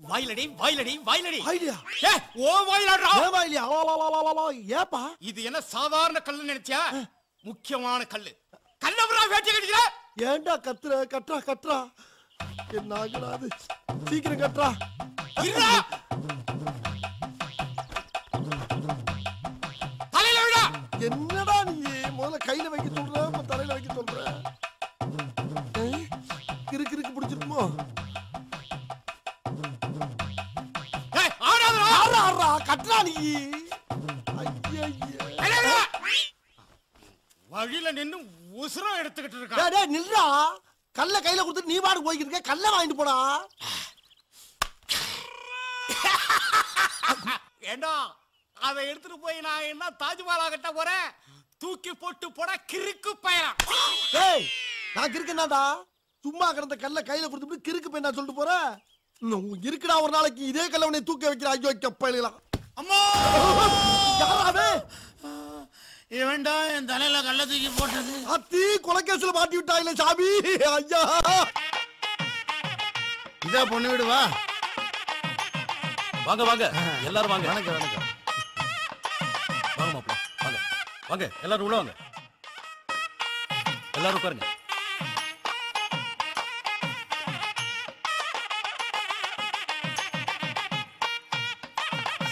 வாயிலடி வாயிலடி வாயிலடி வாயிலியா? ஏ ஓ வாயிலடா. ஏ வாயிலியா? ஏப்பா இது என்ன சாதாரண கல்லு நினைச்சியா? முக்கியமான கல்லு. கல்லவரா வேட்டை கட்டிக்கிற. ஏண்டா கத்துற? கட்றா கட்றா. என்ன ஆகலாது, சீக்கிரம் கட்றா. இருடா தலையில விடா. என்னடா நீ முதல்ல கையில வைக்க சொல்ற, இப்ப தலையில வைக்க சொல்ற. கிறுக்கு கிறுக்கு பிடிச்சிருக்குமோ? வழியில நின்னு உசுரம் எடுத்துக்கிட்டு இருக்க. நில்றா. கல்ல கையில கொடுத்து நீ பாடு போய்கிட்டு இருக்க. கல்ல வாங்கிட்டு போடா. ஏண்டா அதை எடுத்துட்டு போய் நான் என்ன தாஜ்மஹாலா கட்ட போறேன்? தூக்கி போட்டு போட கிறுக்கு பயலாம். நான் கிறுக்குனாடா? சும்மா கிடந்த கல்ல கையில கொடுத்து கிறுக்கு பையனா சொல்லிட்டு போற? இருக்குடா ஒரு நாளைக்கு இதே கல்லவனை தூக்க வைக்கிற. ஐயோ கப்பலாம். அம்மா யாராவே இவன்டா என் தலையில கல்ல தூக்கி போட்டது? அத்தி கொலைக்கேசுல மாட்டி விட்டா இல்ல சாமி. ஐயா இதா பொண்ணு வீடு. வா வாங்க வாங்க எல்லாரும் வாங்க. வணக்கம் வணக்கம். வாங்க மாப்பிள்ள வாங்க வாங்க எல்லாரும் உள்ள வாங்க. எல்லாரும் உட்காருங்க.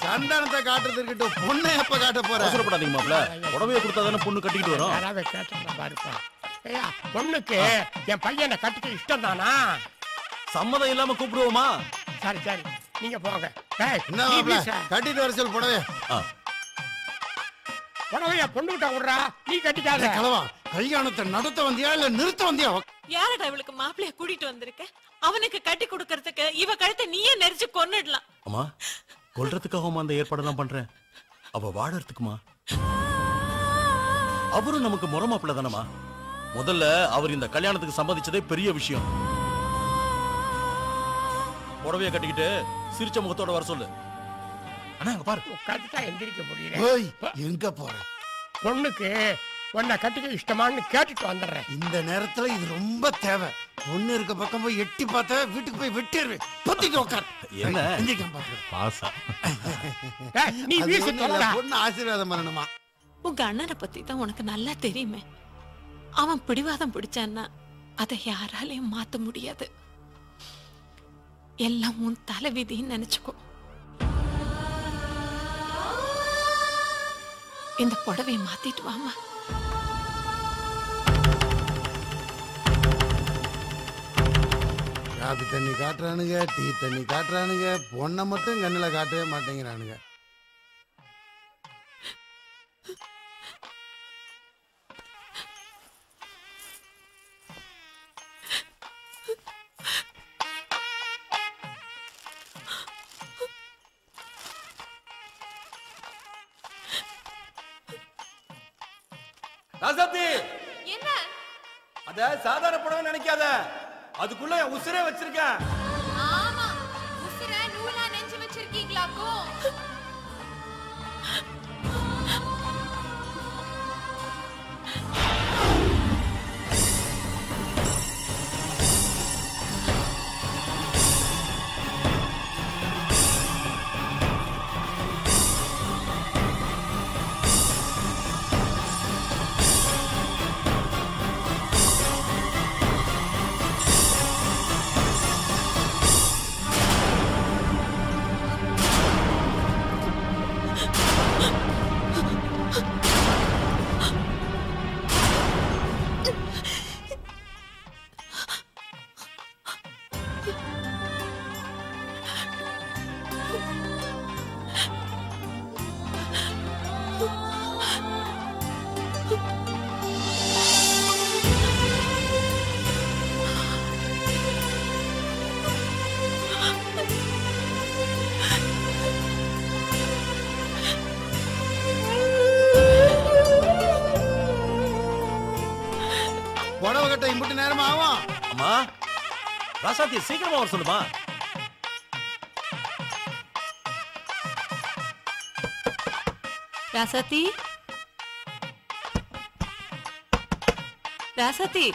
சந்தானத்தை காட்டுறதுக்கிட்ட பொண்ணை எப்ப காட்ட போற? அவசரப்படாதீங்க மாப்பிள்ள. உடவையை கொடுத்தாதானே பொண்ணு கட்டிக்கிட்டு வரும். ஐயா பொண்ணுக்கு என் பையனை கட்டிக்க இஷ்டம் தானா? சம்மதம் இல்லாம கூப்பிடுவோமா? சரி சரி நீங்க போங்க. கட்டிட்டு வர சொல் புடவை. புடவையா பொண்ணு கிட்ட விடுறா, நீ கட்டிக்காத. கலவா கல்யாணத்தை நடத்த வந்தியா இல்ல நிறுத்த வந்தியா? யாரடா இவளுக்கு மாப்பிள்ளைய கூட்டிட்டு வந்திருக்க? அவனுக்கு கட்டி கொடுக்கறதுக்கு இவ கழுத்தை நீயே நெரிச்சு கொன்னுடலாம். ஆமா கொல்றதுக்காகவும் அந்த ஏற்பாடெல்லாம் பண்றேன். அவ வாழறதுக்குமா? அவரும் நமக்கு முறை மாப்பிள்ள தானமா? முதல்ல அவர் இந்த கல்யாணத்துக்கு சம்மதிச்சதே பெரிய விஷயம். புடவைய கட்டிக்கிட்டு சிரிச்ச முகத்தோட வர சொல்லு. ஆனா அங்க பாரு உட்காந்துட்டா எந்திரிக்க முடியல. எங்க போற? பொண்ணுக்கு உன்னை கட்டிக்க இஷ்டமானு கேட்டுட்டு வந்துடுறேன். இந்த நேரத்துல இது ரொம்ப தேவை. ஒண்ணு இருக்க பக்கம் போய் எட்டி பார்த்தா வீட்டுக்கு போய் வெட்டிடுவேன். பத்திட்டு உட்கார். என்ன எந்திரிக்க பாசா? நீ வீசுறதுல பொண்ணு ஆசீர்வாதம் பண்ணணுமா? உங்க அண்ணனை பத்தி தான் உனக்கு நல்லா தெரியுமே. அவன் பிடிவாதம் பிடிச்சான்னா அதை யாராலையும் மாற்ற முடியாது. எல்லாம் உன் தலைவிதின்னு நினைச்சுக்கோ. இந்த புடவை மாத்திட்டு வாமா. காபி தண்ணி காட்டுறானுங்க, டீ தண்ணி காட்டுறானுங்க, பொண்ணை மட்டும் கண்ணில் காட்டவே மாட்டேங்கிறானுங்க. என்ன அத சாதாரண புடவை நினைக்காத, அதுக்குள்ள உசுரே வச்சிருக்கேன். ஆமா, உசுரே நூலா நெஞ்சு வச்சிருக்கீங்களாக்கோ. சீக்கிரமா வர சொல்லுமா. ராசாத்தி, ராசாத்தி,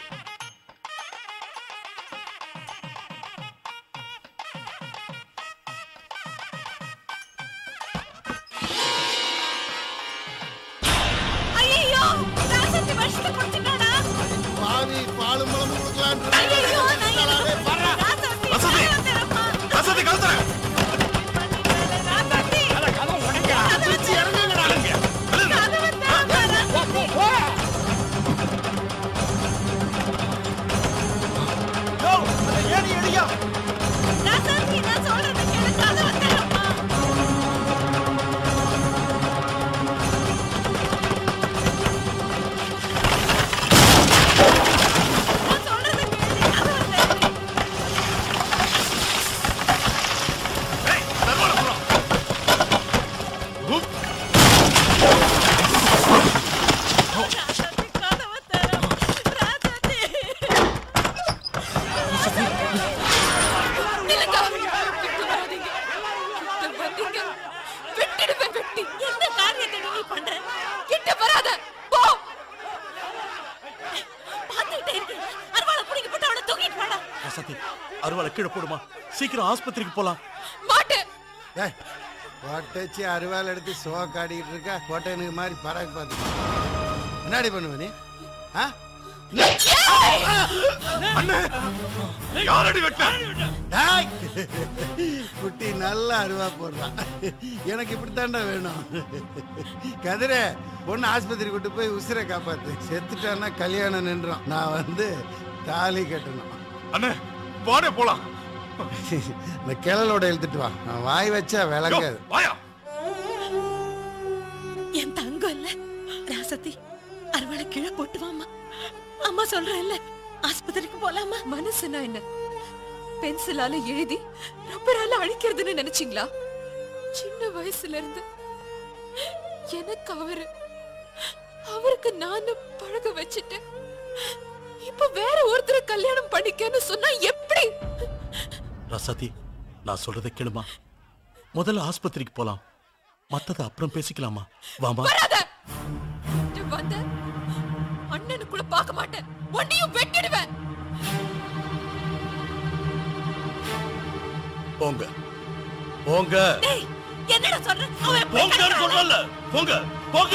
சீக்கிரம் ஆஸ்பத்திரிக்கு போலாம். மாட்டு ஏய் வாட்டச்சி அறுவாள் எடுத்து சோக காடிட்டு இருக்க கோட்டைனுக்கு மாதிரி பறக்க பாத்து என்னடி பண்ணுவ நீ? ஆ அண்ணே யாரடி வெட்ட? டேய் குட்டி நல்லா அறுவா போடுறான். எனக்கு இப்படி தான்டா வேணும். கதிரே பொண்ணு ஆஸ்பத்திரிக்கு கூட்டி போய் உசுரை காப்பாத்து. செத்துட்டானா கல்யாணம் நின்றான். நான் வந்து தாலி கட்டணும். அண்ணே போடே போலாம். இந்த கிளலோட எழுதிட்டு வா. வாய் வச்சா விளக்காது. என் தங்கம் இல்ல ராசத்தி, அறுவடை கீழே போட்டுவாமா. அம்மா சொல்றேன்ல ஆஸ்பத்திரிக்கு போலாமா. மனசுனா என்ன, பென்சிலால எழுதி ரப்பரால அழிக்கிறதுன்னு நினைச்சீங்களா? சின்ன வயசுல இருந்து எனக்கு அவருக்கு நானு பழக வச்சுட்டு இப்ப வேற ஒருத்தரை கல்யாணம் பண்ணிக்கன்னு சொன்னா எப்படி? ராசாதி, நான் சொல்றதை கேளுமா. முதல்ல ஆஸ்பத்திரிக்கு போலாம், மத்தத அப்புறம் பேசிக்கலாமா. வாமா. வராத. நீ வந்த அண்ணனுக்குள்ள பார்க்க மாட்டேன். ஒண்ணியும் வெட்டிடுவேன். போங்க போங்க. டேய் என்னடா சொல்ற? அவன் போங்கன்னு சொல்றல்ல. போங்க போங்க.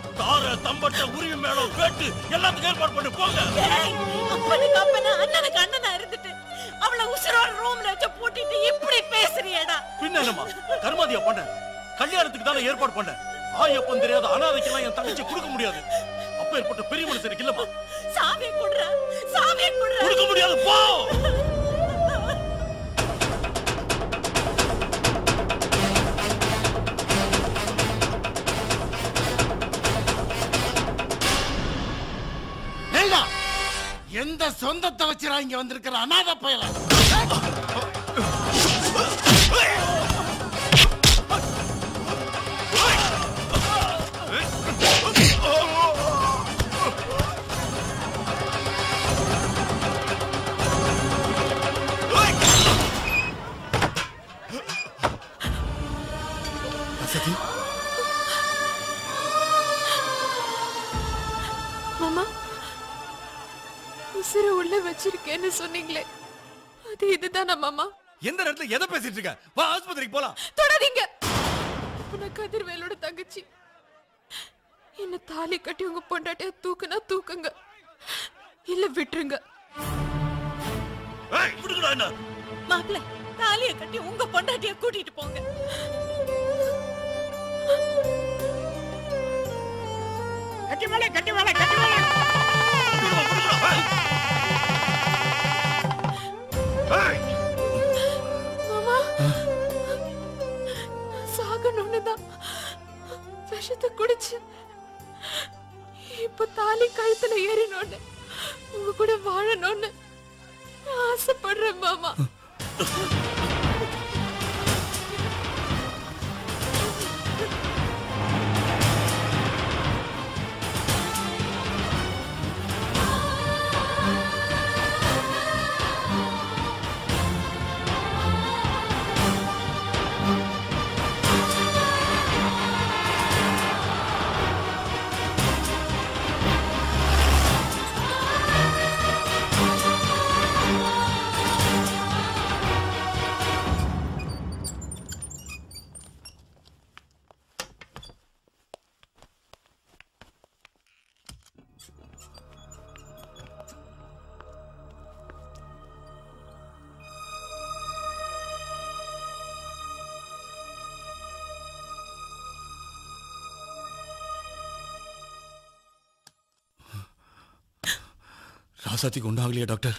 ராசாத்திக்கு உண்டாகலையா டாக்டர்?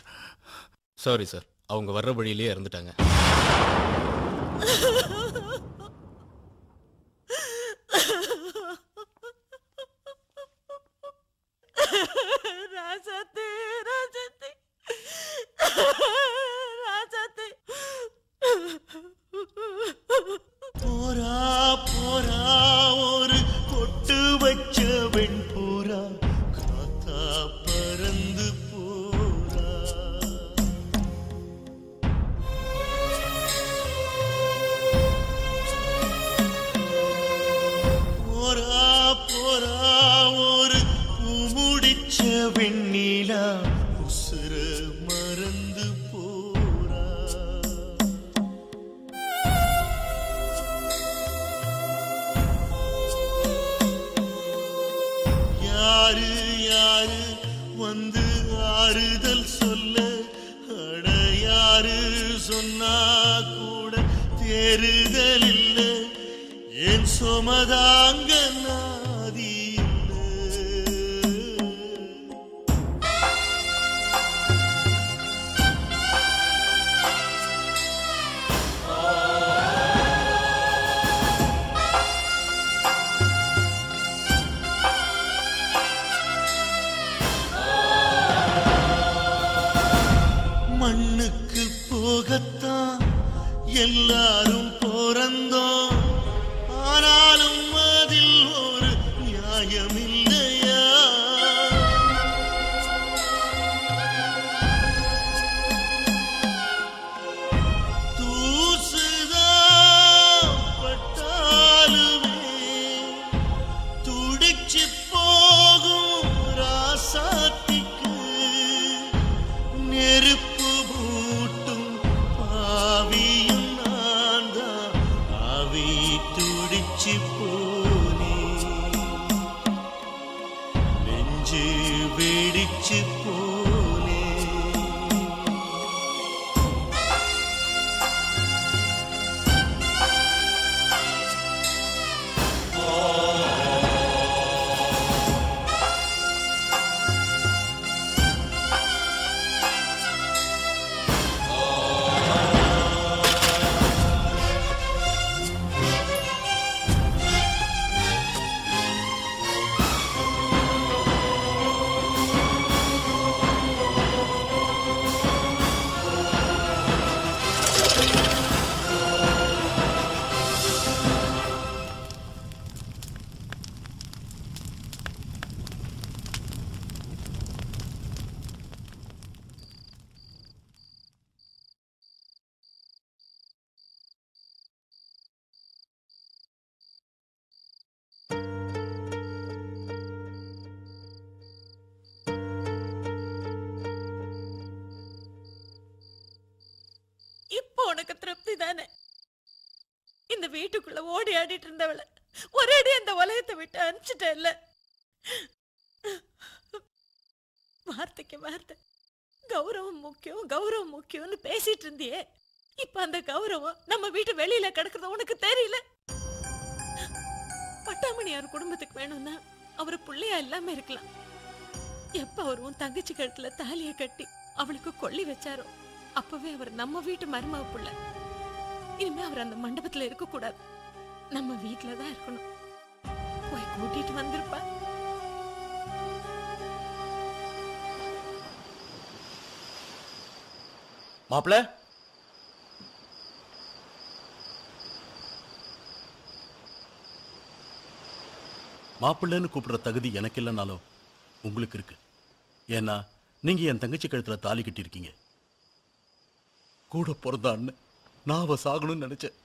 சாரி சார், அவங்க வர்ற வழியிலேயே இறந்துட்டாங்க. எல்லாரும் பிறந்தோம் ஆனாலும் அதில் ஒரு மாப்ள மாப்பிள்ளைன்னு கூப்பிடுற தகுதி எனக்கு இல்லைனாலும் உங்களுக்கு இருக்கு. ஏன்னா நீங்க என் தங்கச்சி கழுத்துல தாலி கட்டி இருக்கீங்க. கூட பிறந்தான்னு நான் அவ சாகணும்னு நினைச்சேன்.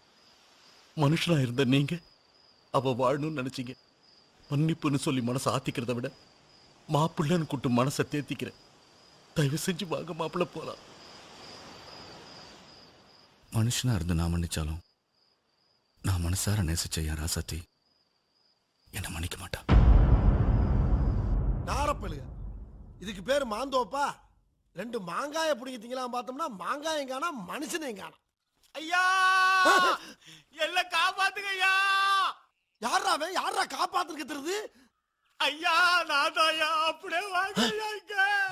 மனுஷனா இருந்த நீங்க அவ வாழணும்னு நினைச்சீங்க. மன்னிப்புன்னு சொல்லி மனசை ஆத்திக்கிறத விட மாப்பிள்ளைன்னு கூட்டு மனசை தேத்திக்கிறேன். தயவு செஞ்சு வாங்க மாப்பிள்ளை போலாம். மனுஷனா இருந்து நான் மன்னிச்சாலும் நான் மனசார நேசிச்ச என் ராசாத்தி என்ன மன்னிக்க மாட்டா. நாரப்பழுக இதுக்கு பேர் மாந்தோப்பா. ரெண்டு மாங்காய பிடிக்கிறீங்களா பார்த்தோம்னா மாங்காயம் காணா மனுஷனையும் காணா. ஐயா எல்லாம் காப்பாத்துங்க ஐயா. யாரா அவன் யாரா காப்பாத்துருக்கிறது? ஐயா நாதாயா அப்படியே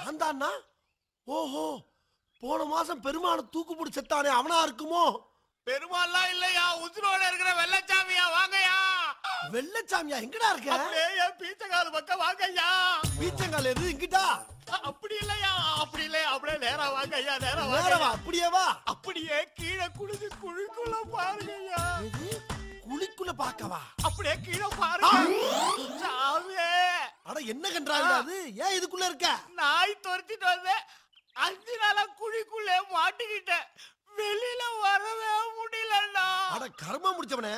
வாந்தான்னா. ஓஹோ போன மாசம் பெருமான தூக்கு பிடிச்சானே அவனா இருக்குமோ? பெருமாள் இல்லையா உசுரோட இருக்கிற வெள்ளச்சாமியா வாங்கயா. வெள்ளச்சாமியா எங்கடா இருக்க? அப்படியே பீச்சங்கால் பக்கம் வாங்கய்யா. பீச்சங்கால் எது இங்கிட்டா? அப்படி இல்லையா அப்படி இல்லையா அப்படியே நேரா வாங்க ஐயா. நேரா வாங்கவா அப்படியே வா. அப்படியே கீழே குளிச்சு குழிக்குள்ள பாருங்கய்யா. குழிக்குள்ள பாக்கவா? அப்படியே கீழே பாருங்க. அட என்ன கன்றாங்க அது? ஏன் இதுக்குள்ள இருக்க? நாய் துரத்திட்டு வந்து 5 நாளா குழிக்குள்ளே மாட்டிக்கிட்டேன். வெளியில வரவே முடியலண்ணா. அட கர்மா முடிச்சவனே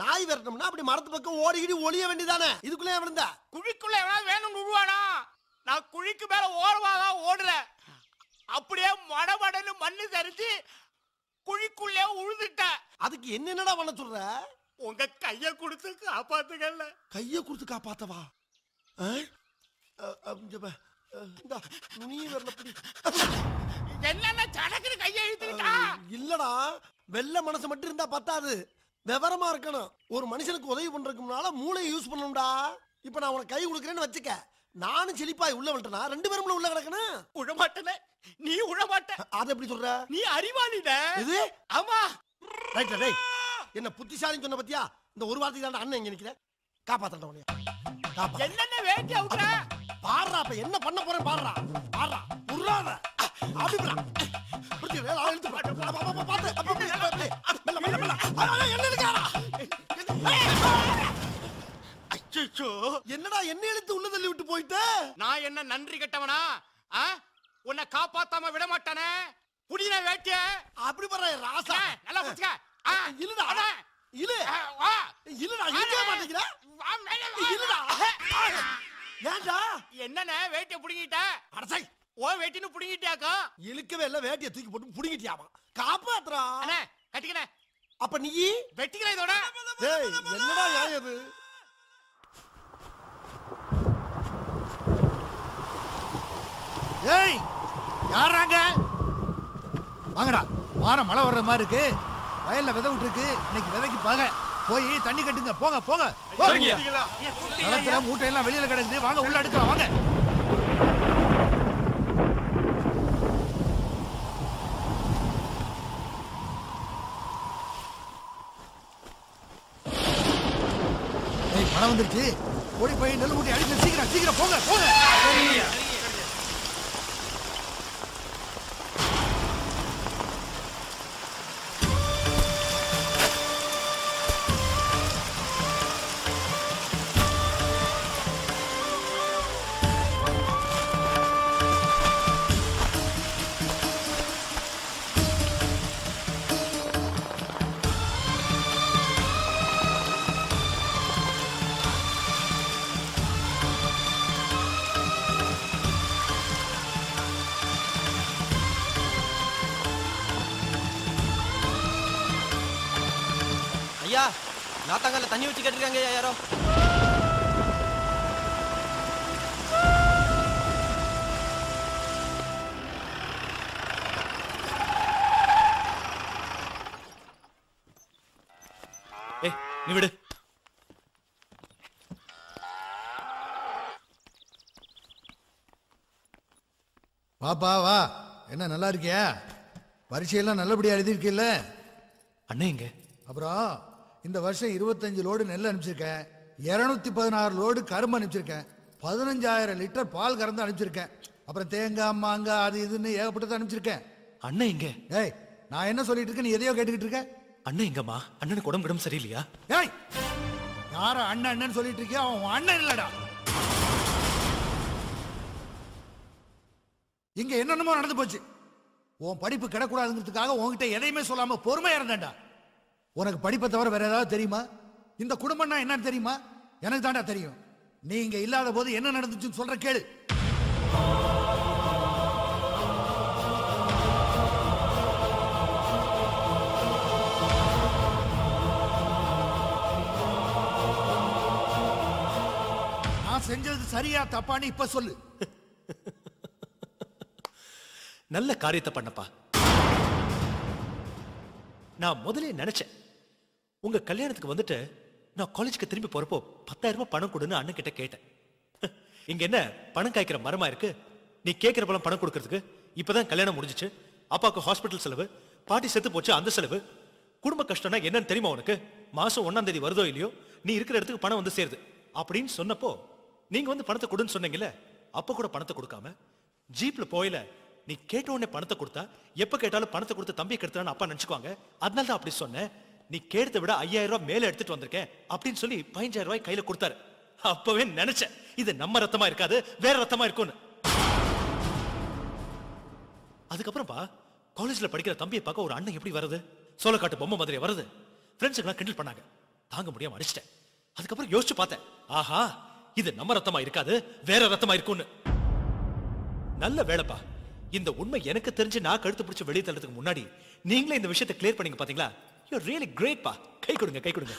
நாய் வரணும்னா அப்படி மரத்து பக்கம் ஓடிக்கிட்டு ஒளிய வேண்டியதானே. இதுக்குள்ளே விழுந்தா குழிக்குள்ளே வேணும் விழுவானா? நான் குழிக்கு மேல ஓடுவாங்க ஓடுறேன். அப்படியே மடமடன்னு மண்ணு தரிச்சு குழிக்குள்ளே உழுந்துட்டேன். அதுக்கு என்னென்னடா பண்ண சொல்ற? உங்க கைய கொடுத்து காப்பாத்துக்கல. கைய கொடுத்து காப்பாத்தவா? இல்லடா வெள்ள மனசு மட்டும் இருந்தா பத்தாது. விவரமா இருக்கணும். ஒரு மனுஷனுக்கு உதவி பண்றதுக்குனால மூளையை யூஸ் பண்ணணும்டா. இப்ப நான் உனக்கு கை கொடுக்குறேன்னு வச்சுக்க. நானும் செழிப்பாய் உள்ள விட்டனா 2 பேரும் உள்ள கிடக்கணும். உழமாட்டல நீ உழமாட்ட. அதை எப்படி சொல்ற? நீ அறிவாளிட இது. ஆமா ரைட்டா. என்ன புத்திசாலின்னு சொன்ன பத்தியா? இந்த ஒரு வார்த்தைக்கு தான் அண்ணன் இங்க நிக்கிறேன். காப்பாத்தட்டவனையா காப்பா. என்னென்ன வேட்டி அவுக்குற பாடுறா. அப்ப என்ன பண்ண போறேன் பாடுறா பாடுறா உருளாத அப்படிங்களா? என்னடா என்ன எழுத்து உள்ள தள்ளி விட்டு போயிட்ட? நான் என்ன நன்றி கட்டவனா? உன்னை காப்பாத்தாம விட மாட்டானே. புடின வேட்டிய அப்படி பண்ற ராசா நல்லா புடிச்சுக்க. இல்லடா இல்ல இல்லடா இங்கே மாட்டேங்கிற இல்லடா. ஏன்டா என்னண்ணே வேட்டியை புடுங்கிட்ட? அடசை ஓ வேட்டின்னு புடுங்கிட்டியாக்கா? இழுக்கவே இல்லை. வேட்டியை தூக்கி போட்டு புடுங்கிட்டியாமா? காப்பாத்துறா அண்ணே கட்டிக்கண்ணே. அப்ப நீ வெட்டிக்கிற இதோட என்னடா யாரு அது? ஏய் யாராங்க வாங்கடா வாரம் மழை வர்ற மாதிரி இருக்கு வயல்ல விதை விட்டுருக்கு இன்னைக்கு விதைக்கு பாங்க போய் தண்ணி கட்டுங்க போங்க போங்க போறீங்க நிலத்துல மூட்டை எல்லாம் வெளியில கிடக்குது வாங்க உள்ள எடுக்கலாம் வாங்க ஏய் மழை வந்துருச்சு ஓடி போய் நெல் மூட்டை அடிச்சு சீக்கிரம் சீக்கிரம் போங்க போங்க தண்ணி ஊத்தி கேட்டிருக்காங்க யாரோ ஏய் நீ விடு பாப்பா வா என்ன நல்லா இருக்கியா பரீட்சையெல்லாம் நல்லபடியா எழுதியிருக்கீல்ல அண்ணே எங்க அப்புறம் இந்த வருஷம் 25 லோடு நெல் அனுப்பிச்சிருக்கேன் 216 லோடு கரும்பு அனுப்பிச்சிருக்கேன் 15,000 லிட்டர் பால் கறந்து அனுப்பிச்சிருக்கேன் அப்புறம் தேங்காய் மாங்காய் அது இதுன்னு ஏகப்பட்டதை அனுப்பிச்சிருக்கேன் அண்ணன் எங்க ஏய் நான் என்ன சொல்லிட்டு இருக்கேன் நீ எதையோ கேட்டுக்கிட்டு இருக்க அண்ணன் எங்கம்மா அண்ணனுக்கு உடம்பு சரியில்லையா ஏய் யார அண்ணன் அண்ணன் சொல்லிட்டு இருக்கியா அவன் அண்ணன் இல்லடா இங்க என்னென்னமோ நடந்து போச்சு உன் படிப்பு கிடக்கூடாதுங்கிறதுக்காக உன்கிட்ட எதையுமே சொல்லாம பொறுமையா இருந்தேன்டா உனக்கு படிப்பை தவிர வேற ஏதாவது தெரியுமா இந்த குடும்பம்னா என்னன்னு தெரியுமா எனக்கு தாண்டா தெரியும் நீங்க இல்லாத போது என்ன நடந்துச்சுன்னு சொல்ற கேளு நான் செஞ்சது சரியா தப்பான்னு இப்ப சொல்லு நல்ல காரியத்தை பண்ணப்பா நான் முதலே நினைச்சேன் உங்க கல்யாணத்துக்கு வந்துட்டு நான் காலேஜுக்கு திரும்பி போறப்போ 10,000 ரூபாய் பணம் கொடுன்னு அண்ணன் கிட்ட கேட்டேன் இங்க என்ன பணம் காய்க்கிற மரமா இருக்கு நீ கேட்கிற பணம் பணம் கொடுக்கறதுக்கு இப்பதான் கல்யாணம் முடிஞ்சிச்சு அப்பாவுக்கு ஹாஸ்பிட்டல் செலவு பாட்டி செத்து போச்சு அந்த செலவு குடும்ப கஷ்டம்னா என்னன்னு தெரியுமா உனக்கு மாசம் 1ஆம் தேதி வருதோ இல்லையோ நீ இருக்கிற இடத்துக்கு பணம் வந்து சேருது அப்படின்னு சொன்னப்போ நீங்க வந்து பணத்தை கொடுன்னு சொன்னீங்கல்ல அப்ப கூட பணத்தை கொடுக்காம ஜீப்ல போயில நீ கேட்ட உடனே பணத்தை கொடுத்தா எப்ப கேட்டாலும் பணத்தை கொடுத்து தம்பியை கெடுத்துறான்னு அப்பா நினைச்சுக்குவாங்க அதனால தான் அப்படி சொன்னேன் நீ கேட்டதை விட 5,000 ரூபாய் மேல எடுத்துட்டு வந்திருக்கேன் அப்படின்னு சொல்லி 15,000 ரூபாய் கையில கொடுத்தாரு அப்பவே நினைச்சேன் இது நம்ம ரத்தமா இருக்காது வேற ரத்தமா இருக்கும்னு அதுக்கப்புறம்பா காலேஜ்ல படிக்கிற தம்பியை பார்க்க ஒரு அண்ணன் எப்படி வருது சோளக்காட்டு பொம்மை மாதிரி வருது ஃப்ரெண்ட்ஸுக்கெல்லாம் கிண்டல் பண்ணாங்க தாங்க முடியாம அடிச்சிட்டேன் அதுக்கப்புறம் யோசிச்சு பார்த்தேன் ஆஹா இது நம்ம ரத்தமா இருக்காது வேற ரத்தமா இருக்கும்னு நல்ல வேலைப்பா இந்த உண்மை எனக்கு தெரிஞ்சு நான் கழுத்து பிடிச்சு வெளியே தள்ளதுக்கு முன்னாடி நீங்களே இந்த விஷயத்தை கிளியர் பண்ணீங்க பாத்தீங்களா யூ ஆர் ரியலி கிரேட் பா கை கொடுங்க கை கொடுங்க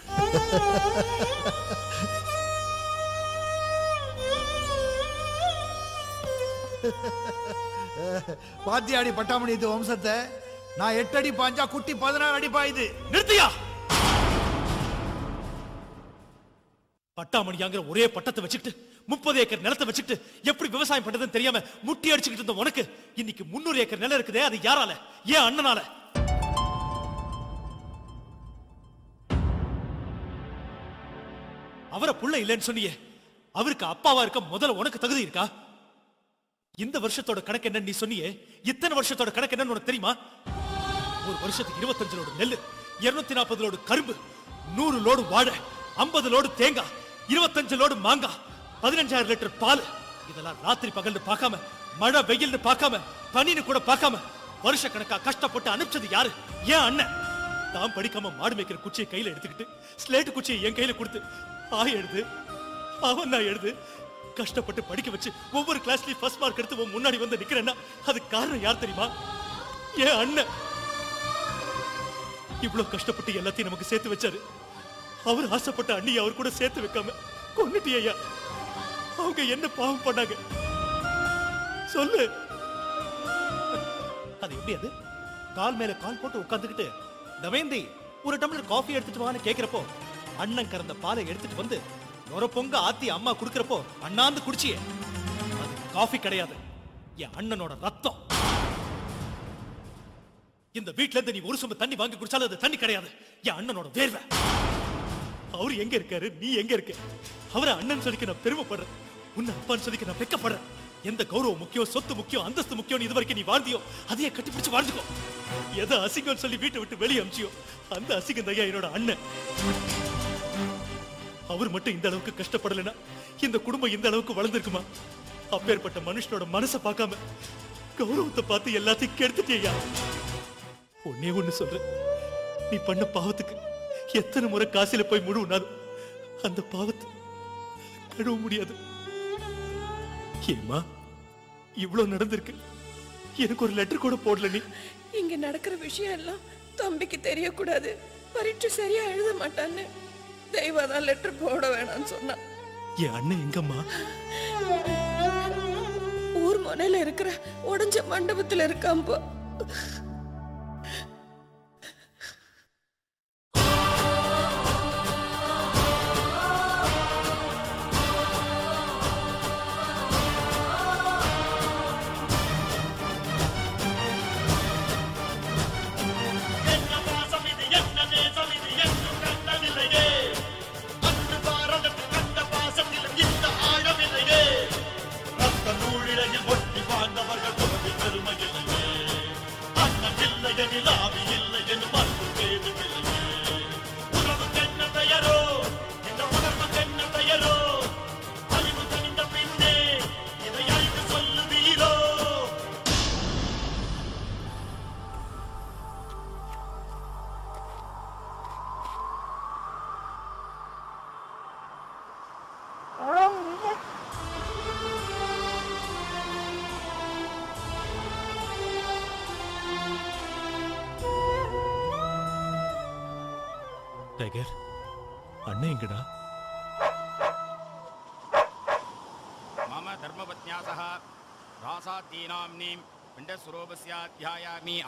பாத்தியாடி பட்டாமணி இது வம்சத்தை நான் 8 அடி பாஞ்சா குட்டி 16 அடி பாயுது நிறுத்தியா பட்டாமணியாங்கிற ஒரே பட்டத்தை வச்சுக்கிட்டு 30 ஏக்கர் நிலத்தை வச்சுட்டு எப்படி விவசாயம் பண்றதுன்னு தெரியாம முட்டி அடிச்சுக்கிட்டு இருந்த உனக்கு இன்னைக்கு 300 ஏக்கர் நிலம் இருக்குதே அது யாரால ஏன் அண்ணனால அவரை புள்ள இல்லைன்னு சொன்னியே அவருக்கு அப்பாவா இருக்க முதல்ல உனக்கு தகுதி இருக்கா இந்த வருஷத்தோட கணக்கு என்னன்னு நீ சொன்னியே இத்தனை வருஷத்தோட கணக்கு என்னன்னு உனக்கு தெரியுமா ஒரு வருஷத்துக்கு 25 லோடு நெல் 240 லோடு கரும்பு 100 லோடு வாழை 50 லோடு தேங்காய் 25 லோடு மாங்காய் 15,000 லிட்டர் பால் இதெல்லாம் ராத்திரி பகல்னு பார்க்காம மழை வெயில்னு பார்க்காம பனின்னு கூட பார்க்காம வருஷ கணக்கா கஷ்டப்பட்டு அனுப்பிச்சது யாரு ஏன் அண்ணன் தான் படிக்காம மாடு மேய்க்கிற குச்சியை கையில எடுத்துக்கிட்டு ஸ்லேட் குச்சியை என் கையில கொடுத்து ஆய் எழுது அவன் நான் எழுது கஷ்டப்பட்டு படிக்க வச்சு ஒவ்வொரு கிளாஸ்லயும் ஃபர்ஸ்ட் மார்க் எடுத்து உன் முன்னாடி வந்து நிக்கிறேன்னா அது காரணம் யார் தெரியுமா ஏன் அண்ணன் இவ்வளவு கஷ்டப்பட்டு எல்லாத்தையும் நமக்கு சேர்த்து வச்சாரு அவர் ஆசைப்பட்ட அண்ணியை அவர் கூட சேர்த்து வைக்காம கொன்னுட்டியா அவங்க என்ன பாவம் பண்ணாங்க சொல்லு அது எப்படி அது கால் மேல கால் போட்டு உட்கார்ந்துக்கிட்டு நவேந்தி ஒரு டம்ளர் காஃபி எடுத்துட்டு வான்னு கேக்குறப்போ அண்ணன் கறந்த பாலை எடுத்துட்டு வந்து நொர பொங்க ஆத்தி அம்மா குடுக்கறப்போ அண்ணாந்து குடிச்சியே. அது காஃபி கிடையாது, என் அண்ணனோட ரத்தம். இந்த வீட்ல இருந்து நீ ஒரு சொம்பு தண்ணி வாங்கி குடிச்சாலும் அது தண்ணி கிடையாது, என் அண்ணனோட வேர்வை. அவரு எங்க இருக்காரு, நீ எங்க இருக்க? அவரை அண்ணன் சொல்லிக்க நான் பெருமைப்படுறேன், உன்னை அப்பான்னு சொல்லிக்க நான் வெக்கப்படுறேன். எந்த கௌரவம் முக்கியம், சொத்து முக்கியம், அந்தஸ்து முக்கியம் இது வரைக்கும் நீ வாழ்ந்தியோ அதையே கட்டிப்பிடிச்சு வாழ்ந்துக்கோ. எதை அசிங்கம்னு சொல்லி வீட்டை விட்டு வெளியே அமிச்சியோ அந்த அசிங்கம் தையா என்னோட அண்ணன். அவர் மட்டும் இந்த அளவுக்கு கஷ்டப்படலனா இந்த குடும்பம் இந்த அளவுக்கு வளர்ந்துருக்குமா? அப்பேற்பட்ட மனுஷனோட மனசை பார்க்காம கௌரவத்தை பார்த்து எல்லாத்தையும் கெடுத்துட்டியா. ஒன்னே ஒண்ணு சொல்றேன், நீ பண்ண பாவத்துக்கு எத்தனை முறை காசில போய் முழுனாலும் அந்த பாவத்தை கழுவ முடியாது. ஏமா இவ்வளவு நடந்திருக்கு, எனக்கு ஒரு லெட்டர் கூட போடல நீ. இங்க நடக்கிற விஷயம் எல்லாம் தம்பிக்கு தெரியக்கூடாது, பரீட்சை சரியா எழுத மாட்டான்னு தெய்வாதான் லெட்டர் போட வேணாம்னு சொன்னா. என் அண்ணன் எங்கம்மா? ஊர் முனையில இருக்கிற உடஞ்ச மண்டபத்துல இருக்காம்பா.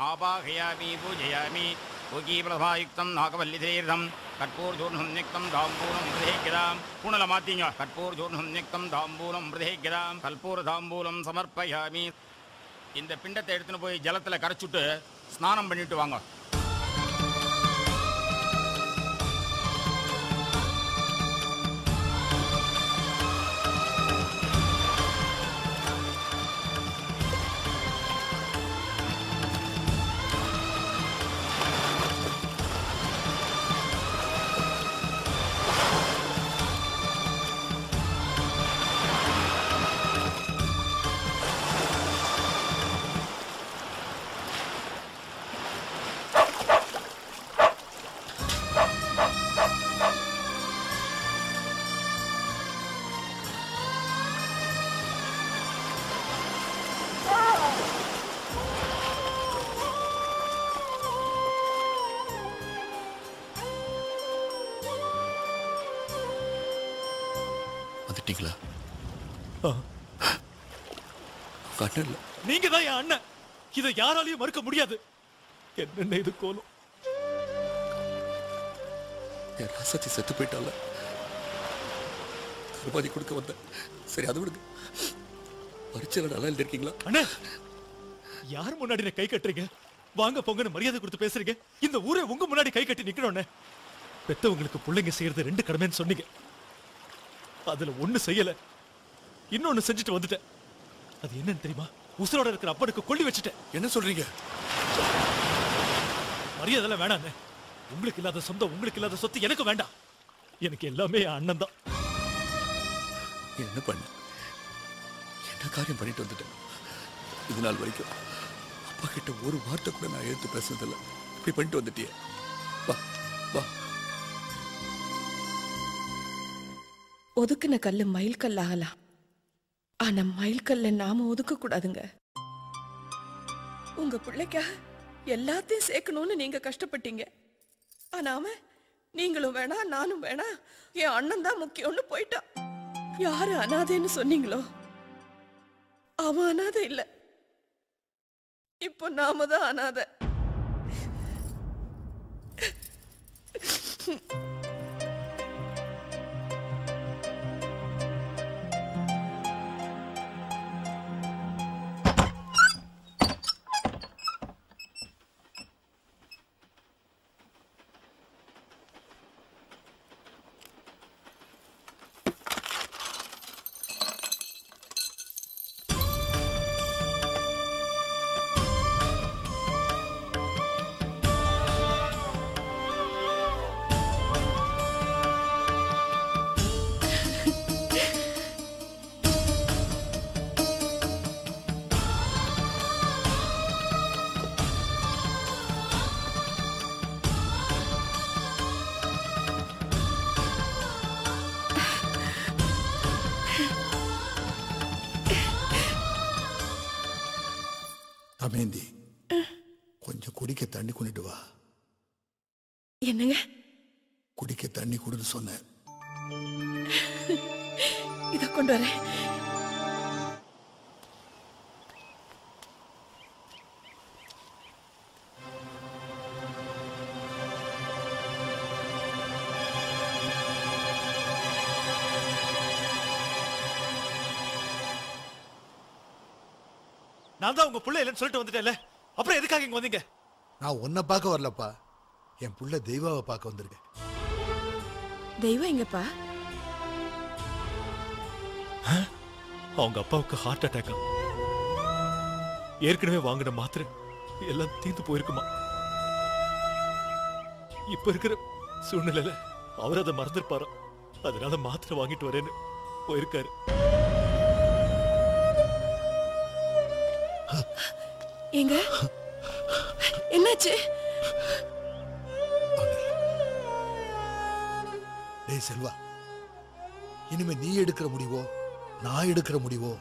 आवाहयामि पूजयामि ओगी प्रभायुक्तं नागवल्लीधीर्धं कर्पूरचूर्णं निक्तं दाम्बूलं मृधेग्रां पुनलमातिञ्च कर्पूरचूर्णं निक्तं दाम्बूलं मृधेग्रां कल्पूरदाम्बूलं समर्पयामि. இந்த பிண்டத்தை எடுத்துட்டு போய் ஜலத்துல கரைச்சுட்டு ஸ்நானம் பண்ணிட்டு வாங்க. நீங்க தான் என் அண்ணன், இதை யாராலையும் மறுக்க முடியாது. என்னென்ன இது கோலம், ராசாத்தி செத்து போயிட்டால திருப்பாதி கொடுக்க வந்த. சரி அது விடுங்க, பரிச்சையில நல்லா எழுதிருக்கீங்களா? அண்ணா யார் முன்னாடி கை கட்டுறீங்க? வாங்க போங்கன்னு மரியாதை கொடுத்து பேசுறீங்க, இந்த ஊரே உங்க முன்னாடி கை கட்டி நிக்கணும்னே. பெத்தவங்களுக்கு பிள்ளைங்க செய்யறது ரெண்டு கடமைன்னு சொன்னீங்க, அதுல ஒண்ணு செய்யல, இன்னொன்னு செஞ்சுட்டு வந்துட்டேன். அது என்னன்னு தெரியுமா? உசுரோட இருக்கிற அப்பனுக்கு கொல்லி வச்சுட்டேன். என்ன சொல்றீங்க? மரியாதை வேணாம், உங்களுக்கு இல்லாத சொந்தம் உங்களுக்கு இல்லாத சொத்து எனக்கு வேண்டாம். எனக்கு எல்லாமே அண்ணன் தான். என்ன பண்ண, என்ன காரியம் பண்ணிட்டு வந்துட்டேன். இது நாள் வரைக்கும் அப்பா கிட்ட ஒரு வார்த்தை கூட நான் எடுத்து பேசுறதில்லை, இப்படி பண்ணிட்டு வந்துட்டியே. வா வா. ஒதுக்குன கல்லு மயில் கல் ஆகலாம், ஆனா மயில்கல்ல நாம ஒதுக்க கூடாதுங்க. உங்க பிள்ளைக்காக எல்லாத்தையும் சேர்க்கணும்னு நீங்க கஷ்டப்பட்டீங்க, ஆனா அவன் நீங்களும் வேணா நானும் வேணா என் அண்ணன் தான் முக்கியம்னு போயிட்டான். யாரு அனாதைன்னு சொன்னீங்களோ அவன் அனாதை இல்ல, இப்போ நாம தான் அனாதை. நான் தான் உங்க புள்ள இல்லைன்னு சொல்லிட்டு வந்துட்டேன்ல, அப்புறம் எதுக்காக இங்க வந்தீங்க? நான் உன்னை பார்க்க வரலப்பா, என் புள்ள தெய்வாவை பார்க்க வந்திருக்கேன். தெய்வம் எங்கப்பா? அவங்க அப்பாவுக்கு ஹார்ட் அட்டாக், ஏற்கனவே வாங்கின மாத்திரை எல்லாம் தீர்ந்து போயிருக்குமா. இப்ப இருக்கிற சூழ்நிலையில அவர் அதை மறந்துருப்பாரா, அதனால மாத்திரை வாங்கிட்டு வரேன்னு போயிருக்காரு. எங்க என்னாச்சு? செல்வா, இனிமே நீ எடுக்கிற முடிவோ நான் எடுக்கிற முடிவோ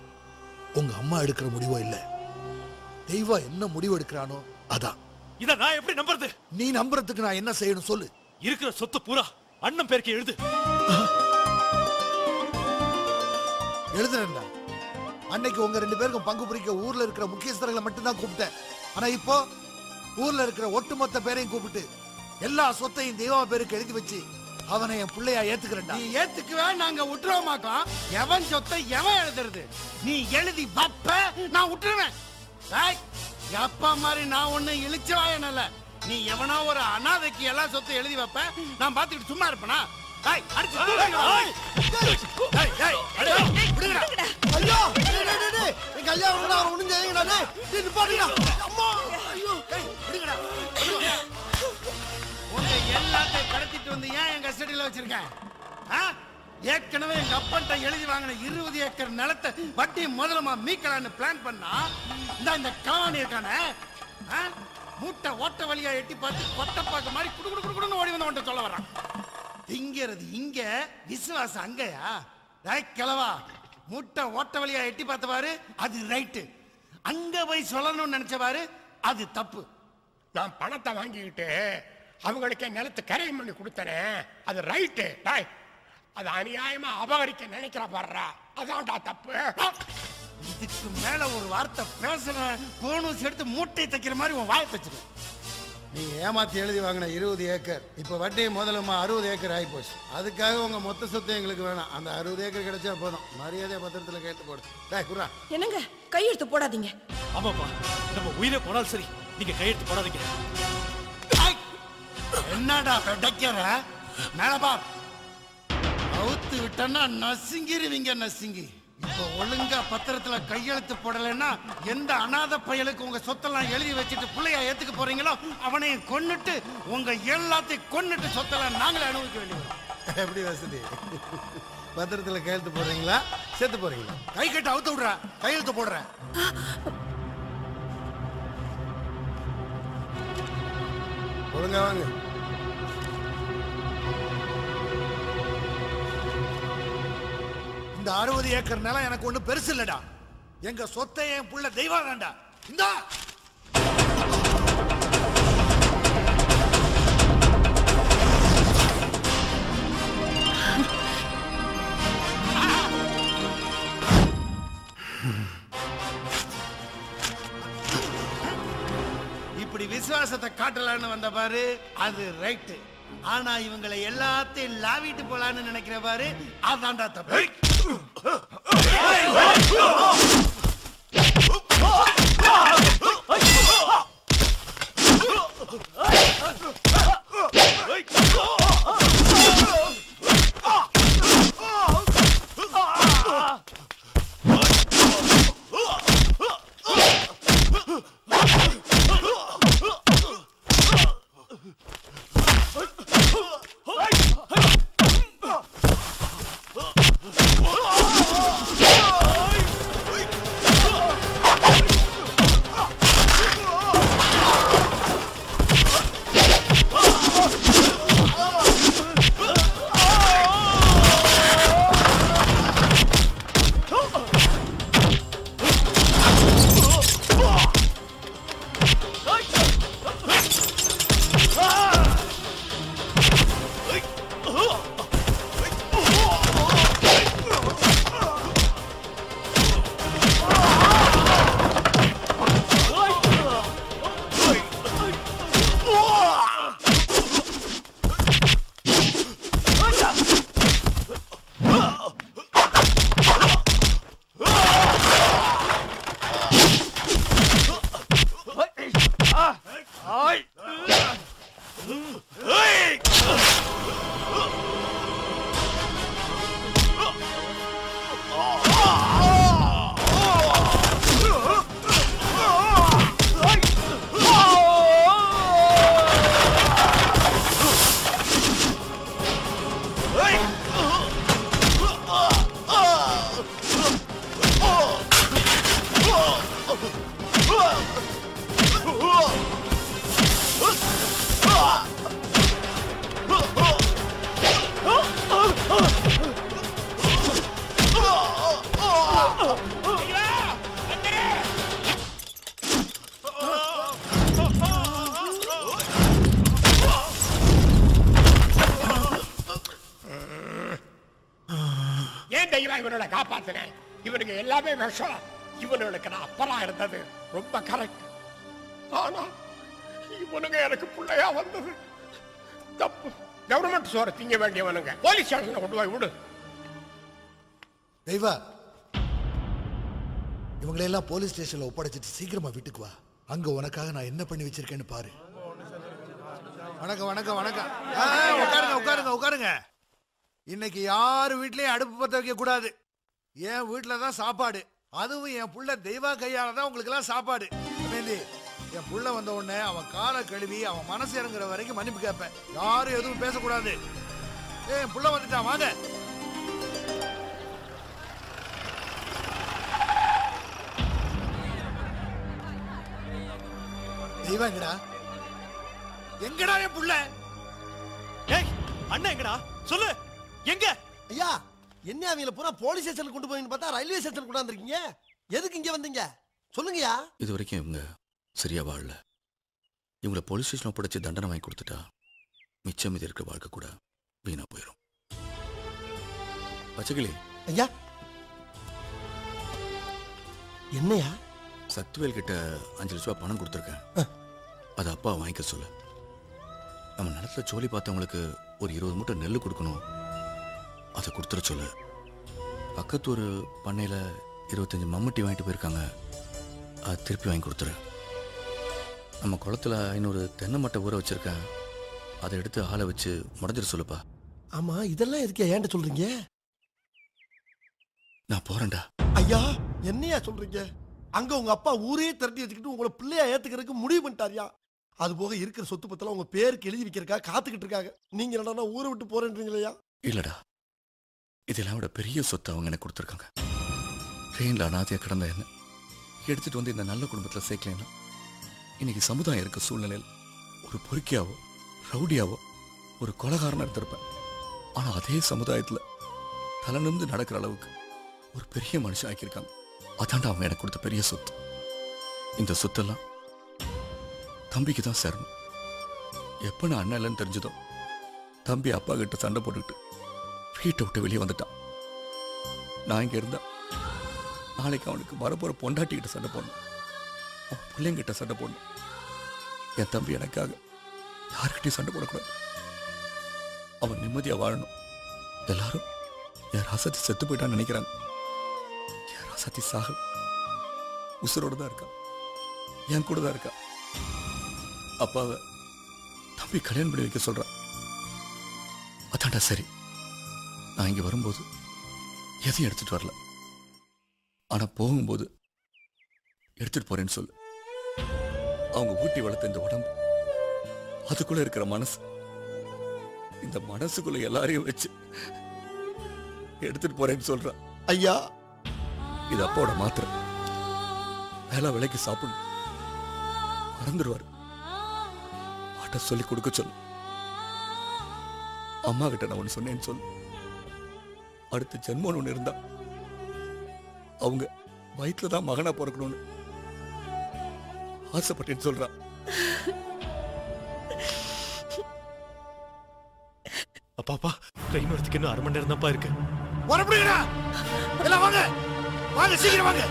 உங்க அம்மா எடுக்கிற முடிவோ இல்ல, தெய்வா என்ன முடிவு எடுக்கிறானோ அதான். இத நான் எப்படி நம்புறது? நீ நம்புறதுக்கு நான் என்ன செய்யணும் சொல்லு. இருக்கிற சொத்து பூரா அண்ணன் பேருக்கு எழுது. எழுதுறேன்டா. அன்னைக்கு உங்க ரெண்டு பேருக்கும் பங்கு பிரிக்க ஊர்ல இருக்கிற முக்கியஸ்தர்களை மட்டும்தான் கூப்பிட்டேன். ஆனா இப்போ ஊர்ல இருக்கிற ஒட்டுமொத்த பேரையும் கூப்பிட்டு எல்லா சொத்தையும் தெய்வா பேருக்கு எழுதி வச்சு அவனை என் பிள்ளையா ஏத்துக்கிறேன்டா. நீ ஏத்துக்குவே, நாங்க உற்றவமாக்கலாம். எவன் சொத்தை எவன் எழுதுறது? நீ எழுதி பப்ப, நான் உற்றுவேன். அப்பா மாதிரி நான் ஒண்ணு இழிச்சவாயனல்ல. நீ எவனோ ஒரு அனாதைக்கு எல்லா சொத்தை எழுதி வைப்ப, நான் பாத்துக்கிட்டு சும்மா இருப்பனா? எல்லாத்தையும் கடத்திட்டு வந்து ஏன் என் கஸ்டடியில வச்சிருக்கேன்? ஏற்கனவே எங்க அப்பன்ட்ட எழுதி வாங்கின 20 ஏக்கர் நிலத்தை வட்டி முதலமா மீக்கலான்னு பிளான் பண்ணா, இந்த காணி இருக்கானே மூட்டை ஓட்ட வழியா எட்டி பார்த்து கொட்டை பார்க்க மாதிரி குடு குடு குடுன்னு ஓடி வந்து அவன்கிட்ட சொல்ல வர்றான். திங்கிறது இங்க, விசுவாசம் அங்கயா? கிளவா, மூட்டை ஓட்ட வழியா எட்டி பார்த்த பாரு, அது ரைட்டு. அங்க போய் சொல்லணும்னு நினைச்ச பாரு, அது தப்பு. நான் பணத்தை வாங்கிக்கிட்டு அவங்களுக்கு நிலத்து கரையம் பண்ணி கொடுத்தனே, அது ரைட்டு. அது அநியாயமா அபகரிக்க நினைக்கிற பாடுறா, அதான்டா தப்பு. இதுக்கு மேல ஒரு வார்த்தை பேசுற போனஸ் எடுத்து மூட்டை தைக்கிற மாதிரி உன் வாயை தச்சிரு. நீ ஏமாத்தி எழுதி வாங்கின 20 ஏக்கர் இப்ப வட்டி முதலுமா 60 ஏக்கர் ஆகி போச்சு. அதுக்காக உங்க மொத்த சொத்து எங்களுக்கு வேணாம், அந்த 60 ஏக்கர் கிடைச்சா போதும். மரியாதை பத்திரத்துல கேட்டு போடுறா. என்னங்க கையெழுத்து போடாதீங்க. ஆமாப்பா, நம்ம உயிரை போனாலும் சரி நீங்க கையெழுத்து போடாதீங்க. என்னடா பெடக்கிற மேலபா, அவுத்து விட்டனா நசுங்கிருவீங்க நசுங்கி. இப்போ ஒழுங்கா பத்திரத்துல கையெழுத்து போடலைன்னா எந்த அநாத பயலுக்கு உங்க சொத்தெல்லாம் எழுதி வச்சுட்டு பிள்ளையா ஏத்துக்க போறீங்களோ அவனையும் கொன்னுட்டு உங்க எல்லாத்தையும் கொன்னுட்டு சொத்தெல்லாம் நாங்களே அனுபவிக்க வேண்டியது. எப்படி வசதி? பத்திரத்துல கையெழுத்து போடுறீங்களா சேர்த்து போறீங்களா? கை கட்டு அவுத்து விடுற, கையெழுத்து போடுறேன். ஒழுங்கா வாங்க. இந்த 60 ஏக்கர் நிலம் எனக்கு ஒண்ணு பெருசு இல்லடா. எங்க சொத்தை என் புள்ள தெய்வா தான்டா. இந்த விசுவாசத்தை காட்டலான்னு வந்த பாரு, அது ரைட். ஆனா இவங்களை எல்லாத்தையும் லாவிட்டு போலான்னு நினைக்கிற பாரு, அதான்டா தப்பு. காப்பாத்தினேன் இவனுக்கு எல்லாமே விஷம். இவனுக்கு நான் அப்பரா இருந்தது ரொம்ப கரெக்ட். ஆனா இவனுங்க எனக்கு பிள்ளையா வந்தது தப்பு. கவர்மெண்ட் சோறு திங்க வேண்டியவனுங்க போலீஸ் ஸ்டேஷன்ல கொண்டு போய் விடு. தெய்வா, இவங்களெல்லாம் போலீஸ் ஸ்டேஷன்ல ஒப்படைச்சிட்டு சீக்கிரமா வீட்டுக்கு வா. அங்க உனக்காக நான் என்ன பண்ணி வச்சிருக்கேன்னு பாரு. வணக்கம் வணக்கம் வணக்கம். உட்காருங்க உட்காருங்க உட்காருங்க. இன்னைக்கு யாரு வீட்லயும் அடுப்பு பத்த வைக்க கூடாது. என் வீட்டில் தான் சாப்பாடு, அதுவும் என் புள்ள தெய்வா கையால தான் உங்களுக்குலாம் சாப்பாடு. என் புள்ள வந்த உடனே அவன் காலை கழுவி அவன் மனசு இறங்குற வரைக்கும் மன்னிப்பு கேட்பேன். யாரும் எதுவும் பேசக்கூடாது. என் புள்ள வந்துட்டான் வாங்க. தெய்வா எங்கடா? எங்கடா என் புள்ள? ஏய் அண்ணா எங்கடா சொல்லு, எங்க? ஐயா என்ன அவங்கள பூரா போலீஸ் ஸ்டேஷனுக்கு கொண்டு போயின்னு பார்த்தா ரயில்வே ஸ்டேஷனுக்கு கொண்டு வந்திருக்கீங்க. எதுக்கு இங்கே வந்தீங்க சொல்லுங்கயா. இது வரைக்கும் இவங்க சரியா வாழல. இவங்களை போலீஸ் ஸ்டேஷன் ஒப்படைச்சு தண்டனை வாங்கி கொடுத்துட்டா மிச்சம் இது இருக்கிற வாழ்க்கை கூட வீணா போயிடும். பச்சைக்கிளி ஐயா என்னையா? சத்துவேல் கிட்ட 5 லட்ச ரூபா பணம் கொடுத்துருக்கேன். அதை அப்பா வாங்கிக்க சொல்லு. நம்ம நிலத்துல சோழி பார்த்தவங்களுக்கு ஒரு 20 மூட்டை நெல் கொடுக்கணும். அதை கொடுத்துட சொல்லு. பக்கத்து ஒரு பண்ணையில் 25 மம்முட்டி வாங்கிட்டு போயிருக்காங்க. அதை திருப்பி வாங்கி கொடுத்துரு. நம்ம குளத்தில் 500 தென்னை மட்டை ஊற வச்சுருக்கேன். அதை எடுத்து ஆளை வச்சு முடஞ்சிட சொல்லுப்பா. ஆமாம், இதெல்லாம் எதுக்கு ஏன்ட்ட சொல்கிறீங்க? நான் போகிறேன்டா. ஐயா என்னையா சொல்கிறீங்க? அங்கே உங்கள் அப்பா ஊரே திரட்டி வச்சுக்கிட்டு உங்களை பிள்ளையா ஏற்றுக்கிறதுக்கு முடிவு பண்ணிட்டாரியா. அது போக இருக்கிற சொத்து பத்தெல்லாம் உங்கள் பேருக்கு எழுதி வைக்கிறக்கா காத்துக்கிட்டு இருக்காங்க. நீங்கள் என்னடா ஊரை விட்டு போகிறேன்றீங்களா? இல்லைடா, இதெல்லாம் விட பெரிய சொத்தை அவங்க எனக்கு கொடுத்துருக்காங்க. ட்ரெயினில் அனாதையாக கிடந்த என்ன எடுத்துகிட்டு வந்து இந்த நல்ல குடும்பத்தில் சேர்க்கலைன்னா இன்னைக்கு சமுதாயம் இருக்க சூழ்நிலையில் ஒரு பொறுக்கியாவோ ரவுடியாவோ ஒரு கொலகாரனாக எடுத்திருப்பேன். ஆனால் அதே சமுதாயத்தில் தலைநிமிந்து நடக்கிற அளவுக்கு ஒரு பெரிய மனுஷன் ஆக்கியிருக்காங்க. அதாண்டா அவங்க எனக்கு கொடுத்த பெரிய சொத்து. இந்த சொத்தெல்லாம் தம்பிக்கு தான் சேரணும். எப்போ நான் அண்ணன் இல்லைன்னு தெரிஞ்சதோ தம்பி அப்பா கிட்ட சண்டை போட்டுக்கிட்டு வீட்டை விட்டு வெளியே வந்துட்டான். நான் இங்கே இருந்தேன். நாளைக்கு அவனுக்கு வரப்போகிற பொண்டாட்டிக்கிட்ட சண்டை போடணும், அவன் பிள்ளைங்கிட்ட சண்டை போடணும். என் தம்பி எனக்காக யார்கிட்டையும் சண்டை போடக்கூடாது. அவன் நிம்மதியாக வாழணும். எல்லாரும் என் ராசாத்தி செத்து போயிட்டான்னு நினைக்கிறாங்க. என் ராசாத்தி சாக உசுரோடு தான் இருக்கா, என் கூட தான் இருக்கா. அப்பாவை தம்பி கல்யாணம் பண்ணி வைக்க சொல்கிறான். அதான்டா சரி, நான் இங்கே வரும்போது எதையும் எடுத்துகிட்டு வரல, ஆனால் போகும்போது எடுத்துகிட்டு போகிறேன்னு சொல்லு. அவங்க ஊட்டி வளர்த்த இந்த உடம்பு, அதுக்குள்ளே இருக்கிற மனசு, இந்த மனசுக்குள்ளே எல்லாரையும் வச்சு எடுத்துகிட்டு போகிறேன்னு சொல்கிறான். ஐயா, இது அப்பாவோட மாத்திரை, வேலை விலைக்கு சாப்பிடணும், மறந்துடுவார். வாட்ட சொல்லி கொடுக்க சொல்லு. அம்மா கிட்ட நான் ஒன்று சொன்னேன்னு சொல்லு. அடுத்த ஜென்மோன்னு ஒன்று இருந்தா அவங்க வயிற்றுல தான் மகனா பிறக்கணும்னு ஆசைப்பட்டேன்னு சொல்றான். அப்பாப்பா, ட்ரெயின் வரதுக்கு இன்னும் 1/2 மணி நேரம் தான்ப்பா இருக்கு. வர முடியுங்களா? எல்லாம் வாங்க வாங்க, சீக்கிரம் வாங்க.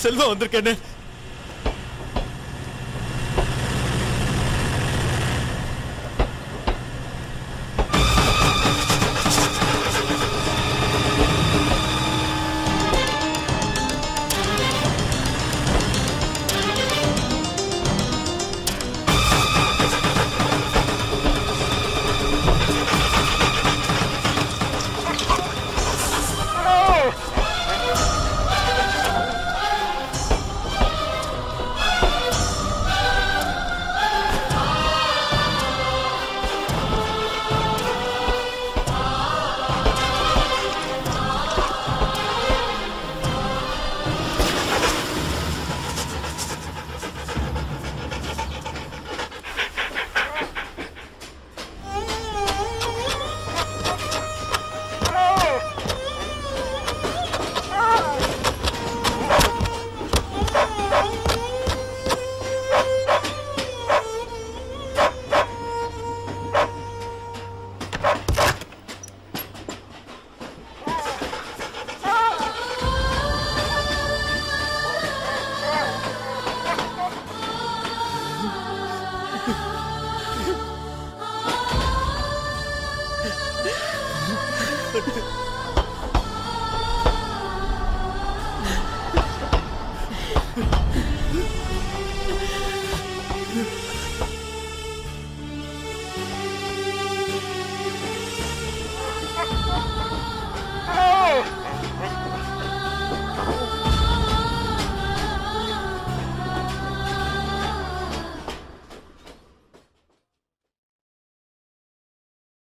செல்வா வந்திருக்கேன்னு